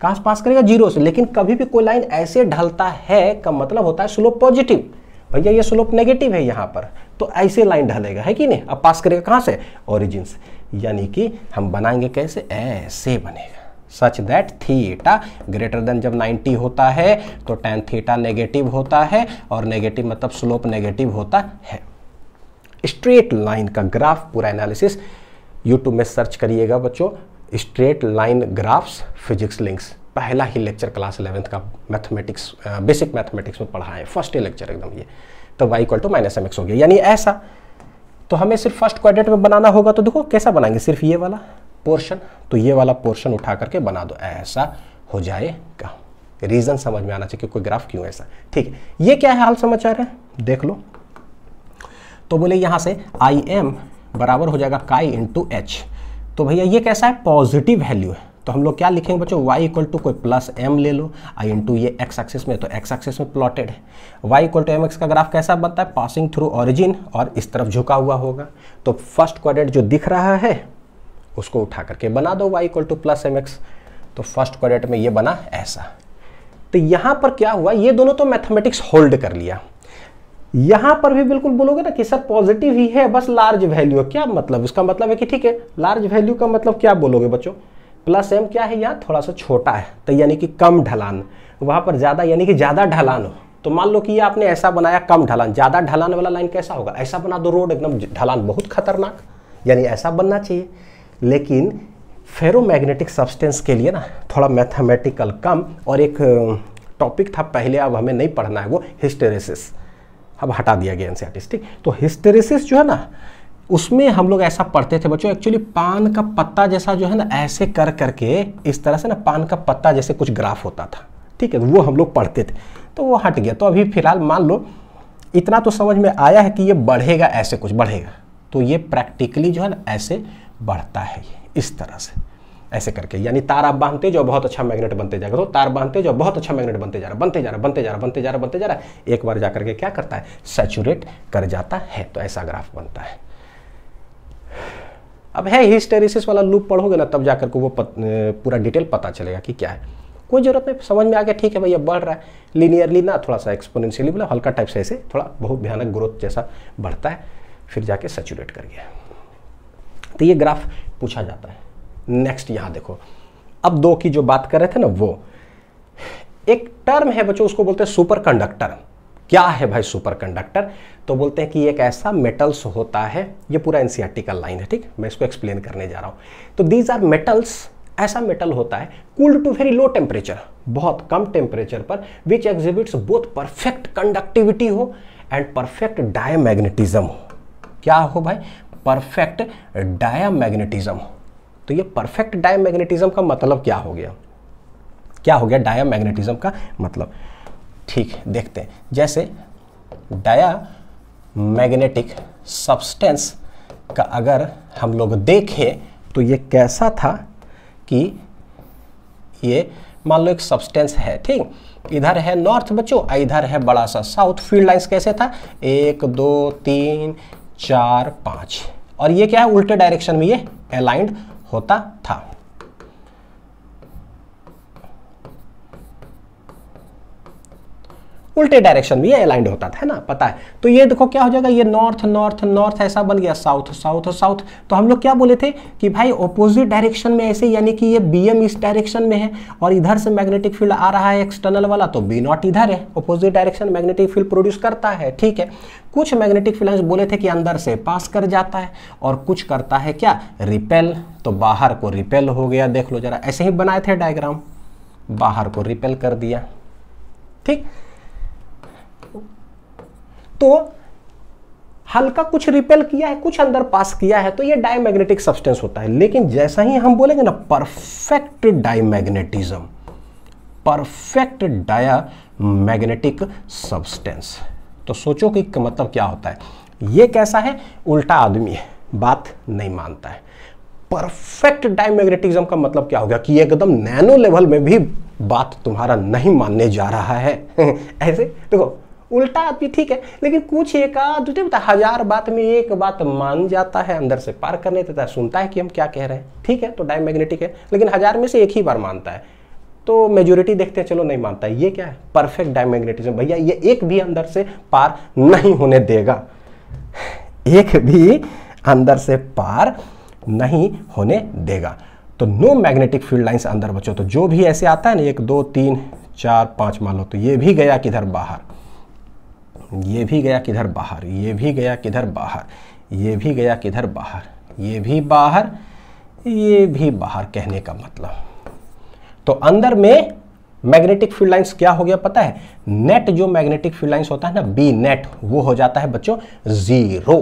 कहाँ से पास करेगा जीरो से। लेकिन कभी भी कोई लाइन ऐसे ढलता है का मतलब होता है स्लोप पॉजिटिव, भैया ये स्लोप नेगेटिव है यहाँ पर, तो ऐसे लाइन ढलेगा है कि नहीं, अब पास करेगा कहाँ से, ओरिजिन से। यानी कि हम बनाएंगे कैसे, ऐसे बनेगा such that theta greater than, जब नाइन्टी होता है तो टेन थीटा नेगेटिव होता है, और नेगेटिव मतलब स्लोप नेगेटिव होता है। स्ट्रेट लाइन का ग्राफ पूरा एनालिसिस यूट्यूब में सर्च करिएगा बच्चों, straight line graphs physics links, पहला ही लेक्चर क्लास इलेवेंथ का मैथमेटिक्स बेसिक मैथमेटिक्स में पढ़ा है, फर्स्ट ही लेक्चर एकदम ये। तो Y equal to minus M x हो गया, यानी ऐसा। तो हमें सिर्फ फर्स्ट क्वाड्रेंट में बनाना होगा, तो देखो कैसा बनाएंगे, सिर्फ ये वाला पोर्शन, तो ये वाला पोर्शन उठा करके बना दो, ऐसा हो जाएगा। रीजन समझ में आना चाहिए कि कोई ग्राफ क्यों ऐसा। ठीक है, ये क्या है हाल समाचार है देख लो। तो बोले यहाँ से आई एम बराबर हो जाएगा काई इंटू एच, तो भैया ये कैसा है, पॉजिटिव वैल्यू है, तो हम लोग क्या लिखेंगे बच्चों, y इक्वल टू कोई प्लस एम ले लो, i इंटू ये x एक्सिस में, तो x एक्सिस में प्लॉटेड है। y equal to M x का ग्राफ कैसा बनता है, पासिंग थ्रू ऑरिजिन और इस तरफ झुका हुआ होगा। तो फर्स्ट क्वाड्रेंट जो दिख रहा है उसको उठा करके बना दो y equal to plus M x, तो फर्स्ट क्वाड्रेंट में ये बना ऐसा। तो यहाँ पर क्या हुआ, ये दोनों तो मैथमेटिक्स होल्ड कर लिया, यहाँ पर भी बिल्कुल बोलोगे ना कि सर पॉजिटिव ही है बस लार्ज वैल्यू, क्या मतलब, इसका मतलब है कि ठीक है लार्ज वैल्यू का मतलब क्या बोलोगे बच्चों, प्लस एम क्या है यहाँ थोड़ा सा छोटा है, तो यानी कि कम ढलान, वहाँ पर ज़्यादा यानी कि ज़्यादा ढलान हो। तो मान लो कि ये आपने ऐसा बनाया कम ढलान, ज़्यादा ढलान वाला लाइन कैसा होगा, ऐसा बना दो रोड एकदम ढलान बहुत खतरनाक, यानी ऐसा बनना चाहिए। लेकिन फेरोमैग्नेटिक सब्सटेंस के लिए ना थोड़ा मैथमेटिकल कम, और एक टॉपिक था पहले अब हमें नहीं पढ़ना है वो हिस्टेरेसिस, अब हटा दिया गया एनसीईआरटी। ठीक, तो हिस्टेरेसिस जो है ना उसमें हम लोग ऐसा पढ़ते थे बच्चों, एक्चुअली पान का पत्ता जैसा जो है ना ऐसे कर करके इस तरह से ना पान का पत्ता जैसे कुछ ग्राफ होता था। ठीक है, वो हम लोग पढ़ते थे, तो वो हट गया। तो अभी फिलहाल मान लो इतना तो समझ में आया है कि ये बढ़ेगा, ऐसे कुछ बढ़ेगा, तो ये प्रैक्टिकली जो है ना ऐसे बढ़ता है, ये इस तरह से ऐसे करके, यानी तार आप बांधते जो बहुत अच्छा मैग्नेट बनते जाएगा, तो तार बांधते जो बहुत अच्छा मैग्नेट बनते जा रहा बनते जा रहा बनते जा रहा बनते जा रहा बनते जा रहा एक बार जा करके क्या करता है, सैचुरेट कर जाता है। तो ऐसा ग्राफ बनता है। अब है हिस्टेरिसिस वाला लूप पढ़ोगे ना तब जाकर के वो पत, पूरा डिटेल पता चलेगा कि क्या है। कोई जरूरत नहीं, समझ में आ गया। ठीक है भैया, बढ़ रहा है लीनियरली ना, थोड़ा सा एक्सपोनेंशियली मतलब हल्का टाइप से ऐसे थोड़ा बहुत भयानक ग्रोथ जैसा बढ़ता है, फिर जाके सैचुरेट कर गया। तो ये ग्राफ पूछा जाता है। नेक्स्ट यहाँ देखो, अब दो की जो बात कर रहे थे ना, वो एक टर्म है बच्चों उसको बोलते हैं सुपर कंडक्टर। क्या है भाई सुपर कंडक्टर? तो बोलते हैं कि एक ऐसा मेटल्स होता है, ये पूरा एनसीईआरटी का लाइन है। ठीक, मैं इसको एक्सप्लेन करने जा रहा हूँ। तो दीज आर मेटल्स, ऐसा मेटल होता है cooled to very low temperature, बहुत कम टेम्परेचर पर, which exhibits both perfect conductivity हो एंड परफेक्ट डायमैग्नेटिज्म हो। क्या हो भाई? परफेक्ट डायमैग्नेटिज्म हो। तो ये परफेक्ट डायमैग्नेटिज्म का मतलब क्या हो गया? क्या हो गया डायमैग्नेटिज्म का मतलब? ठीक है, देखते हैं। जैसे डायमैग्नेटिक सब्सटेंस का अगर हम लोग देखें तो ये कैसा था कि ये मान लो एक सब्सटेंस है, ठीक, इधर है नॉर्थ बच्चों, इधर है बड़ा सा साउथ। फील्ड लाइंस कैसे था? एक दो तीन चार पाँच, और ये क्या है? उल्टे डायरेक्शन में ये अलाइंड होता था। उल्टे डायरेक्शन में ये अलाइंड होता था ना, पता है। तो ये देखो क्या हो जाएगा, ये नॉर्थ नॉर्थ नॉर्थ ऐसा बन गया, साउथ साउथ साउथ। तो हम लोग क्या बोले थे कि भाई ऑपोजिट डायरेक्शन में ऐसे, यानी कि ये बी एम इस डायरेक्शन में है और इधर से मैग्नेटिक फील्ड आ रहा है एक्सटर्नल वाला, तो बी नॉट इधर है, opposite direction magnetic field produce करता है, ठीक है। कुछ मैग्नेटिक फील्ड बोले थे कि अंदर से पास कर जाता है और कुछ करता है क्या? रिपेल। तो बाहर को रिपेल हो गया, देख लो जरा, ऐसे ही बनाए थे डायग्राम, बाहर को रिपेल कर दिया, ठीक। तो हल्का कुछ रिपेल किया है, कुछ अंदर पास किया है, तो ये डायमैग्नेटिक सब्सटेंस होता है। लेकिन जैसा ही हम बोलेंगे ना perfect diamagnetism, perfect diamagnetic substance, तो सोचो कि मतलब क्या होता है। ये कैसा है? उल्टा आदमी है, बात नहीं मानता है। परफेक्ट डायमैग्नेटिज्म का मतलब क्या होगा कि एकदम नैनो लेवल में भी बात तुम्हारा नहीं मानने जा रहा है। ऐसे देखो उल्टा आदमी, ठीक है, लेकिन कुछ एक आध हजार बात में एक बात मान जाता है, अंदर से पार करने देता है, सुनता है कि हम क्या कह रहे हैं, ठीक है, तो डायमैग्नेटिक है, लेकिन हजार में से एक ही बार मानता है। तो मेजोरिटी देखते हैं, चलो नहीं मानता है। ये क्या है? Perfect diamagnetism. भैया ये एक भी अंदर से पार नहीं होने देगा, एक भी अंदर से पार नहीं होने देगा। तो नो मैग्नेटिक फील्ड लाइन्स अंदर बचो। तो जो भी ऐसे आता है ना, एक दो तीन चार पाँच, मान लो तो ये भी गया किधर बाहर, ये भी गया किधर बाहर, ये भी गया किधर बाहर, ये भी गया किधर बाहर, ये भी बाहर, ये भी बाहर। कहने का मतलब तो अंदर में मैग्नेटिक फील्ड लाइंस क्या हो गया पता है? नेट जो मैग्नेटिक फील्ड लाइंस होता है ना, बी नेट, वो हो जाता है बच्चों जीरो।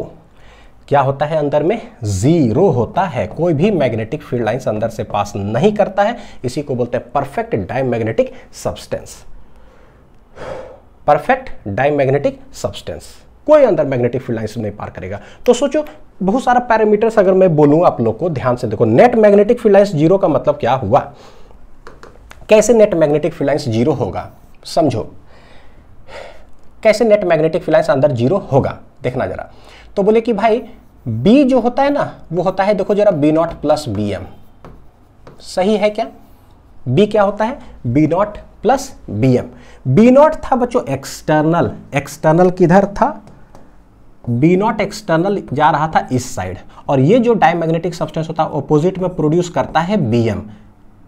क्या होता है अंदर में? जीरो होता है। कोई भी मैग्नेटिक फील्ड लाइंस अंदर से पास नहीं करता है। इसी को बोलते हैं perfect diamagnetic substance. Perfect diamagnetic substance, कोई अंदर मैग्नेटिक फील्ड लाइंस नहीं पार करेगा। तो सोचो बहुत सारा पैरामीटर्स अगर मैं बोलूँ आप लोग को, ध्यान से देखो, net magnetic field lines zero का मतलब क्या हुआ? कैसे net magnetic field lines zero होगा? समझो कैसे नेट मैग्नेटिक फील्ड लाइंस अंदर जीरो होगा, देखना जरा। तो बोले कि भाई बी जो होता है ना, वो होता है, देखो जरा, B not plus B M. सही है क्या? बी क्या होता है? B not plus B M. B not था बच्चों एक्सटर्नल, एक्सटर्नल किधर था? बी नॉट एक्सटर्नल जा रहा था इस साइड, और ये जो डायमैग्नेटिक सब्सटेंस होता है ऑपोजिट में प्रोड्यूस करता है बी एम,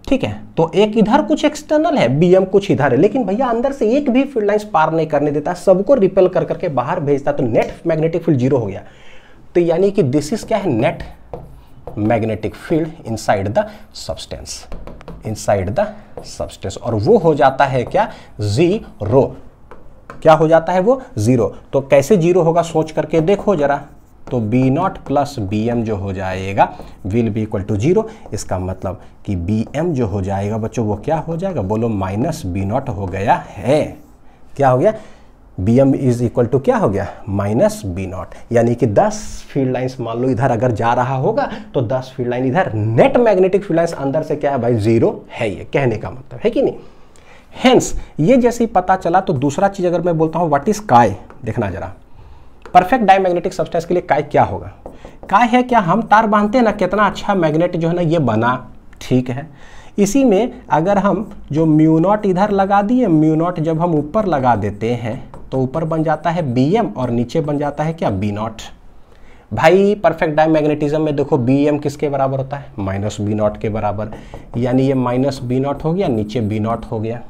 ठीक है। तो एक इधर कुछ एक्सटर्नल है, बी एम कुछ इधर है, लेकिन भैया अंदर से एक भी फील्ड लाइंस पार नहीं करने देता, सबको रिपेल कर करके बाहर भेजता। तो नेट मैग्नेटिक फील्ड जीरो हो गया। तो यानी कि दिस इज क्या है? Net magnetic field inside the substance, inside the substance, और वो हो जाता है क्या? जीरो। क्या हो जाता है वो? जीरो। तो कैसे जीरो होगा सोच करके देखो जरा। तो B not plus B M जो हो जाएगा will be equal to zero. इसका मतलब कि बी एम जो हो जाएगा बच्चों वो क्या हो जाएगा? बोलो माइनस बी नॉट हो गया है। क्या हो गया? B M is equal to क्या हो गया? Minus B not. यानी कि दस फील्ड लाइंस मान लो इधर अगर जा रहा होगा तो दस फील्ड लाइन इधर, नेट मैग्नेटिक फील्ड लाइंस अंदर से क्या है भाई? जीरो है। ये कहने का मतलब है कि नहीं? हेंस ये जैसे ही पता चला, तो दूसरा चीज अगर मैं बोलता हूँ व्हाट इज काय, देखना जरा। परफेक्ट डायमैग्नेटिक सब्सटेंस के लिए काय क्या होगा? काय है क्या? हम तार बांधते हैं ना, कितना अच्छा मैग्नेट जो है ना ये बना, ठीक है। इसी में अगर हम जो म्यू नॉट इधर लगा दिए, म्यू नॉट जब हम ऊपर लगा देते हैं तो ऊपर बन जाता है बी एम और नीचे बन जाता है क्या? B not. भाई परफेक्ट डायमैग्नेटिज्म में देखो बी एम किसके बराबर होता है? माइनस बी नॉट के बराबर। यानी ये माइनस बी नॉट हो गया, नीचे बी नॉट हो गया।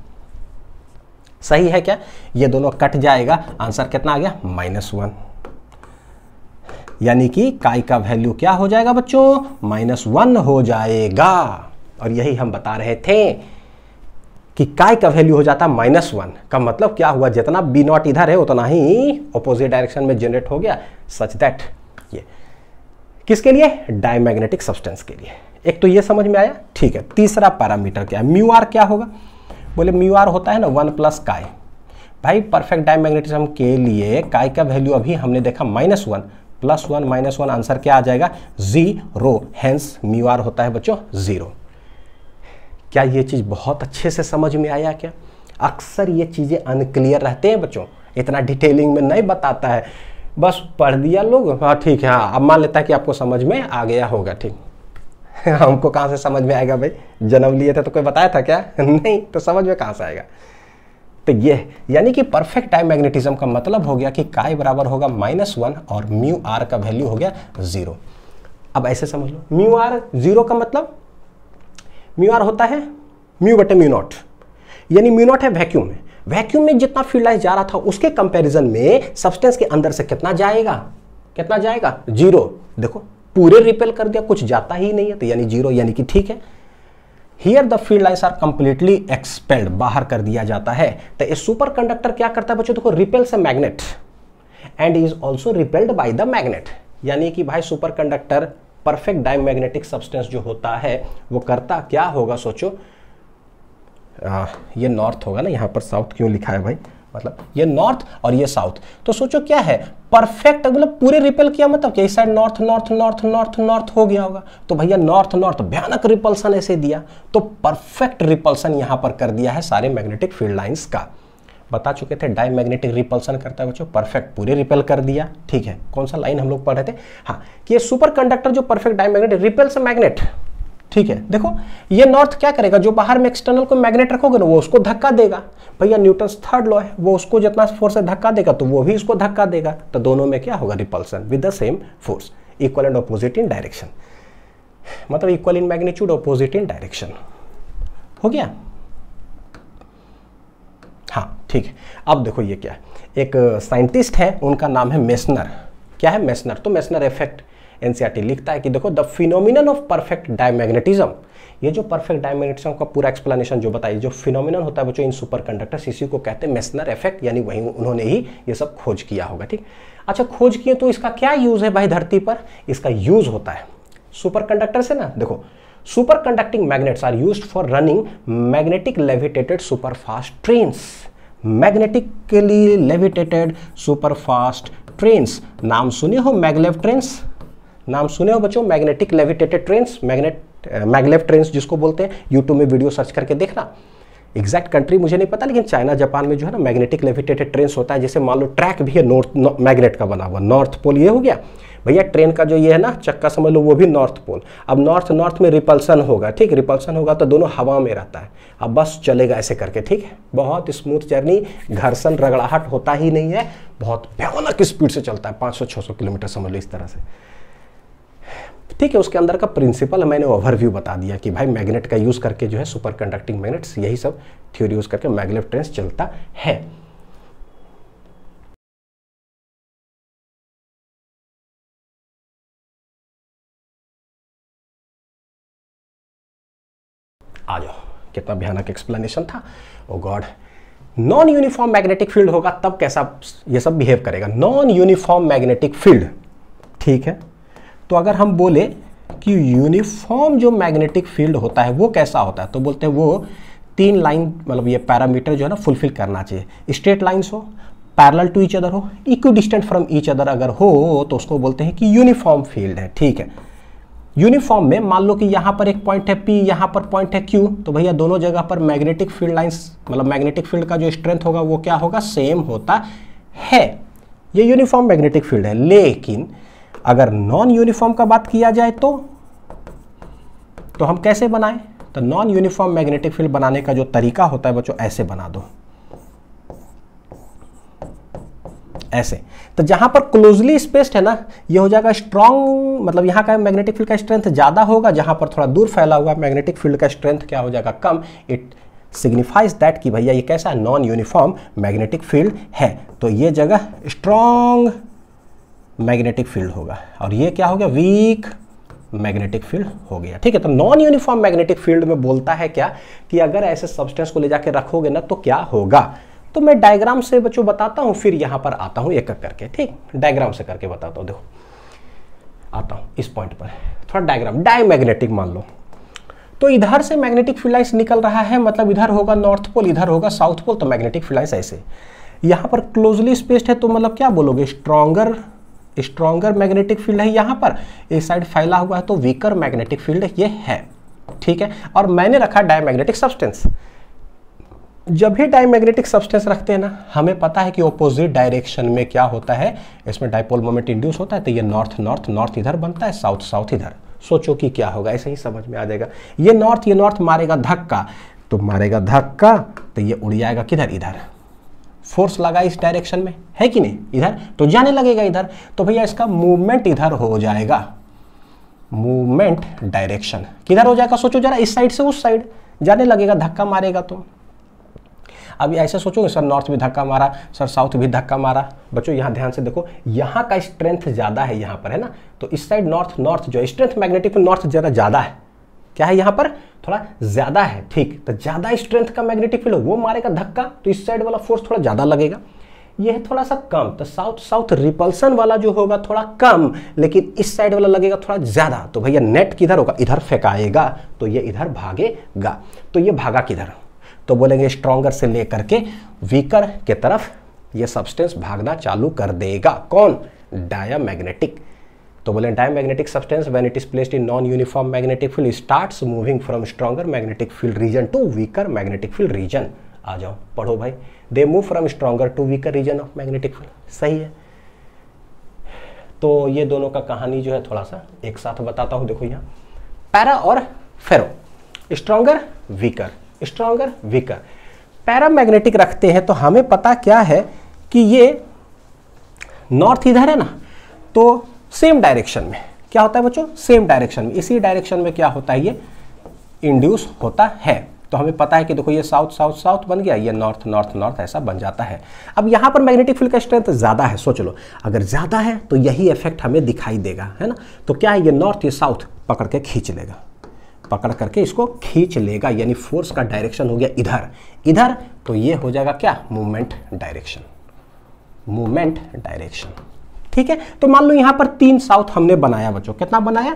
सही है क्या? ये दोनों कट जाएगा, आंसर कितना आ गया? Minus one. यानी कि काय का वैल्यू क्या हो जाएगा बच्चों? माइनस वन हो जाएगा। और यही हम बता रहे थे कि काय का वैल्यू हो जाता है माइनस वन। का मतलब क्या हुआ, जितना बी नॉट इधर है उतना ही ऑपोजिट डायरेक्शन में जनरेट हो गया, सच दैट ये किसके लिए, डायमैग्नेटिक सब्सटेंस के लिए। एक तो ये समझ में आया, ठीक है। तीसरा पैरामीटर क्या है, म्यू आर क्या होगा, बोले म्यू आर होता है ना वन प्लस काय। भाई परफेक्ट डायमैग्नेटिज्म के लिए काय का वैल्यू अभी हमने देखा minus one, plus one minus one, answer क्या आ जाएगा, जीरो। हैंस म्यू आर होता है बच्चों जीरो। क्या ये चीज़ बहुत अच्छे से समझ में आया क्या? अक्सर ये चीज़ें अनक्लियर रहते हैं बच्चों, इतना डिटेलिंग में नहीं बताता है, बस पढ़ दिया लोग, हाँ ठीक है, हाँ अब मान लेता है कि आपको समझ में आ गया होगा, ठीक। हमको कहाँ से समझ में आएगा भाई, जन्म लिए थे तो कोई बताया था क्या? नहीं, तो समझ में कहाँ से आएगा। तो ये यानी कि परफेक्ट डायमैग्नेटिज्म का मतलब हो गया कि काय बराबर होगा माइनस वन और म्यू आर का वैल्यू हो गया जीरो। अब ऐसे समझ लो, म्यू आर जीरो का मतलब म्यू आर होता है म्यू बटे म्यू नॉट, यानी म्यू नॉट है वैक्यूम में, वैक्यूम में जितना फील्ड लाइज जा रहा था उसके कंपैरिजन में सब्सटेंस के अंदर से कितना जाएगा, कितना जाएगा, जीरो। देखो पूरे रिपेल कर दिया, कुछ जाता ही नहीं है, तो यानी जीरो, यानी कि ठीक है। Here the field lines are completely expelled, बाहर कर दिया जाता है। तो ये सुपर कंडक्टर क्या करता है बच्चों, देखो repels a magnet and is also repelled by the magnet. यानी कि भाई superconductor perfect diamagnetic substance जो होता है वो करता क्या होगा, सोचो। आ, ये नॉर्थ होगा ना, यहाँ पर साउथ क्यों लिखा है भाई, मतलब ये नॉर्थ और ये साउथ, तो सोचो क्या है परफेक्ट, मतलब पूरे रिपेल किया, मतलब क्या इस side north north north north north हो गया होगा, तो भैया नॉर्थ नॉर्थ भयानक रिपल्सन ऐसे दिया, तो परफेक्ट रिपल्सन यहाँ पर कर दिया है सारे मैग्नेटिक फील्ड लाइंस का। बता चुके थे डायमैग्नेटिक रिपल्सन करता है बच्चों, परफेक्ट पूरे रिपेल कर दिया, ठीक है। कौन सा लाइन हम लोग पढ़ रहे थे, हाँ कि ये सुपर कंडक्टर जो परफेक्ट डायमैग्नेटिक रिपेल्स मैग्नेट, ठीक है। देखो ये नॉर्थ क्या करेगा, जो बाहर में एक्सटर्नल को मैग्नेट रखोगे ना वो उसको धक्का देगा, भैया न्यूटन्स थर्ड लॉ है, वो उसको जितना फोर्स से धक्का देगा तो वो भी इसको धक्का देगा, तो दोनों में क्या होगा, repulsion with the same force, equal and opposite in direction, मतलब equal in magnitude opposite in direction, हो गया, हाँ ठीक है। अब देखो ये क्या है, एक साइंटिस्ट है, उनका नाम है मेसनर। क्या है, मेसनर। तो मेसनर इफेक्ट एनसीईआरटी लिखता है कि देखो the phenomenon of perfect diamagnetism, ये जो परफेक्ट डायमैग्नेटिज्म का पूरा एक्सप्लेनेशन जो बताइए, जो फिनोमिनन होता है बच्चों इन सुपर कंडक्टर्स, इसी को कहते हैं मेसनर इफेक्ट, यानी वहीं उन्होंने ही ये सब खोज किया होगा, ठीक। अच्छा खोज किए तो इसका क्या यूज़ है भाई धरती पर, इसका यूज़ होता है सुपर कंडक्टर से ना, देखो super conducting magnets are used for running magnetic levitated super fast trains, magnetically levitated super fast trains. नाम सुने हो मैगलेव ट्रेन्स, नाम सुने हो बच्चों, magnetic levitated trains, magnet maglev trains जिसको बोलते हैं, यूट्यूब में वीडियो सर्च करके देखना। एग्जैक्ट कंट्री मुझे नहीं पता, लेकिन चाइना जापान में जो है ना मैग्नेटिक लेविटेटेड ट्रेन्स होता है, जैसे मान लो ट्रैक भी है नॉर्थ मैग्नेट का बना हुआ, नॉर्थ पोल ये हो गया, भैया ट्रेन का जो ये है ना चक्का समझ लो वो भी नॉर्थ पोल, अब नॉर्थ नॉर्थ में रिपल्सन होगा, ठीक, रिपल्सन होगा तो दोनों हवा में रहता है, अब बस चलेगा ऐसे करके, ठीक है, बहुत स्मूथ जर्नी, घर्षण रगड़ाहट होता ही नहीं है, बहुत भयानक स्पीड से चलता है, पाँच सौ छह सौ किलोमीटर समझ लो इस तरह से, ठीक है। उसके अंदर का प्रिंसिपल मैंने ओवरव्यू बता दिया कि भाई मैग्नेट का यूज़ करके जो है सुपर कंडक्टिंग मैग्नेट्स यही सब थ्योरी यूज़ करके मैगलेव ट्रेन्स चलता है। आ जाओ, कितना भयानक एक्सप्लेनेशन था, oh God. Non uniform magnetic field होगा तब कैसा ये सब बिहेव करेगा, नॉन यूनिफॉर्म मैग्नेटिक फील्ड, ठीक है। तो अगर हम बोले कि यूनिफॉर्म जो मैग्नेटिक फील्ड होता है वो कैसा होता है, तो बोलते हैं वो तीन लाइन, मतलब ये पैरामीटर जो है ना फुलफिल करना चाहिए, स्ट्रेट लाइन्स हो, पैरेलल टू ईच अदर हो, इक्विडिस्टेंट फ्रॉम ईच अदर अगर हो तो उसको बोलते हैं कि यूनिफॉर्म फील्ड है, ठीक है। यूनिफॉर्म में मान लो कि यहाँ पर एक पॉइंट है P, यहाँ पर पॉइंट है Q, तो भैया दोनों जगह पर मैग्नेटिक फील्ड लाइंस, मतलब मैग्नेटिक फील्ड का जो स्ट्रेंथ होगा वो क्या होगा, सेम होता है, ये यूनिफॉर्म मैग्नेटिक फील्ड है। लेकिन अगर नॉन यूनिफॉर्म का बात किया जाए तो तो हम कैसे बनाएं, तो नॉन यूनिफॉर्म मैग्नेटिक फील्ड बनाने का जो तरीका होता है बच्चों, ऐसे बना दो, ऐसे, तो जहां पर क्लोजली स्पेस्ड है ना ये हो जाएगा स्ट्रॉन्ग, मतलब यहाँ का मैग्नेटिक फील्ड का स्ट्रेंथ ज़्यादा होगा, जहां पर थोड़ा दूर फैला हुआ मैग्नेटिक फील्ड का स्ट्रेंथ क्या हो जाएगा, कम। इट सिग्निफाइज दैट कि भैया ये कैसा है, नॉन यूनिफॉर्म मैग्नेटिक फील्ड है, तो ये जगह स्ट्रॉन्ग मैग्नेटिक फील्ड होगा और ये क्या हो गया, वीक मैग्नेटिक फील्ड हो गया। ठीक है, तो नॉन यूनिफॉर्म मैग्नेटिक फील्ड में बोलता है क्या कि अगर ऐसे सब्सटेंस को ले जाके रखोगे ना तो क्या होगा, तो मैं डायग्राम से बच्चों बताता हूँ, फिर यहाँ पर आता हूँ एक एक करके। ठीक, डायग्राम से करके बताता हूँ, देखो आता हूँ इस पॉइंट पर, थोड़ा डायग्राम डायमैग्नेटिक मान लो, तो इधर से मैग्नेटिक फील्ड लाइंस निकल रहा है, मतलब इधर होगा नॉर्थ पोल, इधर होगा साउथ पोल, तो मैग्नेटिक फील्ड लाइंस ऐसे। यहाँ पर क्लोजली स्पेस्ड है, तो मतलब क्या बोलोगे, स्ट्रॉन्गर स्ट्रॉन्गर मैग्नेटिक फील्ड है यहाँ पर, इस साइड फैला हुआ है तो वीकर मैग्नेटिक फील्ड ये है। ठीक है, और मैंने रखा डायमैग्नेटिक सब्सटेंस। जब भी डायमैग्नेटिक सब्सटेंस रखते हैं ना, हमें पता है कि ऑपोजिट डायरेक्शन में क्या होता है, इसमें डायपोल मोमेंट इंड्यूस होता है, तो ये नॉर्थ नॉर्थ नॉर्थ इधर बनता है, साउथ साउथ इधर। सोचो कि क्या होगा, ऐसे ही समझ में आ जाएगा। ये नॉर्थ ये नॉर्थ मारेगा धक्का, तो मारेगा धक्का तो ये उड़ जाएगा किधर, इधर। फोर्स लगा इस डायरेक्शन में, है कि नहीं, इधर तो जाने लगेगा इधर, तो भैया इसका मूवमेंट इधर हो जाएगा, मूवमेंट डायरेक्शन किधर हो जाएगा, सोचो जरा, इस साइड से उस साइड जाने लगेगा, धक्का मारेगा तो। अभी ऐसे सोचोगे सर नॉर्थ भी धक्का मारा, सर साउथ भी धक्का मारा। बच्चों यहाँ ध्यान से देखो, यहाँ का स्ट्रेंथ ज़्यादा है यहाँ पर, है ना, तो इस साइड नॉर्थ नॉर्थ जो स्ट्रेंथ मैग्नेटिक नॉर्थ ज़रा ज़्यादा है, क्या है यहाँ पर थोड़ा ज़्यादा है। ठीक, तो ज़्यादा स्ट्रेंथ का मैग्नेटिक फील्ड वो मारेगा धक्का, तो इस साइड वाला फोर्स थोड़ा ज़्यादा लगेगा, यह थोड़ा सा कम, तो साउथ साउथ रिपल्सन वाला जो होगा थोड़ा कम, लेकिन इस साइड वाला लगेगा थोड़ा ज़्यादा, तो भैया नेट किधर होगा, इधर फेंकाएगा, तो ये इधर भागेगा, तो ये भागा किधर, तो बोलेंगे स्ट्रॉन्गर से लेकर के वीकर के तरफ ये सब्सटेंस भागना चालू कर देगा। कौन, डायमैग्नेटिक। तो बोले diamagnetic substance when it is placed in non uniform magnetic field starts moving from stronger magnetic field region to weaker magnetic field region. आ जाओ पढ़ो भाई, they move from stronger to weaker region of magnetic field, सही है। तो ये दोनों का कहानी जो है थोड़ा सा एक साथ बताता हूँ, देखो यहाँ पैरा और ferro, stronger weaker, stronger weaker. Paramagnetic रखते हैं तो हमें पता क्या है कि ये नॉर्थ इधर है ना, तो सेम डायरेक्शन में क्या होता है बच्चों, सेम डायरेक्शन में, इसी डायरेक्शन में क्या होता है, ये इंड्यूस होता है। तो हमें पता है कि देखो ये साउथ साउथ साउथ बन गया, ये नॉर्थ नॉर्थ नॉर्थ ऐसा बन जाता है। अब यहाँ पर मैग्नेटिक फील्ड का स्ट्रेंथ ज़्यादा है, सोच लो अगर ज़्यादा है तो यही इफेक्ट हमें दिखाई देगा, है ना। तो क्या है, ये नॉर्थ ये साउथ पकड़ के खींच लेगा, पकड़ करके इसको खींच लेगा, यानी फोर्स का डायरेक्शन हो गया इधर इधर, तो ये हो जाएगा क्या, मूवमेंट डायरेक्शन, मूवमेंट डायरेक्शन। ठीक है, तो मान लो यहाँ पर तीन साउथ हमने बनाया बच्चों, कितना बनाया,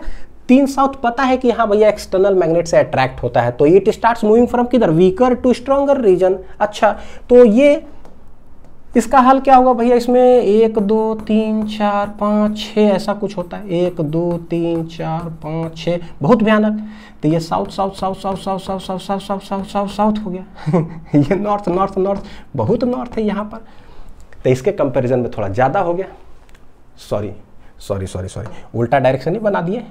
तीन साउथ। पता है कि हाँ भैया एक्सटर्नल मैग्नेट से अट्रैक्ट होता है, तो इट स्टार्ट्स मूविंग फ्रॉम किधर, वीकर टू स्ट्रॉन्गर रीजन। अच्छा, तो ये इसका हल क्या होगा भैया, इसमें एक दो तीन चार पाँच छः ऐसा कुछ होता है, एक दो तीन चार पाँच छः, बहुत भयानक। तो ये south south south south south south south south south south south south हो गया, ये नॉर्थ नॉर्थ नॉर्थ बहुत नॉर्थ है यहाँ पर, तो इसके कंपैरिजन में थोड़ा ज़्यादा हो गया। सॉरी सॉरी सॉरी सॉरी उल्टा डायरेक्शन ही बना दिए,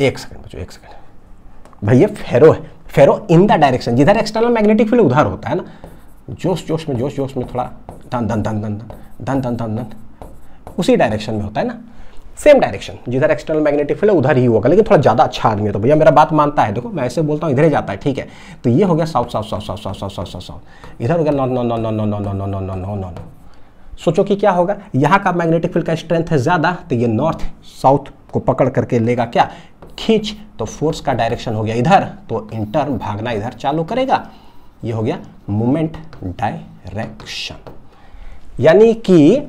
एक सेकेंड बच्चों एक सेकेंड, भैया फेरो है, फेरो इन द डायरेक्शन जिधर एक्सटर्नल मैग्नेटिक फील्ड उधर होता है ना, जोश जोश में जोश जोश में थोड़ा धन धन धन धन धन धन धन धन उसी डायरेक्शन में होता है ना, सेम डायरेक्शन जिधर एक्सटर्नल मैग्नेटिक फील्ड उधर ही होगा, लेकिन थोड़ा ज़्यादा अच्छा आदमी है तो भैया मेरा बात मानता है, देखो मैं ऐसे बोलता हूँ इधर ही जाता है। ठीक है, तो ये हो गया south south south south south south south south south इधर हो गया non non non non non non non non non non. सोचो कि क्या होगा, यहाँ का मैग्नेटिक फील्ड का स्ट्रेंथ है ज़्यादा, तो ये नॉर्थ साउथ को पकड़ करके लेगा क्या, खींच, तो फोर्स का डायरेक्शन हो गया इधर, तो इंटर्न भागना इधर चालू करेगा, ये हो गया मोमेंट डायरेक्शन। यानी कि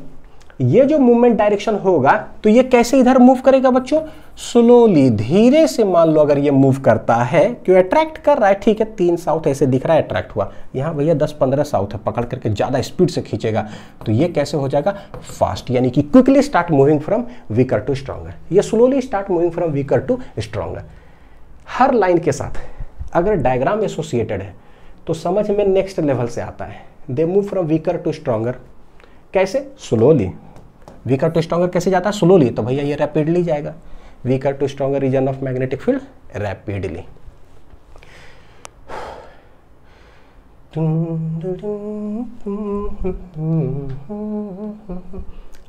ये जो मोमेंट डायरेक्शन होगा तो ये कैसे इधर मूव करेगा बच्चों, स्लोली धीरे से। मान लो अगर ये मूव करता है, क्यों अट्रैक्ट कर रहा है, ठीक है, तीन साउथ ऐसे दिख रहा है अट्रैक्ट हुआ, यहाँ भैया दस पंद्रह साउथ है, पकड़ करके ज़्यादा स्पीड से खींचेगा, तो ये कैसे हो जाएगा, फास्ट, यानी कि quickly start moving from weaker to stronger, ये slowly start moving from weaker to stronger. हर लाइन के साथ अगर डायग्राम एसोसिएटेड है तो समझ में नेक्स्ट लेवल से आता है। They move from weaker to stronger, कैसे, स्लोली, वीकर टू स्ट्रॉन्गर कैसे जाता है, स्लोली, तो भैया ये रैपिडली जाएगा, weaker to stronger region of magnetic field rapidly.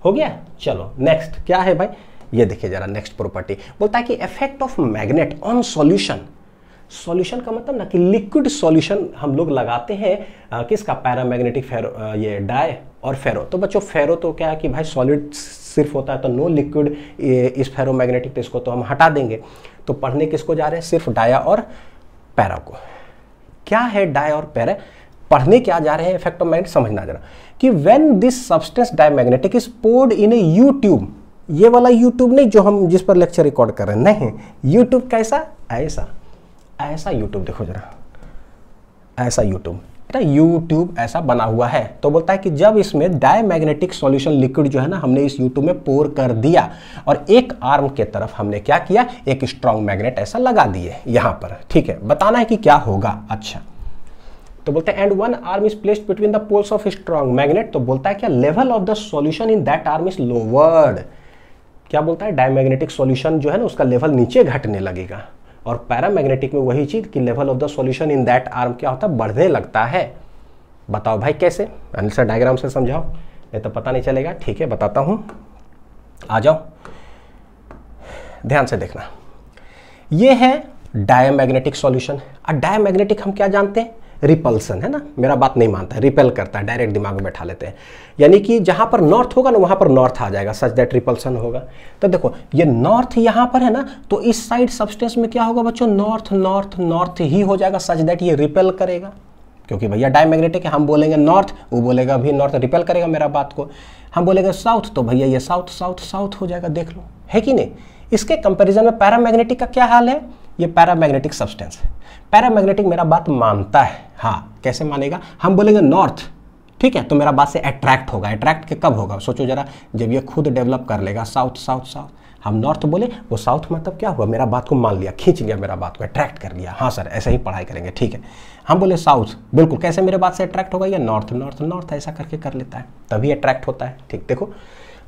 हो गया, चलो नेक्स्ट क्या है भाई, ये देखिए जरा नेक्स्ट प्रॉपर्टी, बोलता है कि effect of magnet on solution solution का मतलब ना कि लिक्विड सॉल्यूशन हम लोग लगाते हैं किसका, पैरामैग्नेटिक फेरो, ये डाय और फेरो। तो बच्चों फेरो तो क्या है कि भाई सॉलिड सिर्फ होता है, तो नो लिक्विड इस फेरोमैग्नेटिक, तो इसको तो हम हटा देंगे। तो पढ़ने किसको जा रहे हैं, सिर्फ डाया और पैरा को। क्या है डाय और पैरा, पढ़ने क्या जा रहे हैं इफेक्ट ऑफ मैग्नेट, समझना जरा कि when this substance diamagnetic is poured in a U tube, ये वाला यूट्यूब नहीं जो हम जिस पर लेक्चर रिकॉर्ड कर रहे हैं, नहीं यूट्यूब कैसा, ऐसा ऐसा यूट्यूब देखो जरा, ऐसा यूट्यूब यूट्यूब ऐसा बना हुआ है। तो बोलता है कि जब इसमें डायमैग्नेटिक सॉल्यूशन लिक्विड जो है ना हमने इस यूट्यूब में पोर कर दिया और एक आर्म के तरफ हमने क्या किया, एक स्ट्रांग मैग्नेट ऐसा लगा दिए यहां पर, ठीक है, बताना है कि क्या होगा। अच्छा तो बोलते हैं and one arm is placed between the poles of strong magnet. तो बोलता है क्या, level of the solution in that arm is lowered. क्या बोलता है, डायमैग्नेटिक सॉल्यूशन जो है ना उसका लेवल नीचे घटने लगेगा, और पैरामैग्नेटिक में वही चीज कि level of the solution in that arm क्या होता है, बढ़ने लगता है। बताओ भाई कैसे, आंसर डायग्राम से समझाओ, नहीं तो पता नहीं चलेगा। ठीक है बताता हूं, आ जाओ ध्यान से देखना। ये है डायमैग्नेटिक सॉल्यूशन, और डायमैग्नेटिक हम क्या जानते हैं, रिपल्सन है ना, मेरा बात नहीं मानता, रिपेल करता है, डायरेक्ट दिमाग में बैठा लेते हैं, यानी कि जहां पर नॉर्थ होगा ना वहां पर नॉर्थ आ जाएगा, सच दैट रिपल्सन होगा। तो देखो ये नॉर्थ यहां पर है ना, तो इस साइड सब्सटेंस में क्या होगा बच्चों, नॉर्थ नॉर्थ नॉर्थ ही हो जाएगा, सच दैट ये रिपेल करेगा, क्योंकि भैया डायमैग्नेटिक है, हम बोलेंगे नॉर्थ, वो बोलेगा भी नॉर्थ, रिपेल करेगा मेरा बात को। हम बोलेंगे साउथ, तो भैया ये साउथ साउथ साउथ हो जाएगा, देख लो है कि नहीं। इसके कंपेरिजन में पैरामैग्नेटिक का क्या हाल है, ये पैरामैग्नेटिक सब्सटेंस है, पैरामैग्नेटिक मेरा बात मानता है, हाँ कैसे मानेगा, हम बोलेंगे नॉर्थ, ठीक है, तो मेरा बात से अट्रैक्ट होगा। अट्रैक्ट के कब होगा, सोचो जरा, जब ये खुद डेवलप कर लेगा, साउथ साउथ साउथ, हम नॉर्थ बोले, वो साउथ मतलब क्या हुआ, मेरा बात को मान लिया, खींच लिया मेरा बात को, अट्रैक्ट कर लिया, हाँ सर ऐसे ही पढ़ाई करेंगे, ठीक है। हम बोले साउथ, बिल्कुल कैसे मेरे बात से अट्रैक्ट होगा, या नॉर्थ नॉर्थ नॉर्थ ऐसा करके कर लेता है, तभी अट्रैक्ट होता है। ठीक देखो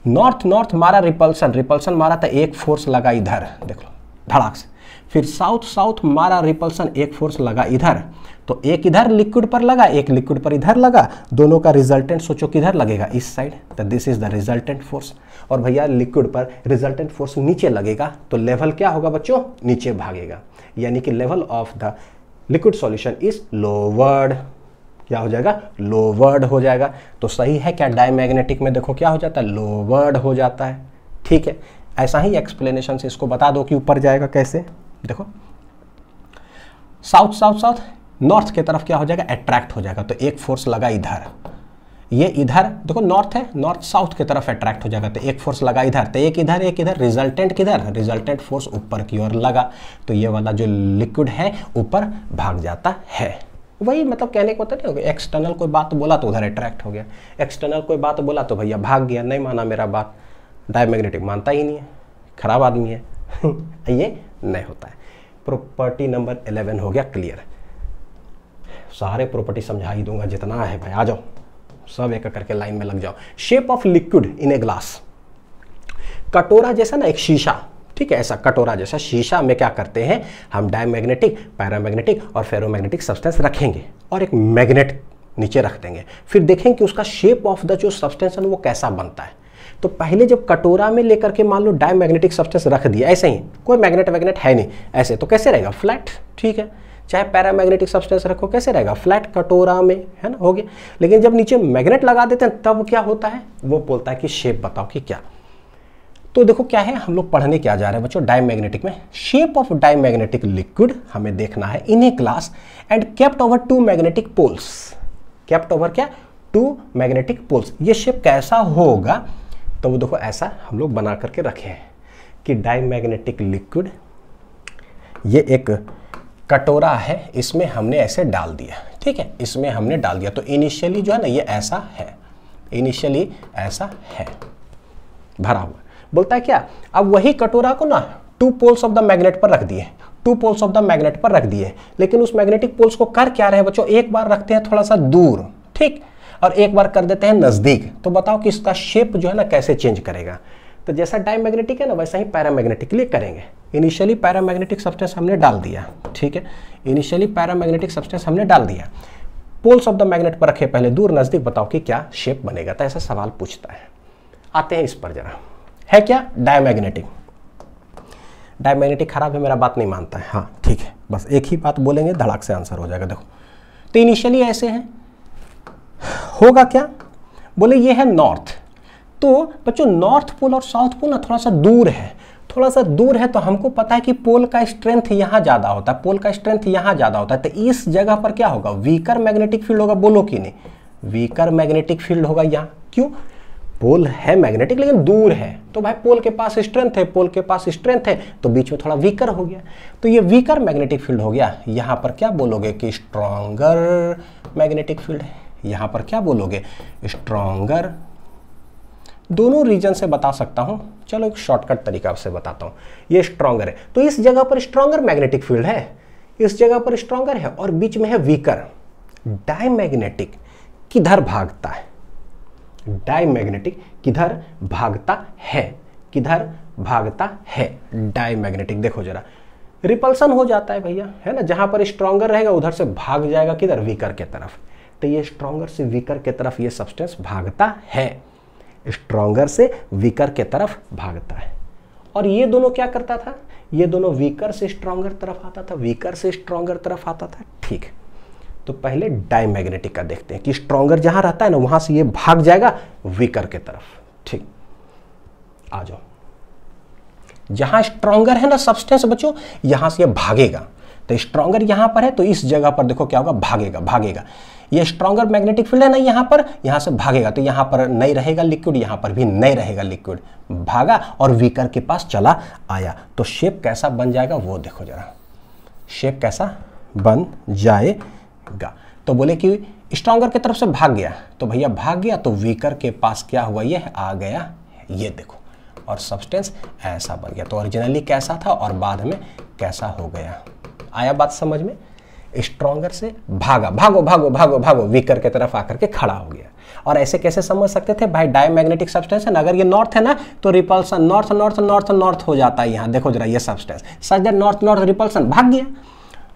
नॉर्थ नॉर्थ मारा रिपल्सन, रिपल्सन मारा तो एक फोर्स लगा इधर, देख लो धड़ाक से, फिर साउथ साउथ मारा रिपल्सन, एक फोर्स लगा इधर, तो एक इधर लिक्विड पर लगा, एक लिक्विड पर इधर लगा, दोनों का रिजल्टेंट सोचो किधर लगेगा, इस साइड, तो this is the resultant force. और भैया लिक्विड पर रिजल्टेंट फोर्स नीचे लगेगा, तो लेवल क्या होगा बच्चों, नीचे भागेगा, यानी कि level of the liquid solution is lowered, क्या हो जाएगा, लोवर्ड हो जाएगा। तो सही है क्या, डायमैग्नेटिक में देखो क्या हो जाता है, लोवर्ड हो जाता है, ठीक है। ऐसा ही एक्सप्लेनेशन से इसको बता दो कि ऊपर जाएगा कैसे, देखो साउथ साउथ साउथ नॉर्थ के तरफ क्या हो जाएगा, अट्रैक्ट हो जाएगा, तो एक फोर्स लगा इधर, ये इधर देखो नॉर्थ है, नॉर्थ साउथ के तरफ अट्रैक्ट हो जाएगा, तो एक फोर्स लगा इधर, तो एक इधर एक इधर, रिजल्टेंट किधर, रिजल्टेंट फोर्स ऊपर की ओर लगा, तो ये वाला जो लिक्विड है ऊपर भाग जाता है। वही मतलब कहने को होता है, एक्सटर्नल कोई बात बोला तो उधर अट्रैक्ट हो गया, एक्सटर्नल कोई बात बोला तो भैया भाग गया, नहीं माना मेरा बात, डायमैग्नेटिक मानता ही नहीं है, खराब आदमी है ये नहीं होता है। प्रॉपर्टी नंबर इलेवन हो गया क्लियर, सारे प्रॉपर्टी समझा ही दूंगा जितना है भाई, आ जाओ सब एक करके लाइन में लग जाओ। Shape of liquid in a glass, कटोरा जैसा ना एक शीशा, ठीक है, ऐसा कटोरा जैसा शीशा में क्या करते हैं हम, डायमैग्नेटिक, पैरामैग्नेटिक और फेरोमैग्नेटिक सब्सटेंस रखेंगे और एक मैग्नेट नीचे रख देंगे, फिर देखेंगे कि उसका शेप ऑफ द जो सब्सटेंस है वो कैसा बनता है। तो पहले जब कटोरा में लेकर के मान लो डायमैग्नेटिक सब्सटेंस रख दिया, ऐसे ही कोई मैग्नेट वैग्नेट है नहीं, ऐसे तो कैसे रहेगा, फ्लैट, ठीक है, चाहे पैरामैग्नेटिक सब्सटेंस रखो कैसे रहेगा, फ्लैट कटोरा में है ना, हो गया। लेकिन जब नीचे मैग्नेट लगा देते हैं तब क्या होता है, वो बोलता है कि शेप बताओ कि क्या। तो देखो क्या है, हम लोग पढ़ने क्या जा रहे हैं बच्चों, डायमैग्नेटिक में शेप ऑफ डायमैग्नेटिक लिक्विड हमें देखना है in a glass and kept over two magnetic poles, kept over क्या, टू मैग्नेटिक पोल्स, ये शेप कैसा होगा। तो वो देखो ऐसा हम लोग बना करके रखे हैं कि डायमैग्नेटिक लिक्विड, ये एक कटोरा है, इसमें हमने ऐसे डाल दिया, ठीक है, इसमें हमने डाल दिया, तो इनिशियली जो है ना ये ऐसा है, इनिशियली ऐसा है भरा हुआ। बोलता है क्या, अब वही कटोरा को ना two poles of the magnet पर रख दिए, two poles of the magnet पर रख दिए, लेकिन उस मैग्नेटिक पोल्स को कर क्या रहे बच्चों, एक बार रखते हैं थोड़ा सा दूर, ठीक, और एक बार कर देते हैं नजदीक। तो बताओ कि इसका शेप जो है ना कैसे चेंज करेगा। तो जैसा डायमैग्नेटिक है ना वैसा ही पैरामैग्नेटिक के लिए करेंगे। इनिशियली पैरामैग्नेटिक सब्सटेंस हमने डाल दिया, ठीक है, इनिशियली पैरामैग्नेटिक सब्सटेंस हमने डाल दिया, पोल्स ऑफ द मैग्नेट पर रखे पहले दूर नजदीक, बताओ कि क्या शेप बनेगा। तो ऐसा सवाल पूछता है, आते हैं इस पर जरा, है क्या डायमैग्नेटिक। डायमैग्नेटिक खराब है, मेरा बात नहीं मानता है, हाँ ठीक है, बस एक ही बात बोलेंगे, धड़ाक से आंसर हो जाएगा। देखो तो इनिशियली ऐसे हैं, होगा क्या, बोले ये है नॉर्थ, तो बच्चों नॉर्थ पोल और साउथ पोल ना थोड़ा सा दूर है, थोड़ा सा दूर है तो हमको पता है कि पोल का स्ट्रेंथ यहाँ ज़्यादा होता है, पोल का स्ट्रेंथ यहाँ ज़्यादा होता है, तो इस जगह पर क्या होगा, वीकर मैग्नेटिक फील्ड होगा, बोलो कि नहीं, वीकर मैग्नेटिक फील्ड होगा यहाँ, क्यों, पोल है मैग्नेटिक लेकिन दूर है, तो भाई पोल के पास स्ट्रेंथ है, पोल के पास स्ट्रेंथ है तो बीच में थोड़ा वीकर हो गया, तो ये वीकर मैग्नेटिक फील्ड हो गया, यहाँ पर क्या बोलोगे कि स्ट्रॉन्गर मैग्नेटिक फील्ड है, यहाँ पर क्या बोलोगे स्ट्रॉन्गर, दोनों रीजन से बता सकता हूँ, चलो एक शॉर्टकट तरीका से बताता हूँ, ये स्ट्रॉन्गर है तो इस जगह पर स्ट्रॉन्गर मैग्नेटिक फील्ड है, इस जगह पर स्ट्रॉन्गर है और बीच में है वीकर, डायमैग्नेटिक किधर भागता है, डायमैग्नेटिक किधर भागता है, किधर भागता है डायमैग्नेटिक, देखो जरा रिपल्सन हो जाता है भैया, है ना, जहाँ पर स्ट्रॉन्गर रहेगा उधर से भाग जाएगा किधर, वीकर के तरफ, तो ये स्ट्रॉन्गर से वीकर के तरफ ये सब्सटेंस भागता है, स्ट्रॉन्गर से वीकर के तरफ भागता है, और ये दोनों क्या करता था, ये दोनों वीकर से स्ट्रॉन्गर तरफ आता था, वीकर से स्ट्रॉन्गर तरफ आता था, ठीक। तो पहले डायमैग्नेटिक का देखते हैं कि स्ट्रॉन्गर जहां रहता है ना वहां से ये भाग जाएगा वीकर के तरफ, ठीक। आ जाओ, जहां स्ट्रॉन्गर है ना सब्सटेंस बच्चों, यहां से ये भागेगा, तो स्ट्रॉन्गर यहां पर है तो इस जगह पर देखो क्या होगा, भागेगा भागेगा, ये स्ट्रॉन्गर मैग्नेटिक फील्ड है ना यहाँ पर, यहाँ से भागेगा, तो यहाँ पर नहीं रहेगा लिक्विड, यहाँ पर भी नहीं रहेगा लिक्विड, भागा और वीकर के पास चला आया, तो शेप कैसा बन जाएगा वो देखो जरा, शेप कैसा बन जाएगा, तो बोले कि स्ट्रॉन्गर की तरफ से भाग गया, तो भैया भाग गया तो वीकर के पास क्या हुआ, ये आ गया, ये देखो, और सब्सटेंस ऐसा बन गया, तो ओरिजिनली कैसा था और बाद में कैसा हो गया, आया बात समझ में, स्ट्रॉन्गर से भागा, भागो भागो भागो भागो, वीकर के तरफ आकर के खड़ा हो गया। और ऐसे कैसे समझ सकते थे भाई, डायमैग्नेटिक सब्सटेंस है ना, अगर ये नॉर्थ है ना तो repulsion north north north north हो जाता है, यहाँ देखो जरा ये substance such that north north repulsion, भाग गया।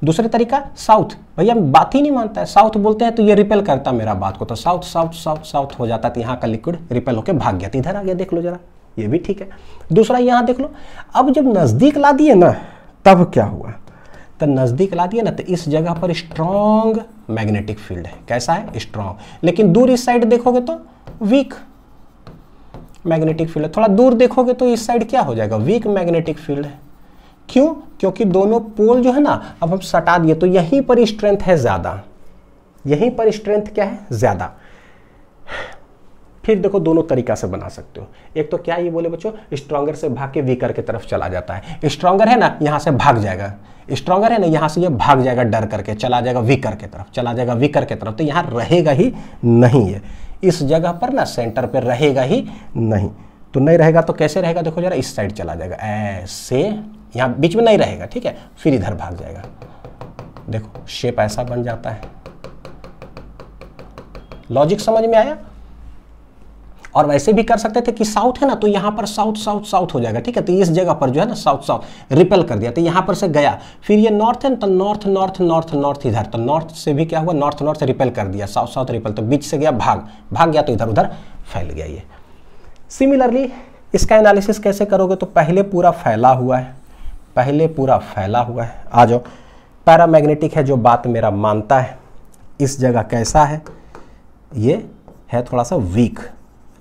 दूसरे तरीका साउथ, भैया बात ही नहीं मानता है, साउथ बोलते हैं तो ये रिपेल करता मेरा बात को, तो साउथ साउथ साउथ साउथ हो जाता, तो यहाँ का लिक्विड रिपेल होकर भाग गया, तो इधर आ गया, देख लो जरा ये भी ठीक है। दूसरा यहाँ देख लो, अब जब नज़दीक ला दिए ना तब क्या हुआ, तो नज़दीक ला दिया ना तो इस जगह पर स्ट्रॉन्ग मैग्नेटिक फील्ड है, कैसा है स्ट्रॉन्ग, लेकिन दूर इस साइड देखोगे तो वीक मैग्नेटिक फील्ड है, थोड़ा दूर देखोगे तो इस साइड क्या हो जाएगा, वीक मैग्नेटिक फील्ड है, क्यों, क्योंकि दोनों पोल जो है ना अब हम सटा दिए, तो यहीं पर स्ट्रेंथ है ज़्यादा, यहीं पर स्ट्रेंथ क्या है ज़्यादा। फिर देखो दोनों तरीका से बना सकते हो, एक तो क्या ये बोले बच्चों स्ट्रॉन्गर से भाग के वीकर की तरफ चला जाता है, स्ट्रॉन्गर है ना यहाँ से भाग जाएगा, स्ट्रॉन्गर है ना यहाँ से ये भाग जाएगा डर करके, चला जाएगा वीकर के तरफ, चला जाएगा वीकर के तरफ, तो यहाँ रहेगा ही नहीं है, इस जगह पर ना सेंटर पर रहेगा ही नहीं, तो नहीं रहेगा तो कैसे रहेगा, देखो जरा इस साइड चला जाएगा ऐसे, यहाँ बीच में नहीं रहेगा, ठीक है, फिर इधर भाग जाएगा, देखो शेप ऐसा बन जाता है, लॉजिक समझ में आया। और वैसे भी कर सकते थे कि साउथ है ना तो यहाँ पर साउथ साउथ साउथ हो जाएगा, ठीक है, तो इस जगह पर जो है ना साउथ साउथ रिपेल कर दिया, तो यहाँ पर से गया, फिर ये नॉर्थ है ना तो नॉर्थ नॉर्थ नॉर्थ नॉर्थ इधर, तो नॉर्थ से भी क्या हुआ, नॉर्थ नॉर्थ से रिपेल कर दिया, साउथ साउथ रिपेल, तो बीच से गया भाग, भाग गया तो इधर उधर फैल गया ये। सिमिलरली इसका एनालिसिस कैसे करोगे, तो पहले पूरा फैला हुआ है, पहले पूरा फैला हुआ है, आ जाओ, पैरामैग्नेटिक है जो बात मेरा मानता है, इस जगह कैसा है, ये है थोड़ा सा वीक,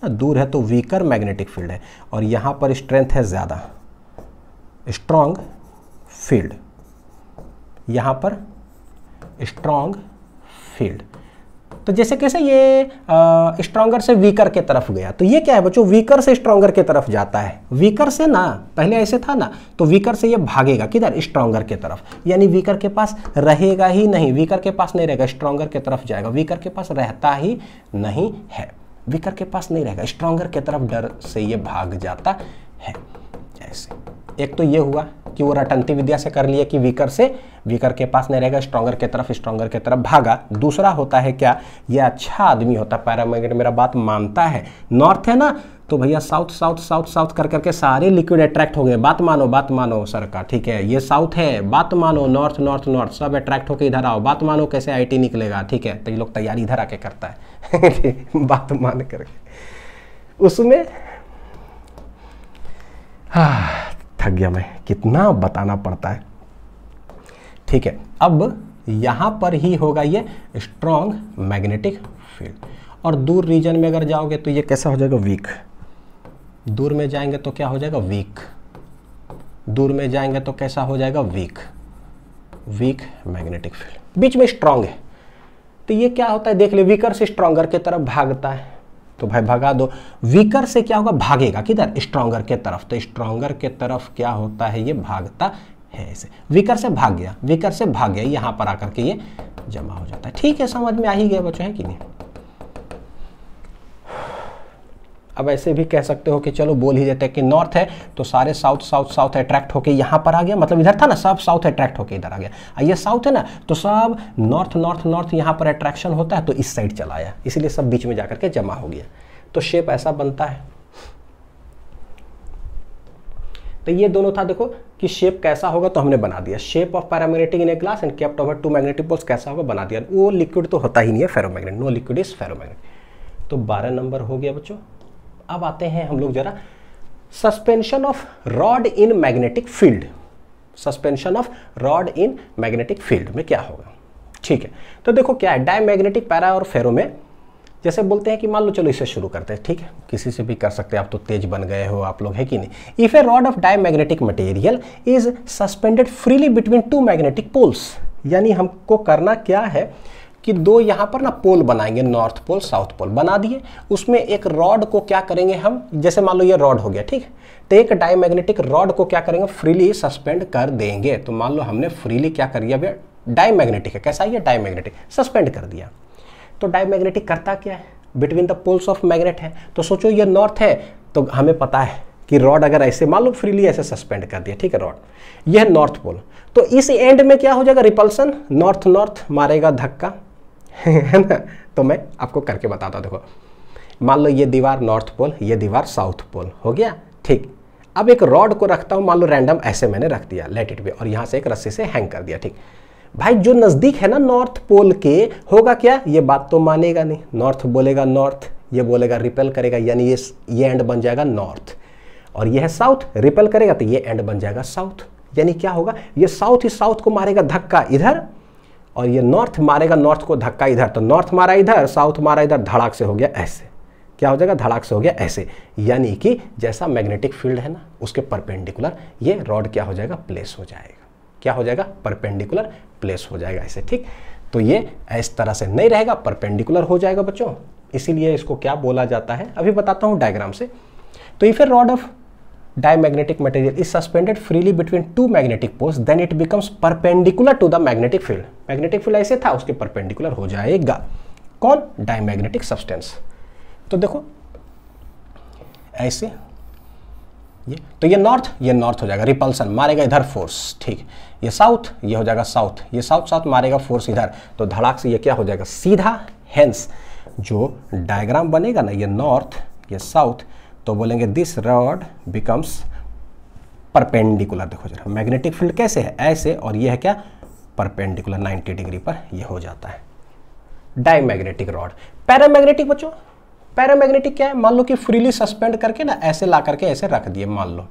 दूर है तो वीकर मैग्नेटिक फील्ड है, और यहाँ पर स्ट्रेंथ है ज़्यादा, स्ट्रॉन्ग फील्ड, यहाँ पर स्ट्रॉन्ग फील्ड, तो जैसे कैसे ये स्ट्रॉन्गर से वीकर के तरफ गया, तो ये क्या है बच्चों, वीकर से स्ट्रॉन्गर के तरफ जाता है, वीकर से ना पहले ऐसे था ना, तो वीकर से ये भागेगा किधर, स्ट्रॉन्गर के तरफ, यानी वीकर के पास रहेगा ही नहीं, वीकर के पास नहीं रहेगा, स्ट्रॉन्गर के तरफ जाएगा, वीकर के पास रहता ही नहीं है, वीकर के पास नहीं रहेगा, स्ट्रॉन्गर के तरफ डर से ये भाग जाता है। ऐसे एक तो ये हुआ कि वो रटंती विद्या से कर लिया कि वीकर से वीकर के पास नहीं रहेगा, स्ट्रॉन्गर के तरफ स्ट्रॉन्गर के तरफ भागा। दूसरा होता है क्या, ये अच्छा आदमी होता, पैरामैग्नेट मेरा बात मानता है, नॉर्थ है ना तो भैया साउथ साउथ साउथ साउथ कर करके सारे लिक्विड अट्रैक्ट हो गए, बात मानो बात मानो सर का, ठीक है, ये साउथ है, बात मानो नॉर्थ नॉर्थ नॉर्थ सब अट्रैक्ट होकर इधर आओ, बात मानो कैसे आई आई टी निकलेगा, ठीक है, तो ये लोग तैयारी इधर आके करता है बात मान करके उसमें, हाँ थक गया मैं, कितना बताना पड़ता है। ठीक है, अब यहाँ पर ही होगा ये स्ट्रॉन्ग मैग्नेटिक फील्ड, और दूर रीजन में अगर जाओगे तो ये कैसा हो जाएगा, वीक। दूर में जाएंगे तो क्या हो जाएगा, वीक। दूर में जाएंगे तो कैसा हो जाएगा, वीक। वीक मैग्नेटिक फील्ड, बीच में स्ट्रांग है। तो ये क्या होता है, देख ले, वीकर से स्ट्रॉन्गर की तरफ भागता है, तो भाई भगा दो। वीकर से क्या होगा, भागेगा किधर, स्ट्रॉन्गर के तरफ। तो स्ट्रॉन्गर के तरफ क्या होता है, ये भागता है ऐसे। वीकर से भाग गया, वीकर से भाग गया, यहाँ पर आकर के ये जमा हो जाता है। ठीक है, समझ में आ ही गया बच्चों, है कि नहीं। अब ऐसे भी कह सकते हो कि चलो बोल ही देते हैं कि नॉर्थ है तो सारे साउथ साउथ साउथ अट्रैक्ट होके यहाँ पर आ गया, मतलब इधर था ना, सब साउथ अट्रैक्ट होके इधर आ गया। और ये साउथ है ना तो सब नॉर्थ नॉर्थ नॉर्थ यहाँ पर अट्रैक्शन होता है तो इस साइड चला आया, इसलिए सब बीच में जाकर के जमा हो गया। तो शेप ऐसा बनता है। तो ये दोनों था, देखो कि शेप कैसा होगा तो हमने बना दिया। Shape of paramagnetic in a glass and kept over two magnetic poles, कैसा होगा बना दिया। वो लिक्विड तो होता ही नहीं है ferromagnet, no liquid is ferromagnet. तो बारह नंबर हो गया बच्चों। अब आते हैं हम लोग जरा suspension of rod in magnetic field. Suspension of rod in magnetic field में क्या होगा, ठीक है। तो देखो क्या है, डायमैग्नेटिक, पैरा और फेरो में जैसे बोलते हैं कि मान लो, चलो इसे शुरू करते हैं, ठीक है, किसी से भी कर सकते हैं, आप तो तेज बन गए हो आप लोग, है कि नहीं। If a rod of diamagnetic material is suspended freely between two magnetic poles, यानी हमको करना क्या है कि दो यहाँ पर ना पोल बनाएंगे, नॉर्थ पोल साउथ पोल बना दिए, उसमें एक रॉड को क्या करेंगे हम, जैसे मान लो ये रॉड हो गया, ठीक। तो एक डायमैग्नेटिक रॉड को क्या करेंगे, फ्रीली सस्पेंड कर देंगे। तो मान लो हमने फ्रीली क्या कर दिया, भैया डायमैग्नेटिक है, कैसा ये डायमैग्नेटिक, सस्पेंड कर दिया। तो डायमैग्नेटिक करता क्या है, between the poles of magnet है। तो सोचो ये नॉर्थ है, तो हमें पता है कि रॉड अगर ऐसे मान लो फ्रीली ऐसे सस्पेंड कर दिया, ठीक है, रॉड, यह नॉर्थ पोल। तो इस एंड में क्या हो जाएगा, रिपल्सन, नॉर्थ नॉर्थ मारेगा धक्का, है ना। तो मैं आपको करके बताता हूँ, देखो मान लो ये दीवार नॉर्थ पोल, ये दीवार साउथ पोल हो गया, ठीक। अब एक रॉड को रखता हूँ, मान लो रैंडम ऐसे मैंने रख दिया, लेट इट बी, और यहाँ से एक रस्सी से हैंग कर दिया, ठीक। भाई जो नज़दीक है ना नॉर्थ पोल के, होगा क्या, ये बात तो मानेगा नहीं, नॉर्थ बोलेगा नॉर्थ, ये बोलेगा रिपेल करेगा, यानी ये ये एंड बन जाएगा नॉर्थ, और यह है साउथ, रिपेल करेगा तो ये एंड बन जाएगा साउथ। यानी क्या होगा, ये साउथ ही साउथ को मारेगा धक्का इधर, और ये नॉर्थ मारेगा नॉर्थ को धक्का इधर। तो नॉर्थ मारा इधर, साउथ मारा इधर, धड़ाक से हो गया ऐसे, क्या हो जाएगा, धड़ाक से हो गया ऐसे। यानी कि जैसा मैग्नेटिक फील्ड है ना उसके परपेंडिकुलर ये रॉड क्या हो जाएगा, प्लेस हो जाएगा, क्या हो जाएगा, परपेंडिकुलर प्लेस हो जाएगा ऐसे, ठीक। तो ये इस तरह से नहीं रहेगा, परपेंडिकुलर हो जाएगा बच्चों, इसीलिए इसको क्या बोला जाता है, अभी बताता हूँ डायग्राम से। तो if a rod of diamagnetic material is suspended freely between two magnetic poles then it becomes perpendicular to the magnetic field. Magnetic field ऐसे था, उसके परपेंडिकुलर हो जाएगा कौन, डायमैग्नेटिक सब्सटेंस। तो देखो ऐसे ये, तो ये नॉर्थ, ये नॉर्थ हो जाएगा, रिपल्सन मारेगा इधर फोर्स, ठीक। ये साउथ, ये हो जाएगा साउथ, ये साउथ साउथ मारेगा फोर्स इधर, तो धड़ाक से ये क्या हो जाएगा, सीधा। हेंस जो डायग्राम बनेगा ना, ये नॉर्थ ये साउथ, तो बोलेंगे दिस रॉड बिकम्स परपेंडिकुलर। देखो जरा मैग्नेटिक फील्ड कैसे है, ऐसे, और ये है क्या, परपेंडिकुलर नाइन्टी डिग्री पर ये हो जाता है डायमैग्नेटिक रॉड। पैरामैग्नेटिक बच्चों, पैरामैग्नेटिक क्या है, मान लो कि फ्रीली सस्पेंड करके ना ऐसे ला करके ऐसे रख दिए, मान लो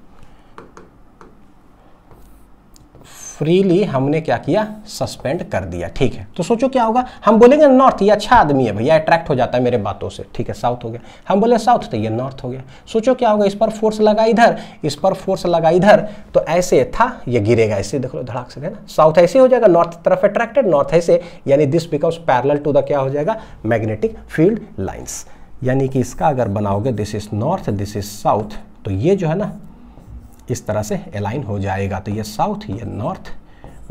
फ्रीली हमने क्या किया, सस्पेंड कर दिया, ठीक है। तो सोचो क्या होगा, हम बोलेंगे नॉर्थ, ये अच्छा आदमी है भैया, अट्रैक्ट हो जाता है मेरे बातों से, ठीक है। साउथ हो गया, हम बोले साउथ, तो ये नॉर्थ हो गया। सोचो क्या होगा, इस पर फोर्स लगा इधर, इस पर फोर्स लगा इधर, तो ऐसे था ये गिरेगा ऐसे, देख लो धड़ाक से, है ना। साउथ ऐसे हो जाएगा, नॉर्थ तरफ अट्रैक्टेड, नॉर्थ ऐसे, यानी this becomes parallel to the क्या हो जाएगा, मैग्नेटिक फील्ड लाइन्स। यानी कि इसका अगर बनाओगे, this is north, this is south, तो ये जो है ना इस तरह से अलाइन हो जाएगा। तो ये साउथ, ये नॉर्थ,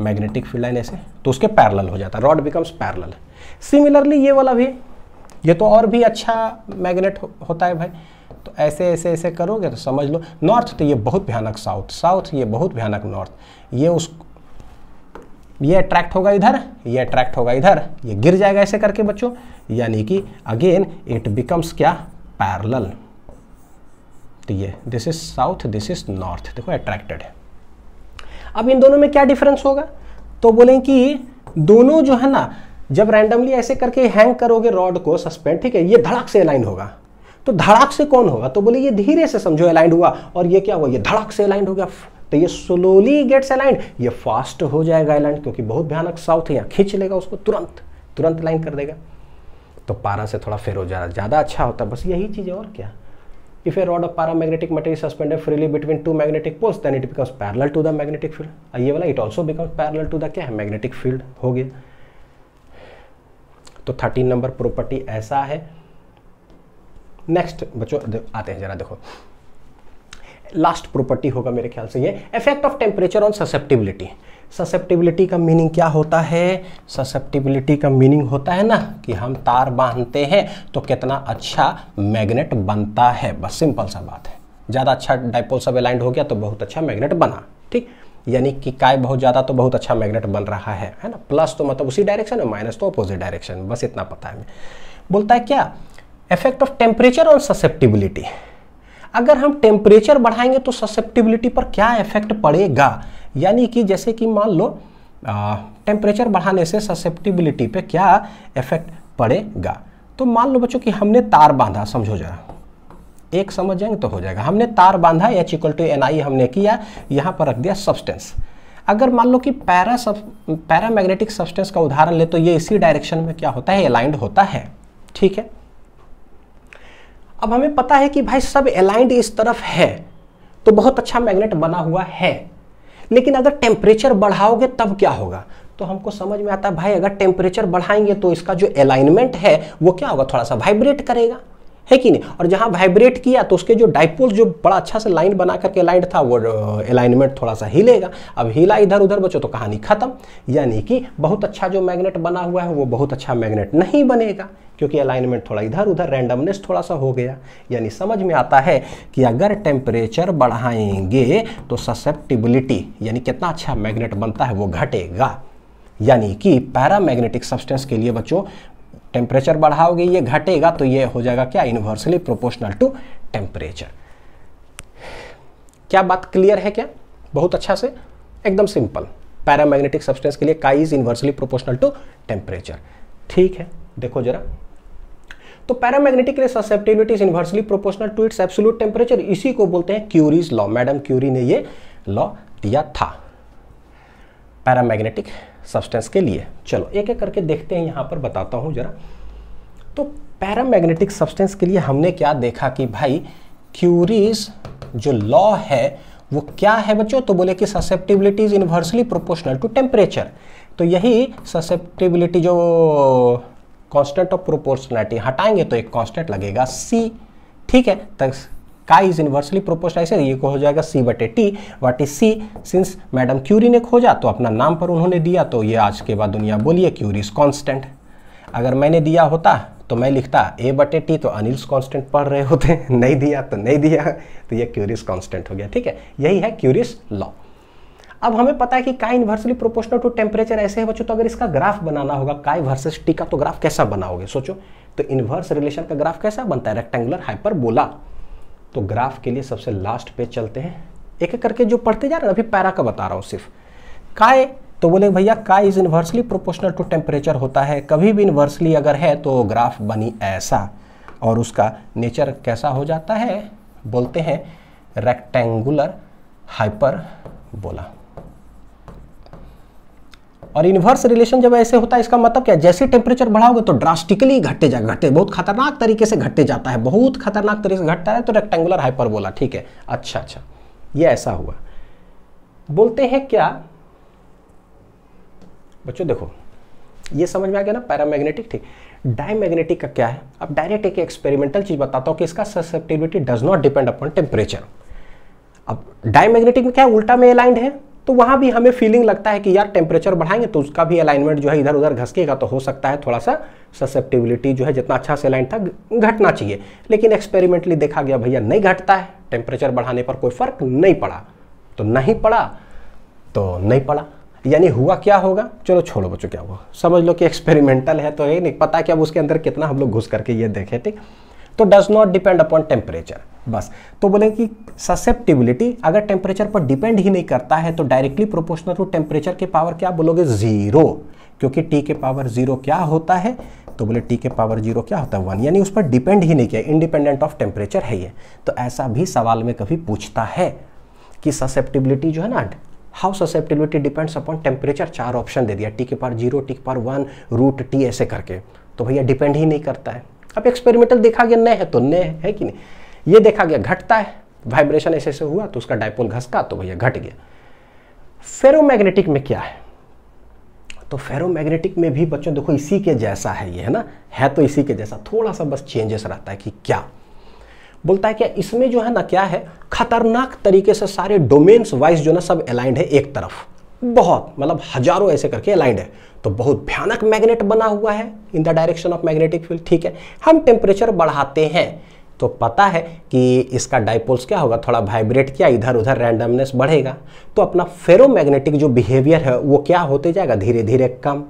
मैग्नेटिक फील्ड लाइन ऐसे, तो उसके पैरेलल हो जाता है, रॉड बिकम्स पैरेलल। सिमिलरली ये वाला भी, ये तो और भी अच्छा मैग्नेट हो, होता है भाई। तो ऐसे ऐसे ऐसे करोगे तो समझ लो नॉर्थ, तो ये बहुत भयानक साउथ, साउथ ये बहुत भयानक नॉर्थ, ये उस ये अट्रैक्ट होगा इधर, ये अट्रैक्ट होगा इधर, ये गिर जाएगा ऐसे करके बच्चों। यानी कि अगेन इट बिकम्स क्या, पैरेलल। ये this is south, this is north, देखो अट्रैक्टेड है। अब इन दोनों में क्या डिफरेंस होगा, तो बोलें कि दोनों जो है ना, जब रैंडमली ऐसे करके हैंग करोगे रॉड को सस्पेंड, ठीक है, ये धड़ाक से अलाइन होगा। तो धड़ाक से कौन होगा, तो बोले ये धीरे से समझो अलाइन हुआ, और ये क्या हुआ, ये धड़ाक से अलाइन हो गया, तो ये स्लोली गेट्स अलाइंड, ये फास्ट हो जाएगा अलाइंड क्योंकि बहुत भयानक साउथ है, यहाँ खींच लेगा उसको, तुरंत तुरंत अलाइन कर देगा। तो पारा से थोड़ा फेर हो जाना ज़्यादा अच्छा होता है, बस यही चीज़ है और क्या। If a rod of paramagnetic material suspended freely between two magnetic poles then it becomes parallel to the magnetic field, ये वाला it also becomes parallel to the क्या है मैग्नेटिक फील्ड हो गया। तो थर्टीन नंबर प्रॉपर्टी ऐसा है। Next बच्चों आते हैं, जरा देखो लास्ट प्रॉपर्टी होगा मेरे ख्याल से ये, effect of temperature on susceptibility. Susceptibility का मीनिंग क्या होता है? ससेप्टिबिलिटी का मीनिंग होता है ना कि हम तार बांधते हैं तो कितना अच्छा मैग्नेट बनता है, बस सिंपल सा बात है। ज़्यादा अच्छा डाइपोल सब अलाइंड हो गया तो बहुत अच्छा मैग्नेट बना, ठीक। यानी कि काय बहुत ज़्यादा तो बहुत अच्छा मैग्नेट बन रहा है, है ना। प्लस तो मतलब उसी डायरेक्शन है, माइनस तो अपोजिट डायरेक्शन, बस इतना पता है। मैं बोलता है क्या effect of temperature on susceptibility. अगर हम टेम्परेचर बढ़ाएंगे तो ससेप्टिबिलिटी पर क्या इफेक्ट पड़ेगा, यानी कि जैसे कि मान लो टेम्परेचर बढ़ाने से ससेप्टिबिलिटी पे क्या इफेक्ट पड़ेगा। तो मान लो बच्चों कि हमने तार बांधा, समझो जरा, एक समझ जाएंगे तो हो जाएगा। हमने तार बांधा, H equal to N I हमने किया, यहाँ पर रख दिया सब्सटेंस। अगर मान लो कि पैरा पैरा मैग्नेटिक सब्सटेंस का उदाहरण ले तो ये इसी डायरेक्शन में क्या होता है अलाइंड होता है, ठीक है। अब हमें पता है कि भाई सब अलाइंड इस तरफ है तो बहुत अच्छा मैग्नेट बना हुआ है, लेकिन अगर टेम्परेचर बढ़ाओगे तब क्या होगा। तो हमको समझ में आता है भाई अगर टेम्परेचर बढ़ाएंगे तो इसका जो अलाइनमेंट है वो क्या होगा, थोड़ा सा वाइब्रेट करेगा, है कि नहीं। और जहाँ वाइब्रेट किया तो उसके जो डाइपोल जो बड़ा अच्छा से लाइन बना करके अलाइंड था वो अलाइनमेंट थोड़ा सा हिलेगा। अब हिला इधर उधर बचो तो कहानी खत्म, यानी कि बहुत अच्छा जो मैग्नेट बना हुआ है वो बहुत अच्छा मैग्नेट नहीं बनेगा क्योंकि अलाइनमेंट थोड़ा इधर उधर रैंडमनेस थोड़ा सा हो गया। यानी समझ में आता है कि अगर टेम्परेचर बढ़ाएंगे तो ससेप्टिबिलिटी यानी कितना अच्छा मैग्नेट बनता है वो घटेगा। यानी कि पैरामैग्नेटिक सब्सटेंस के लिए बच्चों टेम्परेचर बढ़ाओगे ये घटेगा तो ये हो जाएगा क्या इन्वर्सली प्रोपोर्शनल टू टेम्परेचर। क्या बात क्लियर है क्या? बहुत अच्छा से एकदम सिंपल, पैरामैग्नेटिक सब्सटेंस के लिए chi is inversely proportional to temperature, ठीक है। देखो जरा तो पैरामैग्नेटिक के लिए susceptibility is inversely proportional to its absolute temperature, इसी को बोलते हैं क्यूरीज लॉ। मैडम क्यूरी ने ये लॉ दिया था पैरामैग्नेटिक सब्सटेंस के लिए। चलो एक एक करके देखते हैं, यहाँ पर बताता हूँ जरा। तो पैरामैग्नेटिक सब्सटेंस के लिए हमने क्या देखा कि भाई क्यूरीज जो लॉ है वो क्या है बच्चों, तो बोले कि susceptibility is inversely proportional to temperature. तो यही ससेप्टिबिलिटी जो कांस्टेंट ऑफ प्रोपोर्शनैलिटी हटाएंगे तो एक कांस्टेंट लगेगा सी, ठीक है। तो काई इज इन्वर्सली प्रोपोर्शनल, ये हो जाएगा सी बटे T. What is C, since madam Curie ने खोजा तो अपना नाम पर उन्होंने दिया, तो ये आज के बाद दुनिया बोलिए क्यूरीज कांस्टेंट। अगर मैंने दिया होता तो मैं लिखता ए बटे टी, तो अनिल्स कांस्टेंट पढ़ रहे होते, नहीं दिया तो नहीं दिया, तो ये क्यूरीज कांस्टेंट हो गया, ठीक है। यही है क्यूरीज लॉ। अब हमें पता है कि काई इन्वर्सली प्रोपोर्शनल टू टेम्परेचर ऐसे है बच्चों, तो अगर इसका ग्राफ बनाना होगा काई वर्सेस टी का, तो ग्राफ कैसा बनाओगे सोचो। तो इन्वर्स रिलेशन का ग्राफ कैसा बनता है, रेक्टेंगुलर हाइपरबोला। तो ग्राफ के लिए सबसे लास्ट पे चलते हैं, एक एक करके जो पढ़ते जा रहे हैं। अभी पैरा का बता रहा हूँ सिर्फ। काय तो बोले भैया chi is inversely proportional to temperature होता है, कभी भी इन्वर्सली अगर है तो ग्राफ बनी ऐसा, और उसका नेचर कैसा हो जाता है बोलते हैं रेक्टेंगुलर हाइपरबोला। और इन्वर्स रिलेशन जब ऐसे होता है इसका मतलब क्या, जैसे टेम्परेचर बढ़ाओगे तो ड्रास्टिकली घटते जाएगा, घटते बहुत खतरनाक तरीके से घटते जाता है, बहुत खतरनाक तरीके से घटता है तो रेक्टेंगुलर हाइपरबोला, ठीक है। अच्छा अच्छा ये ऐसा हुआ। बोलते हैं क्या बच्चों, देखो ये समझ में आ गया ना पैरामैग्नेटिक, ठीक। डायमैग्नेटिक का क्या है, अब डायरेक्ट एक एक्सपेरिमेंटल चीज बताता हूँ कि इसका susceptibility does not depend upon temperature. अब डायमैग्नेटिक में क्या उल्टा में अलाइंड है, तो वहाँ भी हमें फीलिंग लगता है कि यार टेम्परेचर बढ़ाएंगे तो उसका भी अलाइनमेंट जो है इधर उधर घसकेगा, तो हो सकता है थोड़ा सा ससेप्टिबिलिटी जो है जितना अच्छा से अलाइन था घटना चाहिए, लेकिन एक्सपेरिमेंटली देखा गया भैया नहीं घटता है, टेम्परेचर बढ़ाने पर कोई फर्क नहीं पड़ा। तो नहीं पड़ा तो नहीं पड़ा, यानी हुआ क्या होगा, चलो छोड़ो बच्चों क्या हुआ, समझ लो कि एक्सपेरिमेंटल है तो ये नहीं पता कि अब उसके अंदर कितना हम लोग घुस करके ये देखें, ठीक। तो does not depend upon temperature, बस। तो बोले कि ससेप्टिबिलिटी अगर टेम्परेचर पर डिपेंड ही नहीं करता है तो डायरेक्टली प्रोपोर्शनल टू टेम्परेचर के पावर क्या बोलोगे, जीरो, क्योंकि टी के पावर जीरो क्या होता है, तो बोले टी के पावर जीरो क्या होता है, वन, यानी उस पर डिपेंड ही नहीं किया, इंडिपेंडेंट ऑफ टेम्परेचर है ये। तो ऐसा भी सवाल में कभी पूछता है। कि ससेप्टिबिलिटी जो है ना, how susceptibility depends upon temperature, चार ऑप्शन दे दिया, टी के पार जीरो, टी के पार वन, रूट टी, ऐसे करके। तो भैया डिपेंड ही नहीं करता है। अब एक्सपेरिमेंटल देखा गया नए है तो नए है कि नहीं, ये देखा गया घटता है, वाइब्रेशन ऐसे ऐसे हुआ तो उसका डायपोल घसका तो भैया घट गया। फेरोमैग्नेटिक में क्या है, तो फेरोमैग्नेटिक में भी बच्चों देखो इसी के जैसा है ये, है ना, है तो इसी के जैसा, थोड़ा सा बस चेंजेस रहता है कि क्या बोलता है, क्या इसमें जो है ना क्या है, खतरनाक तरीके से सारे डोमेन्स वाइज जो ना सब अलाइंड है एक तरफ, बहुत मतलब हजारों ऐसे करके अलाइंड है, तो बहुत भयानक मैग्नेट बना हुआ है in the direction of magnetic field. ठीक है, हम टेम्परेचर बढ़ाते हैं तो पता है कि इसका डायपोल्स क्या होगा, थोड़ा वाइब्रेट किया, इधर उधर रैंडमनेस बढ़ेगा, तो अपना फेरोमैग्नेटिक जो बिहेवियर है वो क्या होते जाएगा, धीरे धीरे कम,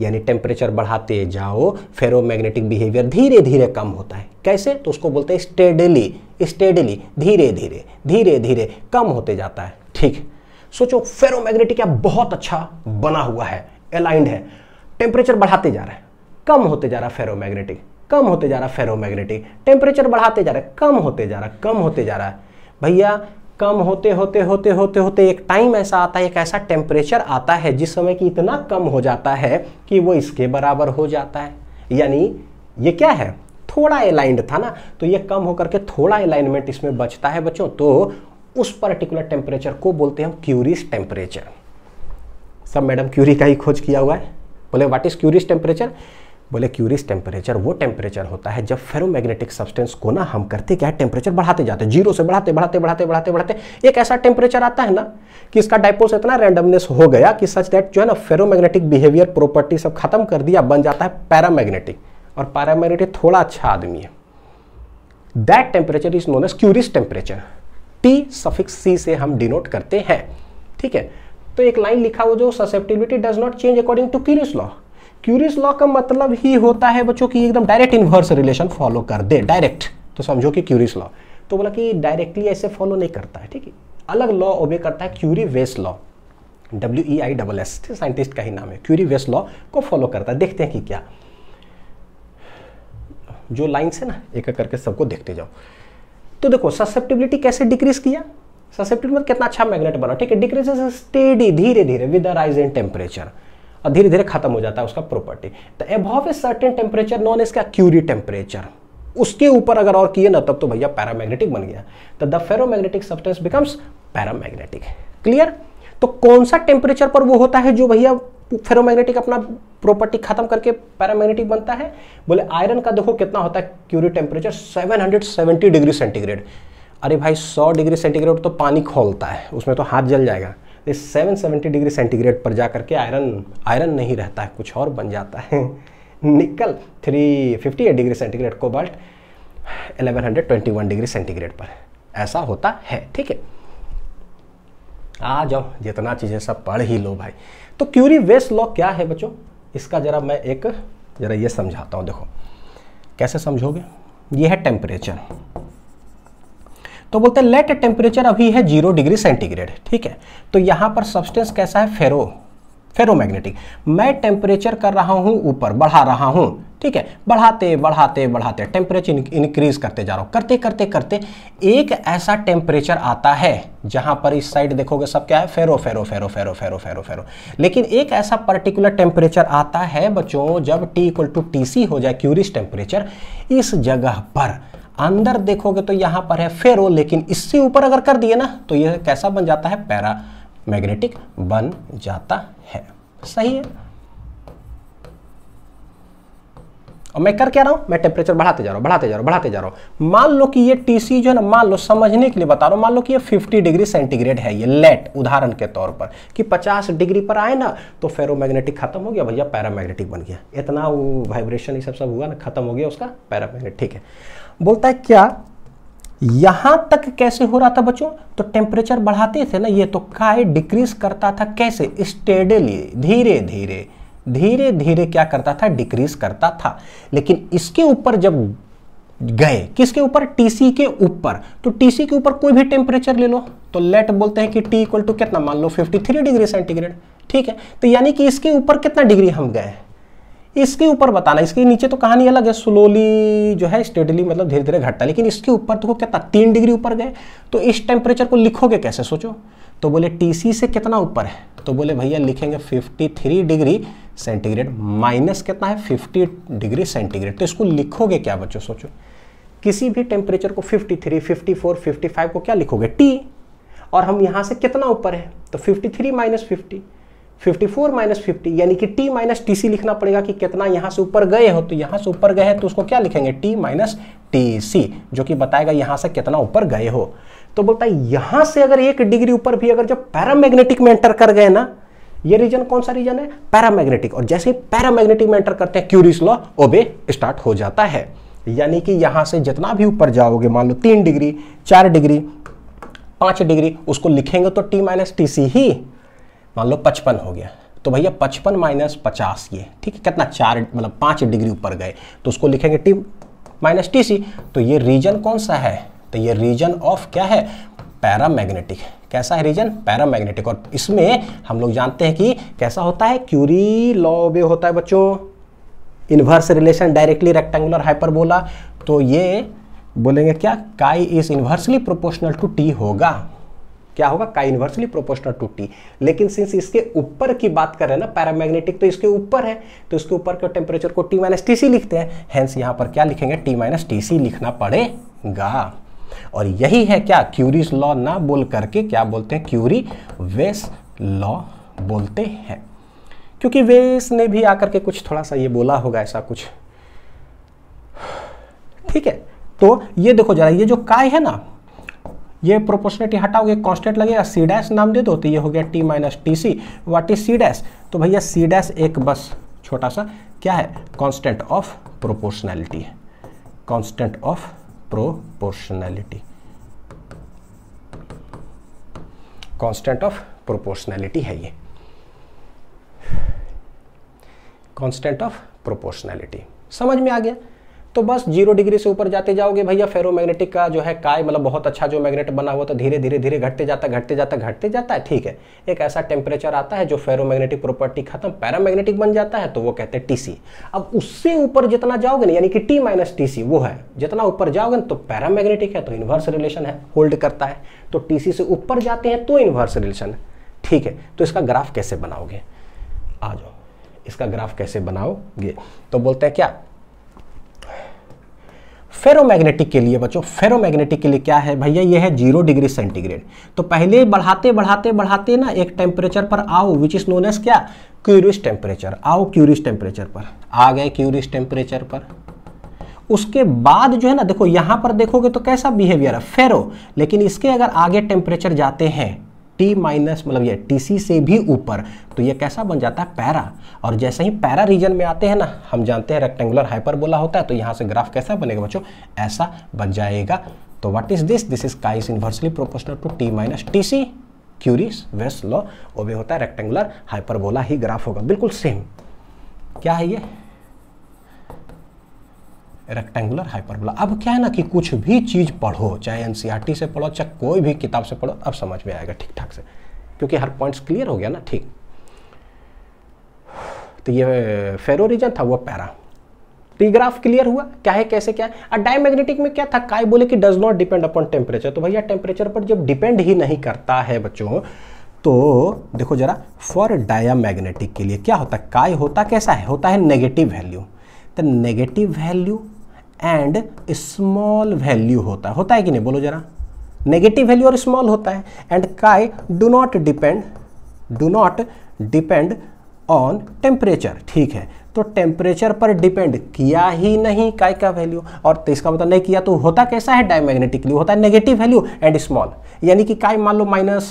यानी टेम्परेचर बढ़ाते जाओ फेरोमैग्नेटिक बिहेवियर धीरे धीरे कम होता है। कैसे, तो उसको बोलते हैं स्टेडली, स्टेडली धीरे धीरे धीरे धीरे कम होते जाता है। ठीक, सोचो फेरोमैग्नेटिक क्या बहुत अच्छा बना हुआ है, अलाइंड है, टेम्परेचर बढ़ाते जा रहा है, कम होते जा रहा है फेरोमैग्नेटिक, कम होते जा रहा है फेरोमैग्नेटिक, टेम्परेचर बढ़ाते जा रहा है, कम होते जा रहा है, कम होते जा रहा है भैया, कम होते होते होते होते होते एक टाइम ऐसा आता है, एक ऐसा टेम्परेचर आता है जिस समय कि इतना कम हो जाता है कि वो इसके बराबर हो जाता है। यानी ये क्या है, थोड़ा अलाइंड था ना, तो ये कम होकर के थोड़ा अलाइनमेंट इसमें बचता है बच्चों, तो उस पर्टिकुलर टेम्परेचर को बोलते हैं हम क्यूरीज टेम्परेचर। सब मैडम क्यूरी का ही खोज किया हुआ है, बोले व्हाट इज क्यूरीज टेम्परेचर, बोले क्यूरीज टेम्परेचर वो टेम्परेचर होता है जब फेरोमैग्नेटिक सब्सटेंस को ना हम करते क्या है, टेम्परेचर बढ़ाते जाते हैं, जीरो से बढ़ाते बढ़ाते बढ़ाते बढ़ाते बढ़ाते एक ऐसा टेम्परेचर आता है ना कि इसका डायपोल से इतना रैंडमनेस हो गया कि सच दैट जो है ना फेरोमैग्नेटिक बिहेवियर प्रॉपर्टी सब खत्म कर दिया, बन जाता है पैरामैग्नेटिक, और पैरामैग्नेटिक थोड़ा अच्छा आदमी है। That temperature is known as Curie's temperature, T suffix C से हम डिनोट करते हैं। ठीक है, तो एक लाइन लिखा हुआ जो susceptibility does not change according to Curie's law, Curie's law का मतलब ही होता है बच्चों कि एकदम डायरेक्ट इन्वर्स रिलेशन फॉलो कर दे डायरेक्ट, तो समझो कि क्यूरीज लॉ, तो बोला कि डायरेक्टली ऐसे फॉलो नहीं करता है। ठीक है, अलग लॉ ओबे करता है, Curie Weiss law, W E I double S scientist का ही नाम है, क्यूरी वेस लॉ को फॉलो करता है। देखते हैं कि क्या जो लाइन्स है ना एक एक करके सबको देखते जाओ। तो देखो ससेप्टिबिलिटी कैसे डिक्रीज किया, ससेप्टिबिलिटी कितना अच्छा मैग्नेट बना, ठीक है, डिक्रीज स्टेडी धीरे धीरे with the rise in temperature, और धीरे धीरे खत्म हो जाता है उसका प्रॉपर्टी। तो above a certain temperature known as का क्यूरी टेम्परेचर, उसके ऊपर अगर और किए ना तब तो भैया पैरामैग्नेटिक बन गया, तो the ferromagnetic substance becomes paramagnetic. Clear, तो कौन सा टेम्परेचर पर वो होता है जो भैया फेरोमैग्नेटिक अपना प्रॉपर्टी खत्म करके पैरामैग्नेटिक बनता है, बोले आयरन का देखो कितना होता है Curie temperature, seven hundred seventy degree centigrade. अरे भाई सौ डिग्री सेंटीग्रेड तो पानी खोलता है, उसमें तो हाथ जल जाएगा, इस सेवन सेवेंटी डिग्री सेंटीग्रेड पर जा करके आयरन आयरन नहीं रहता है, कुछ और बन जाता है। Nickel three fifty eight degree centigrade, cobalt ग्यारह सौ इक्कीस डिग्री सेंटीग्रेड पर ऐसा होता है। ठीक है, आ जाओ जितना चीज़ें सब पढ़ ही लो भाई। तो क्यूरी वेस लॉ क्या है बच्चों, इसका ज़रा मैं एक ज़रा ये समझाता हूँ, देखो कैसे समझोगे। ये है टेम्परेचर, तो बोलते हैं लेट टेम्परेचर अभी है जीरो डिग्री सेंटीग्रेड। ठीक है, तो यहाँ पर सब्सटेंस कैसा है, फेरो फेरोमैग्नेटिक। मैं टेम्परेचर कर रहा हूँ ऊपर, बढ़ा रहा हूँ, ठीक है, बढ़ाते बढ़ाते बढ़ाते टेम्परेचर इंक्रीज करते जा रहा हूँ, करते करते करते एक ऐसा टेम्परेचर आता है जहाँ पर इस साइड देखोगे सब क्या है, फेरो फेरो फेरो फेरो फेरो फेरो फेरो लेकिन एक ऐसा पर्टिकुलर टेम्परेचर आता है बच्चों जब T equal to T C हो जाए क्यूरीज टेम्परेचर, इस जगह पर अंदर देखोगे तो यहाँ पर है फेरो, लेकिन इससे ऊपर अगर कर दिए ना तो ये कैसा बन जाता है, पैरा मैग्नेटिक बन जाता है। सही है, और मैं कर क्या रहा हूं, मैं टेम्परेचर बढ़ाते जा रहा हूं बढ़ाते जा रहा हूं बढ़ाते जा रहा हूं। मान लो कि ये टीसी जो है ना, मान लो समझने के लिए बता रहा हूं, मान लो कि ये फिफ्टी डिग्री सेंटीग्रेड है, ये लेट उदाहरण के तौर पर कि पचास डिग्री पर आए ना तो फेरोमैग्नेटिक खत्म हो गया भैया, पैरामैग्नेटिक बन गया, इतना वो वाइब्रेशन ये सब सब हुआ ना, खत्म हो गया उसका पैरामैग्नेटिक। ठीक है, बोलता है क्या यहां तक कैसे हो रहा था बच्चों, तो टेम्परेचर बढ़ाते थे ना ये, तो काय डिक्रीज करता था, कैसे, स्टेडली धीरे धीरे धीरे धीरे क्या करता था, डिक्रीज करता था। लेकिन इसके ऊपर जब गए, किसके ऊपर, टीसी के ऊपर, तो टीसी के ऊपर कोई भी टेम्परेचर ले लो, तो लेट बोलते हैं कि टी इक्वल टू कितना, मान लो फिफ्टी थ्री डिग्री सेंटीग्रेड। ठीक है, तो यानी कि इसके ऊपर कितना डिग्री हम गए, इसके ऊपर बताना। इसके नीचे तो कहानी अलग है, स्लोली जो है स्टेडली मतलब धीरे धीरे घटता है, लेकिन इसके ऊपर तो कितना तीन डिग्री ऊपर गए, तो इस टेम्परेचर को लिखोगे कैसे सोचो। तो बोले टीसी से कितना ऊपर है, तो बोले भैया लिखेंगे तिरेपन डिग्री सेंटीग्रेड माइनस कितना है पचास डिग्री सेंटीग्रेड। तो इसको लिखोगे क्या बच्चों सोचो, किसी भी टेम्परेचर को तिरेपन, चौवन, पचपन को क्या लिखोगे T, और हम यहाँ से कितना ऊपर है तो तिरेपन माइनस पचास, चौवन माइनस पचास यानी कि T माइनस टी सी लिखना पड़ेगा कि कितना यहाँ से ऊपर गए हो। तो यहाँ से ऊपर गए हैं तो उसको क्या लिखेंगे T माइनस टी सी, जो कि बताएगा यहाँ से कितना ऊपर गए हो। तो बोलता है यहाँ से अगर एक डिग्री ऊपर भी अगर जब पैरामैग्नेटिक में एंटर कर गए ना, ये रीजन कौन सा रीजन है पैरामैग्नेटिक, और जैसे ही पैरामैग्नेटिक में एंटर करते हैं क्यूरीज लॉ ओबे स्टार्ट हो जाता है। यानी कि यहाँ से जितना भी ऊपर जाओगे, मान लो तीन डिग्री, चार डिग्री, पाँच डिग्री, उसको लिखेंगे तो टी माइनस टी सी ही मान लो पचपन हो गया। तो भैया पचपन माइनस पचास ये ठीक है कितना चार मतलब पाँच डिग्री ऊपर गए, तो उसको लिखेंगे टी माइनस टी सी। तो ये रीजन कौन सा है, तो ये रीजन ऑफ क्या है पैरामैग्नेटिक। कैसा है रीजन पैरामैग्नेटिक, और इसमें हम लोग जानते हैं कि कैसा होता है क्यूरी लॉ में होता है बच्चों inverse relation directly rectangular hyperbola. तो ये बोलेंगे क्या chi is inversely proportional to T होगा, क्या होगा chi inversely proportional to T. लेकिन सिंस इसके ऊपर की बात कर रहे हैं ना पैरामैग्नेटिक, तो इसके ऊपर है तो इसके ऊपर के टेम्परेचर को टी माइनस टी सी लिखते हैं, हैंस यहाँ पर क्या लिखेंगे टी माइनस टी सी लिखना पड़ेगा। और यही है क्या क्यूरीज लॉ ना बोल करके क्या बोलते हैं क्यूरी वेस लॉ बोलते हैं, क्योंकि वेस ने भी आकर के कुछ थोड़ा सा ये बोला होगा ऐसा कुछ, ठीक है। तो ये देखो जरा ये जो काय है ना, ये प्रोपोर्शनलिटी हटाओगे कांस्टेंट लगेगा, सी डैश नाम दे दो तो ये हो गया T minus T C. What is C dash, तो भैया सी डैश एक बस छोटा सा क्या है कांस्टेंट ऑफ प्रोपोर्शनैलिटी है, constant of proportionality, constant of proportionality है ये, कांस्टेंट ऑफ प्रोपोर्शनैलिटी। समझ में आ गया। तो बस जीरो डिग्री से ऊपर जाते जाओगे भैया फेरोमैग्नेटिक का जो है काय मतलब बहुत अच्छा जो मैग्नेट बना हुआ था धीरे धीरे धीरे घटते जाता घटते जाता घटते जाता है, ठीक है। एक ऐसा टेम्परेचर आता है जो फेरोमैग्नेटिक प्रॉपर्टी खत्म पैरामैग्नेटिक बन जाता है, तो वो कहते हैं टीसी। अब उससे ऊपर जितना जाओगे ना यानी कि टी माइनस टी सी वो है, जितना ऊपर जाओगे ना तो पैरामैग्नेटिक है तो इन्वर्स रिलेशन है होल्ड करता है, तो टी सी से ऊपर जाते हैं तो इन्वर्स रिलेशन है, ठीक है। तो इसका ग्राफ कैसे बनाओगे, आ जाओ इसका ग्राफ कैसे बनाओगे। तो बोलते हैं क्या फेरोमैग्नेटिक के लिए बच्चों, फेरोमैग्नेटिक के लिए क्या है भैया ये है जीरो डिग्री सेंटीग्रेड। तो पहले बढ़ाते बढ़ाते बढ़ाते ना एक टेम्परेचर पर आओ विच इज नोन एज क्या क्यूरीज टेम्परेचर। आओ क्यूरीज टेम्परेचर पर, आ गए क्यूरीज टेम्परेचर पर। उसके बाद जो है ना देखो यहाँ पर देखोगे तो कैसा बिहेवियर है फेरो, लेकिन इसके अगर आगे टेम्परेचर जाते हैं टी माइनस मतलब ये टी सी से भी ऊपर, तो ये कैसा बन जाता है पैरा। और जैसे ही पैरा रीजन में आते हैं ना हम जानते हैं रेक्टेंगुलर हाइपरबोला होता है, तो यहाँ से ग्राफ कैसा बनेगा बच्चों ऐसा बन जाएगा। तो what is this, this is chi is inversely proportional to T minus T C, Curie's Weiss law ओबे होता है रेक्टेंगुलर हाइपरबोला ही ग्राफ होगा बिल्कुल सेम। क्या है ये रेक्टेंगुलर हाइपरबोला। अब क्या है ना कि कुछ भी चीज़ पढ़ो चाहे एनसीईआरटी से पढ़ो चाहे कोई भी किताब से पढ़ो, अब समझ में आएगा ठीक ठाक से, क्योंकि हर पॉइंट्स क्लियर हो गया ना, ठीक। तो ये फेरो रीजन था वो पैरा, तो ग्राफ क्लियर हुआ क्या है कैसे क्या है। और डायमैग्नेटिक में क्या था काय बोले कि does not depend upon temperature, तो भैया टेम्परेचर पर जब डिपेंड ही नहीं करता है बच्चों, तो देखो जरा फॉर डायमैग्नेटिक के लिए क्या होता है काय होता कैसा है, होता है नेगेटिव वैल्यू। तो negative value and small value होता है, होता है कि नहीं बोलो जरा, नेगेटिव वैल्यू और स्मॉल होता है। And chi do not depend do not depend on temperature, ठीक है। तो टेम्परेचर पर डिपेंड किया ही नहीं काय का वैल्यू, और इसका मतलब नहीं किया तो होता कैसा है डायमैग्नेटिकली होता है नेगेटिव वैल्यू एंड स्मॉल। यानी कि काय मान लो माइनस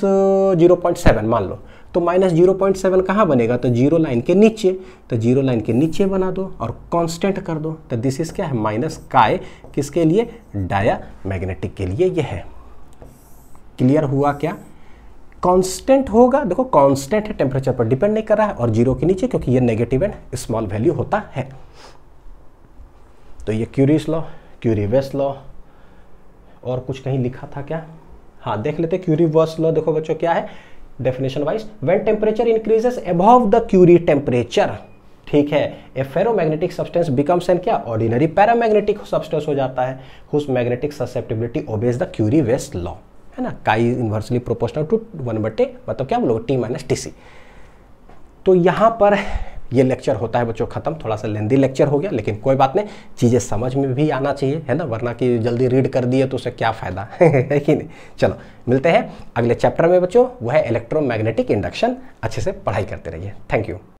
जीरो पॉइंट सेवन मान लो, तो माइनस जीरो पॉइंट सेवन कहाँ बनेगा तो जीरो लाइन के नीचे, तो जीरो लाइन के नीचे बना दो और कांस्टेंट कर दो। तो दिस इज क्या है माइनस काय किसके लिए डायमैग्नेटिक के लिए। यह है क्लियर हुआ क्या कांस्टेंट होगा, देखो कांस्टेंट है टेम्परेचर पर डिपेंड नहीं कर रहा है और जीरो के नीचे क्योंकि ये नेगेटिव एंड स्मॉल वैल्यू होता है। तो ये Curie's law Curie Weiss law, और कुछ कहीं लिखा था क्या, हाँ देख लेते क्यूरी वेस लॉ। देखो बच्चों क्या है definition wise, when temperature increases above the Curie temperature ठीक है। A ferromagnetic substance becomes an क्या ऑर्डिनरी पैरामैग्नेटिक सब्सटेंस हो जाता है whose magnetic susceptibility obeys the Curie Weiss law, है ना, काई इन्वर्सली प्रोपोर्शनल टू वन बटे मतलब क्या हम लोग टी माइनस टी सी। तो यहाँ पर ये लेक्चर होता है बच्चों खत्म, थोड़ा सा लेंदी लेक्चर हो गया लेकिन कोई बात नहीं, चीज़ें समझ में भी आना चाहिए, है ना, वरना कि जल्दी रीड कर दिए तो उससे क्या फ़ायदा है कि नहीं। चलो मिलते हैं अगले चैप्टर में बच्चों, वह है इलेक्ट्रोमैग्नेटिक इंडक्शन, अच्छे से पढ़ाई करते रहिए। Thank you.